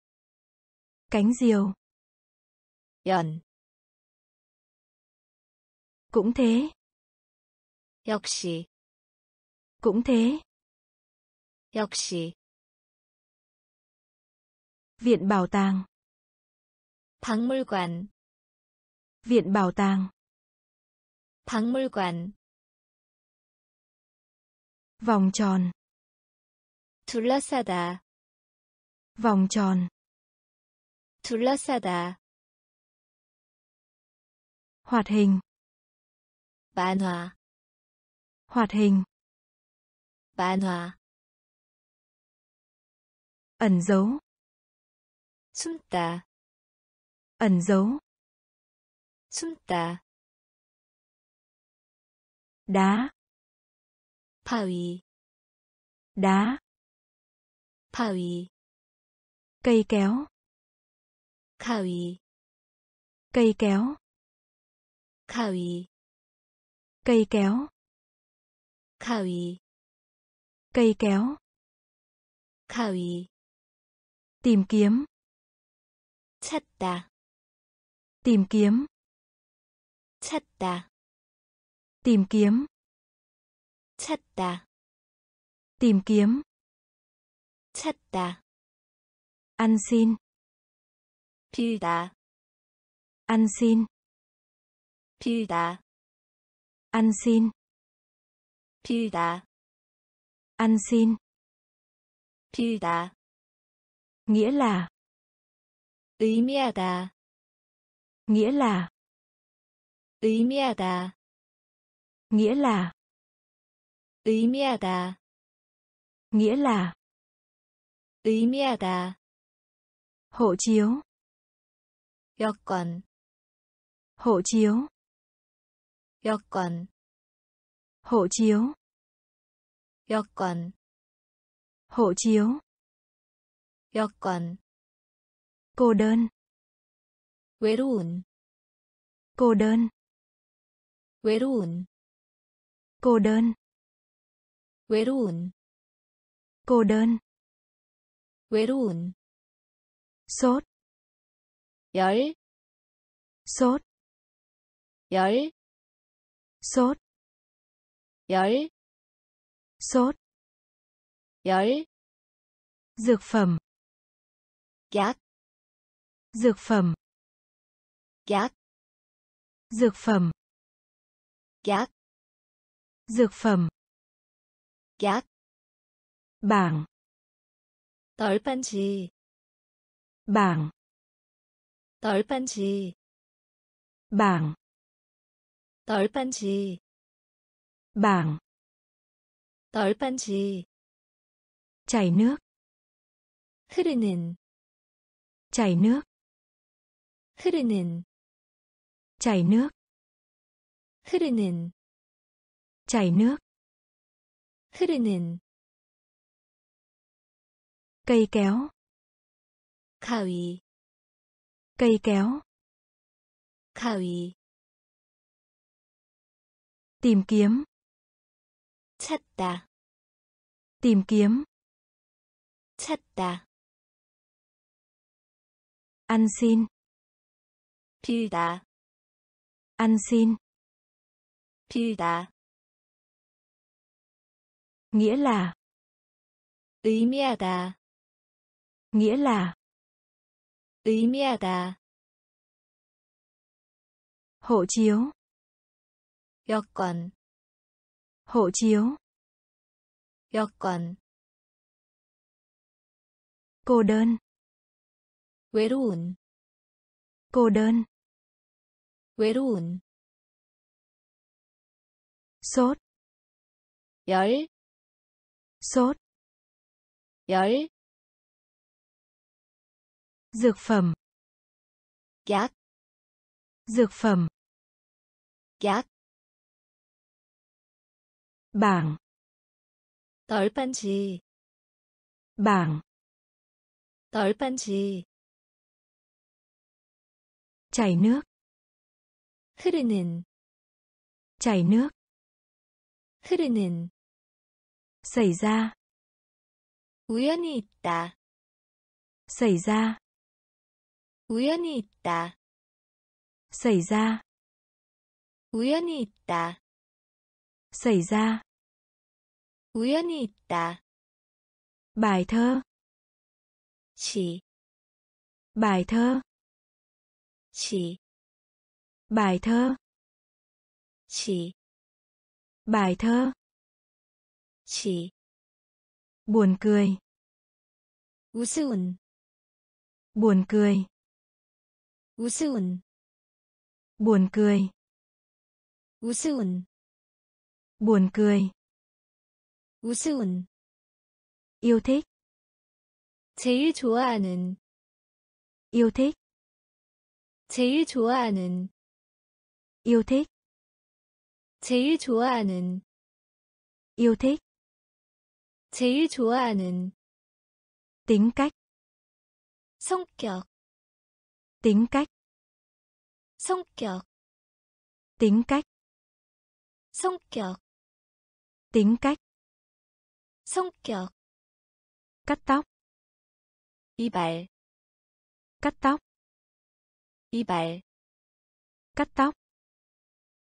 cánh diều, 연, cũng thế, 역시, cũng thế, 역시, viện bảo tàng, 박물관, viện bảo tàng, 박물관, vòng tròn, 둘러싸다, vòng tròn, 둘러싸다, hoạt hình, 만화, hoạt hình, 만화, ẩn dấu, 숨다, ẩn dấu, 숨다, đá, 바위, đá, 바위, cây kéo, 가위, cây kéo, 가위, cây kéo, 가위, cây kéo, 가위, tìm kiếm, 찾다, tìm kiếm, 찾다, tìm kiếm, 찾다, tìm kiếm, 찾다, ăn xin, 빌다, ăn xin, 빌다, ăn xin, 빌다, ăn xin, 빌다, nghĩa là, 의미하다, nghĩa là, 의미하다, nghĩa là, 의미하다, nghĩa là, 의미하다, hộ chiếu, 여권, hộ chiếu, 여권, hộ chiếu, 여권, hộ chiếu, 여권, cô đơn, 외로운, cô đơn, 외로운, cô đơn, 외로운, cô đơn, 외로운, sốt, 열, sốt, 열, sốt, 열, sốt, 열, dược phẩm, 약, dược phẩm, 약, dược phẩm, 약, dược phẩm, 약, bảng, 덜판지, bảng, 덜판지, bảng, 덜판지, bảng, 덜판지, chảy nước, 흐르는, chảy nước, 흐르는, chảy nước. 흐르는. chảy nước. 흐르는. cây kéo. 가위. cây kéo. 가위. tìm kiếm. 찾다. tìm kiếm. 찾다. ăn xin. 빌다. ăn xin. 빌다. nghĩa là. 의미하다. nghĩa là. 의미하다. hộ chiếu. 여권. hộ chiếu. 여권. cô đơn. 외로운. cô đơn. 외로운. sốt. 열. sốt. 열. dược phẩm. 약. dược phẩm. 약. bảng. 덜판지. bảng. 덜판지. chảy nước. 흐르는. chảy nước. 흐르는. xảy ra. 우연히 있다. xảy ra. 우연히 있다. xảy ra. 우연히 있다. xảy ra. 우연히 있다. bài thơ. 시. bài thơ. 시. bài thơ. 시. bài thơ. 시. buồn cười. 우스운. buồn cười. 우스운. buồn cười. 우스운. buồn cười. 우스운. yêu thích. 제일 좋아하는. yêu thích. 제일 좋아하는. yêu thích. 제일 좋아하는. yêu thích. 제일 좋아하는. tính cách. 성격. tính cách. 성격. tính cách. 성격. tính cách. 성격. cắt tóc. 이발. cắt tóc. 이발. cắt tóc.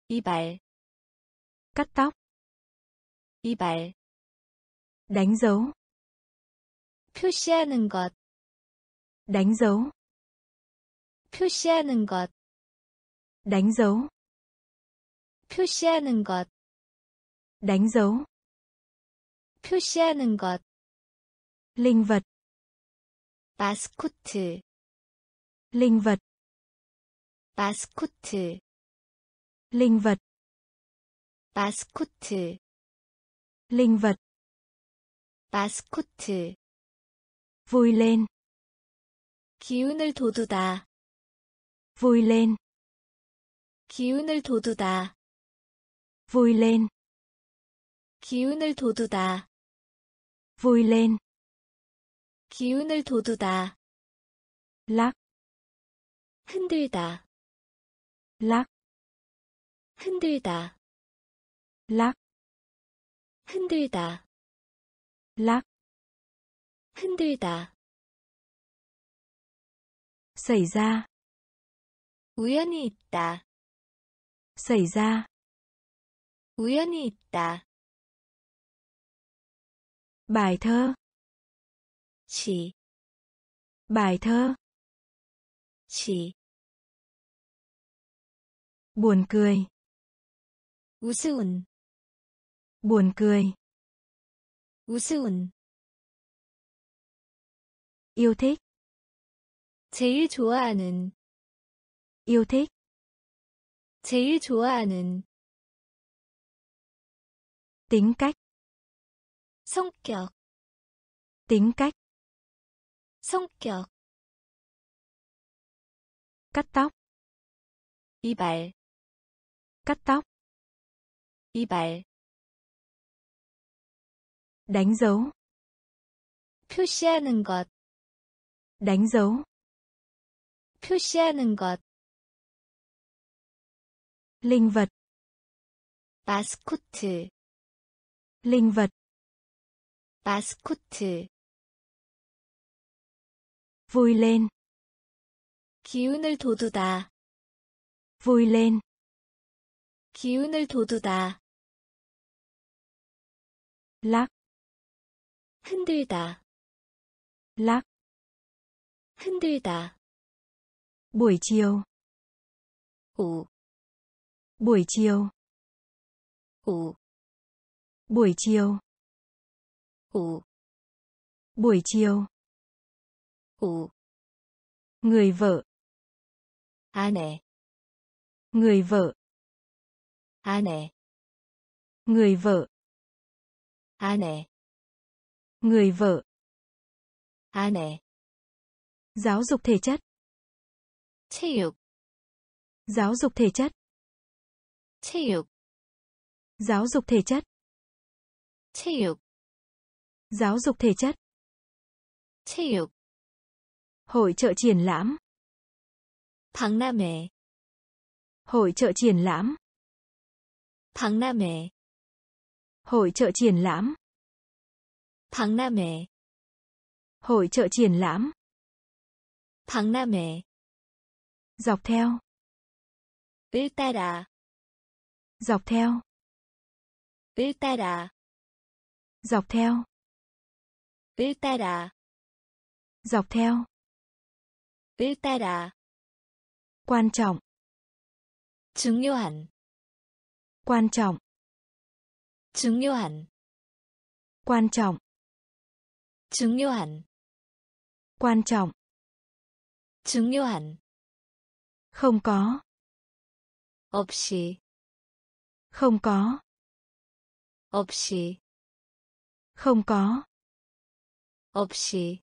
이발. cắt tóc. 이발. đánh dấu. 표시하는 것. đánh dấu. 표시하는 것. đánh dấu. 표시하는 것. đánh dấu. 표시하는 것. linh vật. 마스코트. linh vật. 마스코트. linh vật. 마스코트. linh vật. 마스코트. vui lên. 기운을 돋우다. vui lên. 기운을 돋우다. vui lên. 기운을 돋우다. vui lên. 기운을 돋우다. lắc. 흔들다. lắc. 흔들다. lắc. 흔들다. lắc. 흔들다. xảy ra. 우연히 있다. xảy ra. 우연히 있다. bài thơ. 시. bài thơ. 시. buồn cười. 우스운. buồn cười. 우스운. yêu thích. 제일 좋아하는. yêu thích. 제일 좋아하는. tính cách. 성격. tính cách. 성격. cắt tóc. 이발, cắt tóc, 이발, đánh dấu, 표시하는 것, đánh dấu, 표시하는 것, linh vật, 마스코트, linh vật, 마스코트, vui lên, 기운을 돋우다, vui lên, 기운을 돋우다, lắc, 흔들다, lắc, 흔들다, buổi chiều, ủ, buổi chiều, ủ, buổi chiều, ủ, buổi chiều, ủ, người vợ, 아내, người vợ, 아내, người vợ, 아내, người vợ, 아내, giáo dục thể chất, 체육, giáo dục thể chất, 체육, giáo dục thể chất, 체육, giáo dục thể chất, 체육, hội chợ triển lãm, 박람회, hội chợ triển lãm, 박람회, hội chợ triển lãm, 박람회, hội chợ triển lãm, 박람회, dọc theo, 을 따라, dọc theo, 을 따라, dọc theo, 을 따라, dọc theo, 을 따라, quan trọng, 중요한, quan trọng, 중요한, quan trọng, 중요한, quan trọng, 중요한, không có, 없이, không có, 없이, không có, 없이,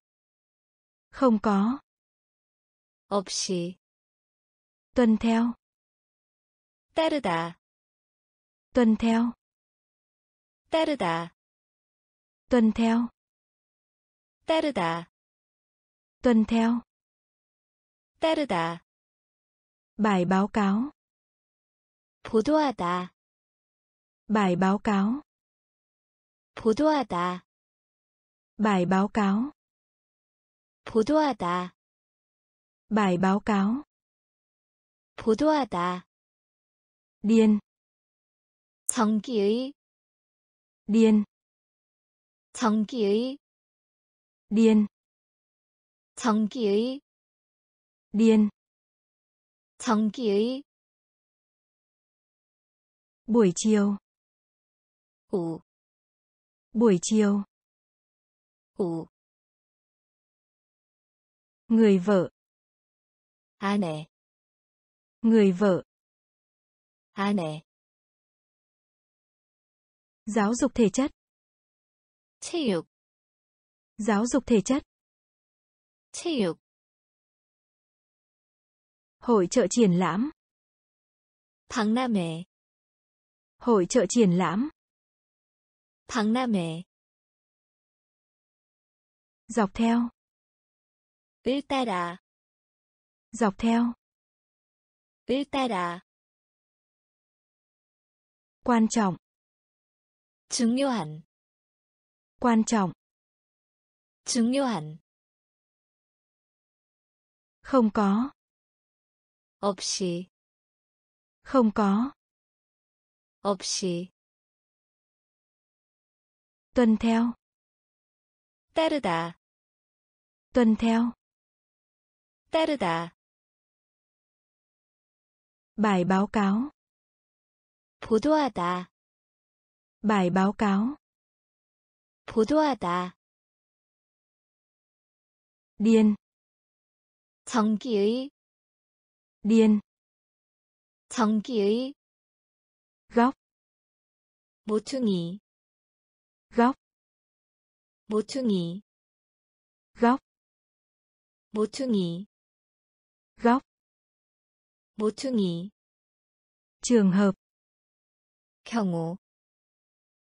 không có, 없이, tuân theo, 따르다, tuân theo, 따르다, tuân theo, 따르다, tuân theo, 따르다, bài báo cáo, 보도하다, bài báo cáo, 보도하다, bài báo cáo, 보도하다, bài báo cáo, 보도하다, điên, 정기의, điên, 정기의, điên, 정기의, điên, 정기의, buổi chiều, ủ, buổi chiều, ủ, người vợ, 아내, người vợ, 아내, giáo dục thể chất, 체육, giáo dục thể chất, 체육, hội chợ triển lãm, 박람회, hội chợ triển lãm, 박람회, dọc theo, 을 따라, dọc theo, 을 따라, quan trọng, 중요한, quan trọng, 중요한, không có, 없이, không có, 없이, tuân theo, 따르다, tuân theo, 따르다, bài báo cáo, 보도하다, bài báo cáo, 보도하다, điên, 정기의, điên, 정기의, góc, 모퉁이, góc, 모퉁이, góc, 모퉁이, góc, 모퉁이, trường hợp 경우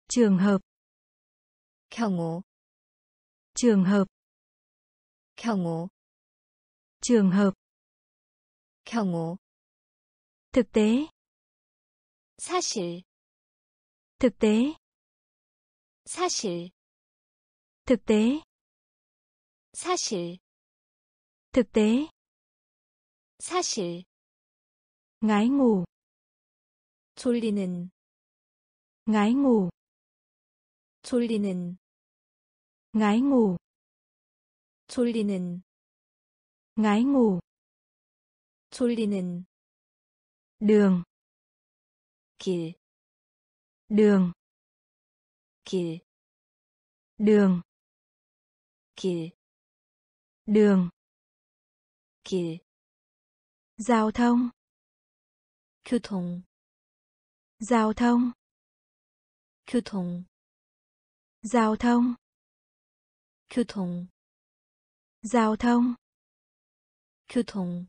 trường hợp 경우 trường hợp 경우 trường hợp 경우 thực tế 사실 thực tế 사실 thực tế 사실 thực tế 사실 ngái ngủ 졸리는 ngái ngủ 졸리는 ngái ngủ 졸리는 ngái ngủ 졸리는 đường 길 đường 길 đường 길 đường 길 giao thông 교통 giao thông 교통 giao thông 교통 giao thông 교통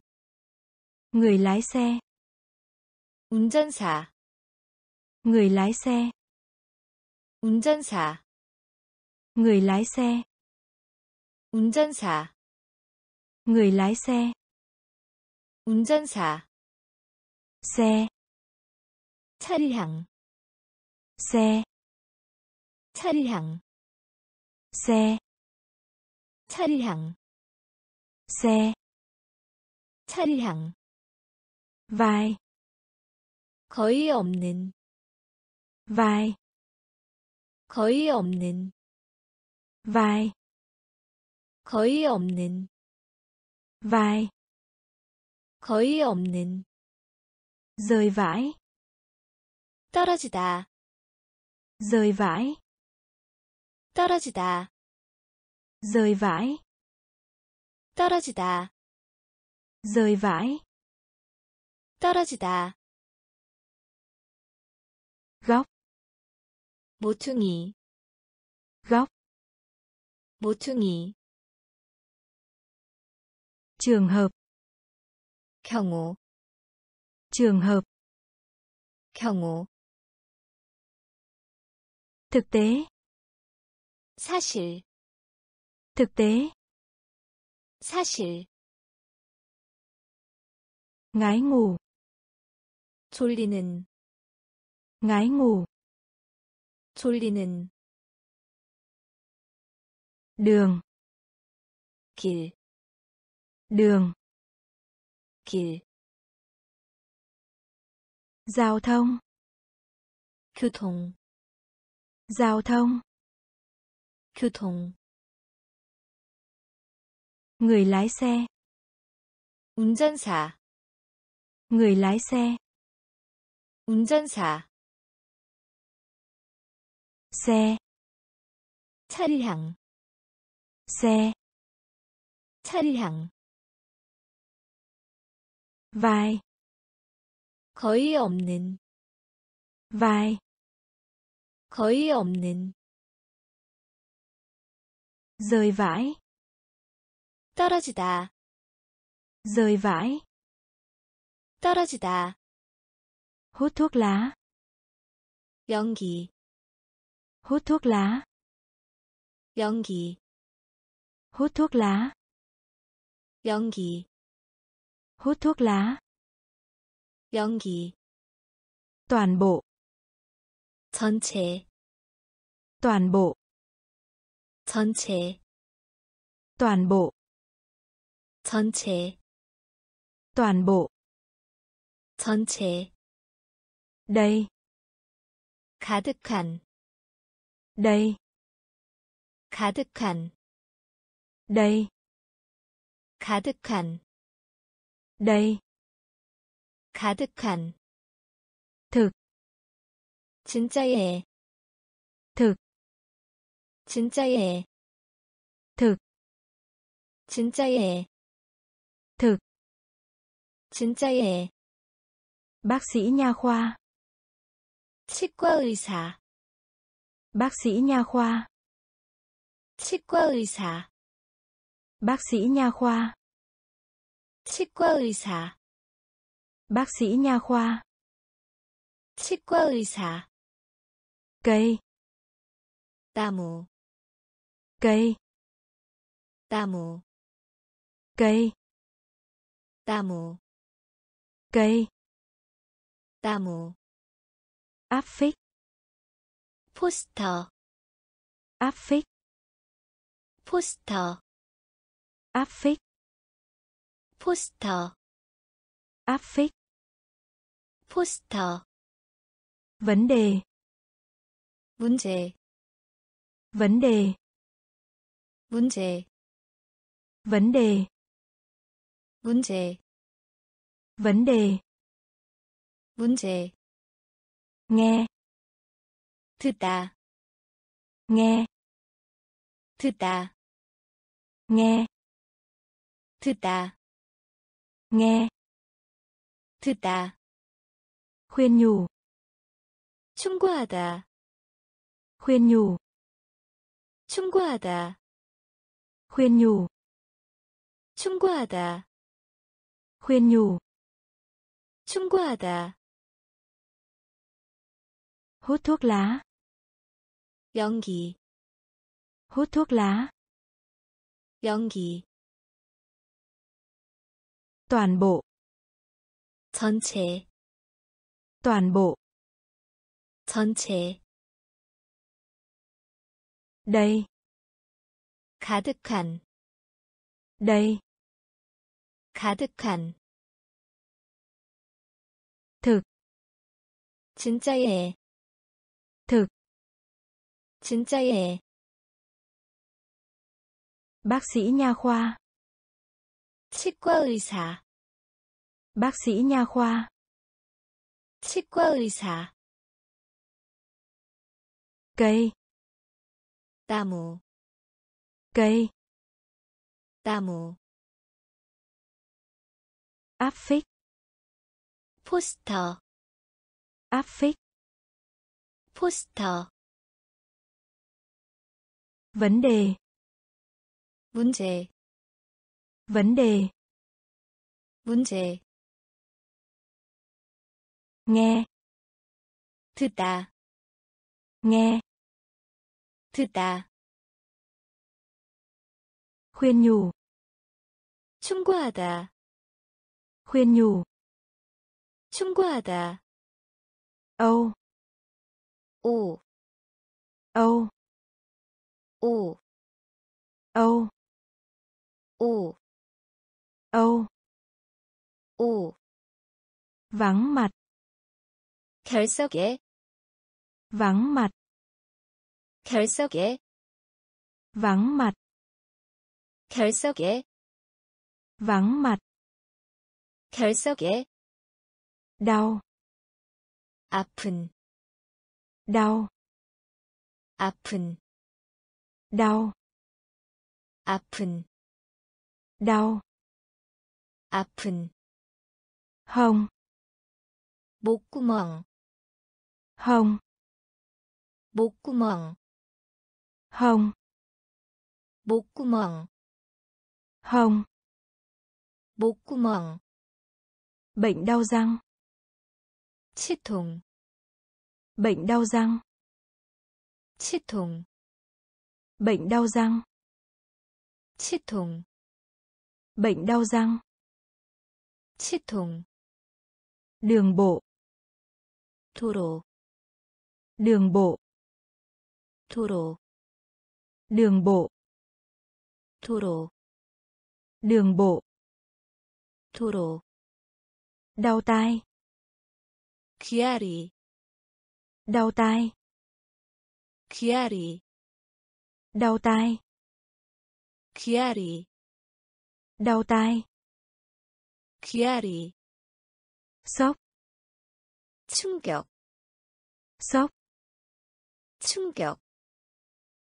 người lái xe 운전사 người lái xe 운전사 người lái xe 운전사 người lái xe 운전사 xe 차량 xe 차량 xe 차량 xe 차량 vai 거의 없는 vai 거의 없는 vai 거의 없는 vai 거의 없는 rơi vãi 떨어지다 rơi vãi 떨어지다 rơi vãi 떨어지다 rơi vãi 떨어지다 góc 모퉁이 góc 모퉁이 trường hợp 경우 trường hợp 경우 thực tế 사실 thực tế 사실 ngái ngủ 졸리는 ngái ngủ 졸리는 đường 길 đường 길 giao thông 교통 giao thông 교통 người lái xe 운전사 người lái xe 운전사 xe 차량 xe 차량 vai 거의 없는 vai 거의 없는 rơi vãi 떨어지다 rơi vãi 떨어지다 hút thuốc lá 연기 hút thuốc lá 연기 hút thuốc lá 연기 hút thuốc lá 연기 toàn bộ 전체 toàn bộ 전체 toàn bộ 전체 toàn bộ 전체 đây 가득한 đây 가득한 đây 가득한 đây 가득한 thực 진짜예 thực 진짜예 thực 진짜예 thực 진짜예 bác sĩ nha khoa 치과 의사 bác sĩ nha khoa 치과 의사 bác sĩ nha khoa 치과 의사 bác sĩ nha khoa 치과 의사 cây 나무 cây 나무 cây 나무 cây 나무 áp phích 포스터 áp phích 포스터 áp phích 포스터 áp phích 포스터 vấn đề 문제 vấn đề 문제 vấn đề 문제 vấn đề 문제 nghe 듣다 nghe 듣다 nghe 듣다 nghe 듣다 khuyên nhủ 충고하다 khuyên nhủ 충고하다 khuyên nhủ 충고하다 khuyên nhủ 충고하다 hút thuốc lá 연기 hút thuốc lá 연기 toàn bộ 전체 toàn bộ 전체 đây 가득한 đây 가득한 thực 진짜예 thực 진짜예 bác sĩ nha khoa 치과 의사 bác sĩ nha khoa 치과 의사 cây 나무 cây 나무 áp phích 포스터 áp phích 포스터 vấn đề 문제 vấn đề 문제 nghe 듣다 nghe 듣다 khuyên nhủ 충고하다 khuyên nhủ 충고하다 âu 오 âu 오 âu 오 âu 오 vắng mặt 결석에 vắng mặt 결석에 vắng mặt 결석에 vắng mặt 결석에 đau 아픈 đau 아픈 đau 아픈 đau 아픈 hông 목구멍 hông 목구멍 hông 목구멍 hông 목구멍 bệnh đau răng 치통 bệnh đau răng 치통 bệnh đau răng 치통 bệnh đau răng 치통 đường bộ 도로 đường bộ 도로 đường bộ 도로 đường bộ 도로 đau tai 귀아리 đau tai 귀아리 đau tai 귀아리 đau tai 귀아리 sốc 충격 sốc 충격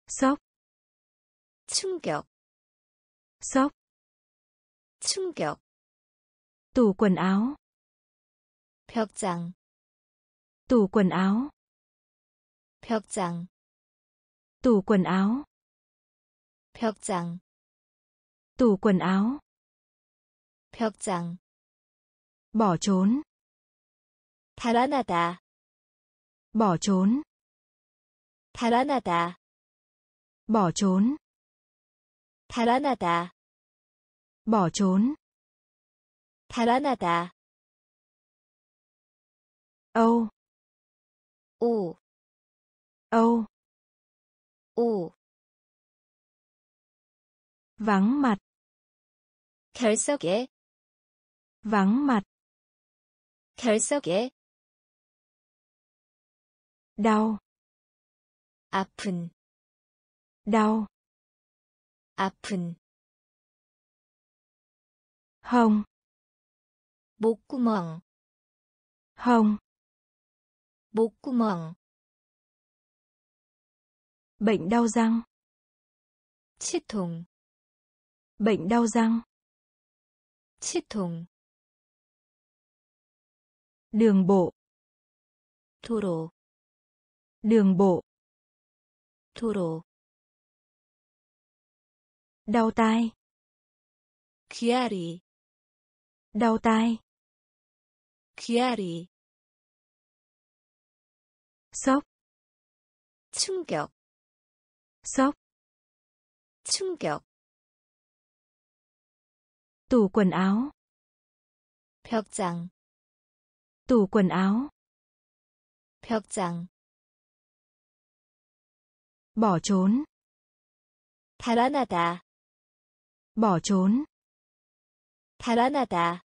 sốc 충격 sốc 충격 tủ quần áo 벽장 tủ quần áo 벽장 tủ quần áo 벽장 tủ quần áo 벽장 bỏ trốn 달아나다 bỏ trốn. 달아나다. bỏ trốn. 달아나다. bỏ trốn. 달아나다. 오. 오. 오. 오. vắng mặt. 결석에. vắng mặt. 결석에. đau. 아픈. đau. 아픈. hông. 목구멍. hông. 목구멍. bệnh đau răng. 치통. bệnh đau răng. 치통. đường bộ. 도로. đường bộ. 도로. đau tai. 귀아리. đau tai. 귀아리. sốc. 충격. sốc. 충격. tủ quần áo. 벽장. tủ quần áo. 벽장. bỏ trốn. 달아나다. bỏ trốn. 달아나다.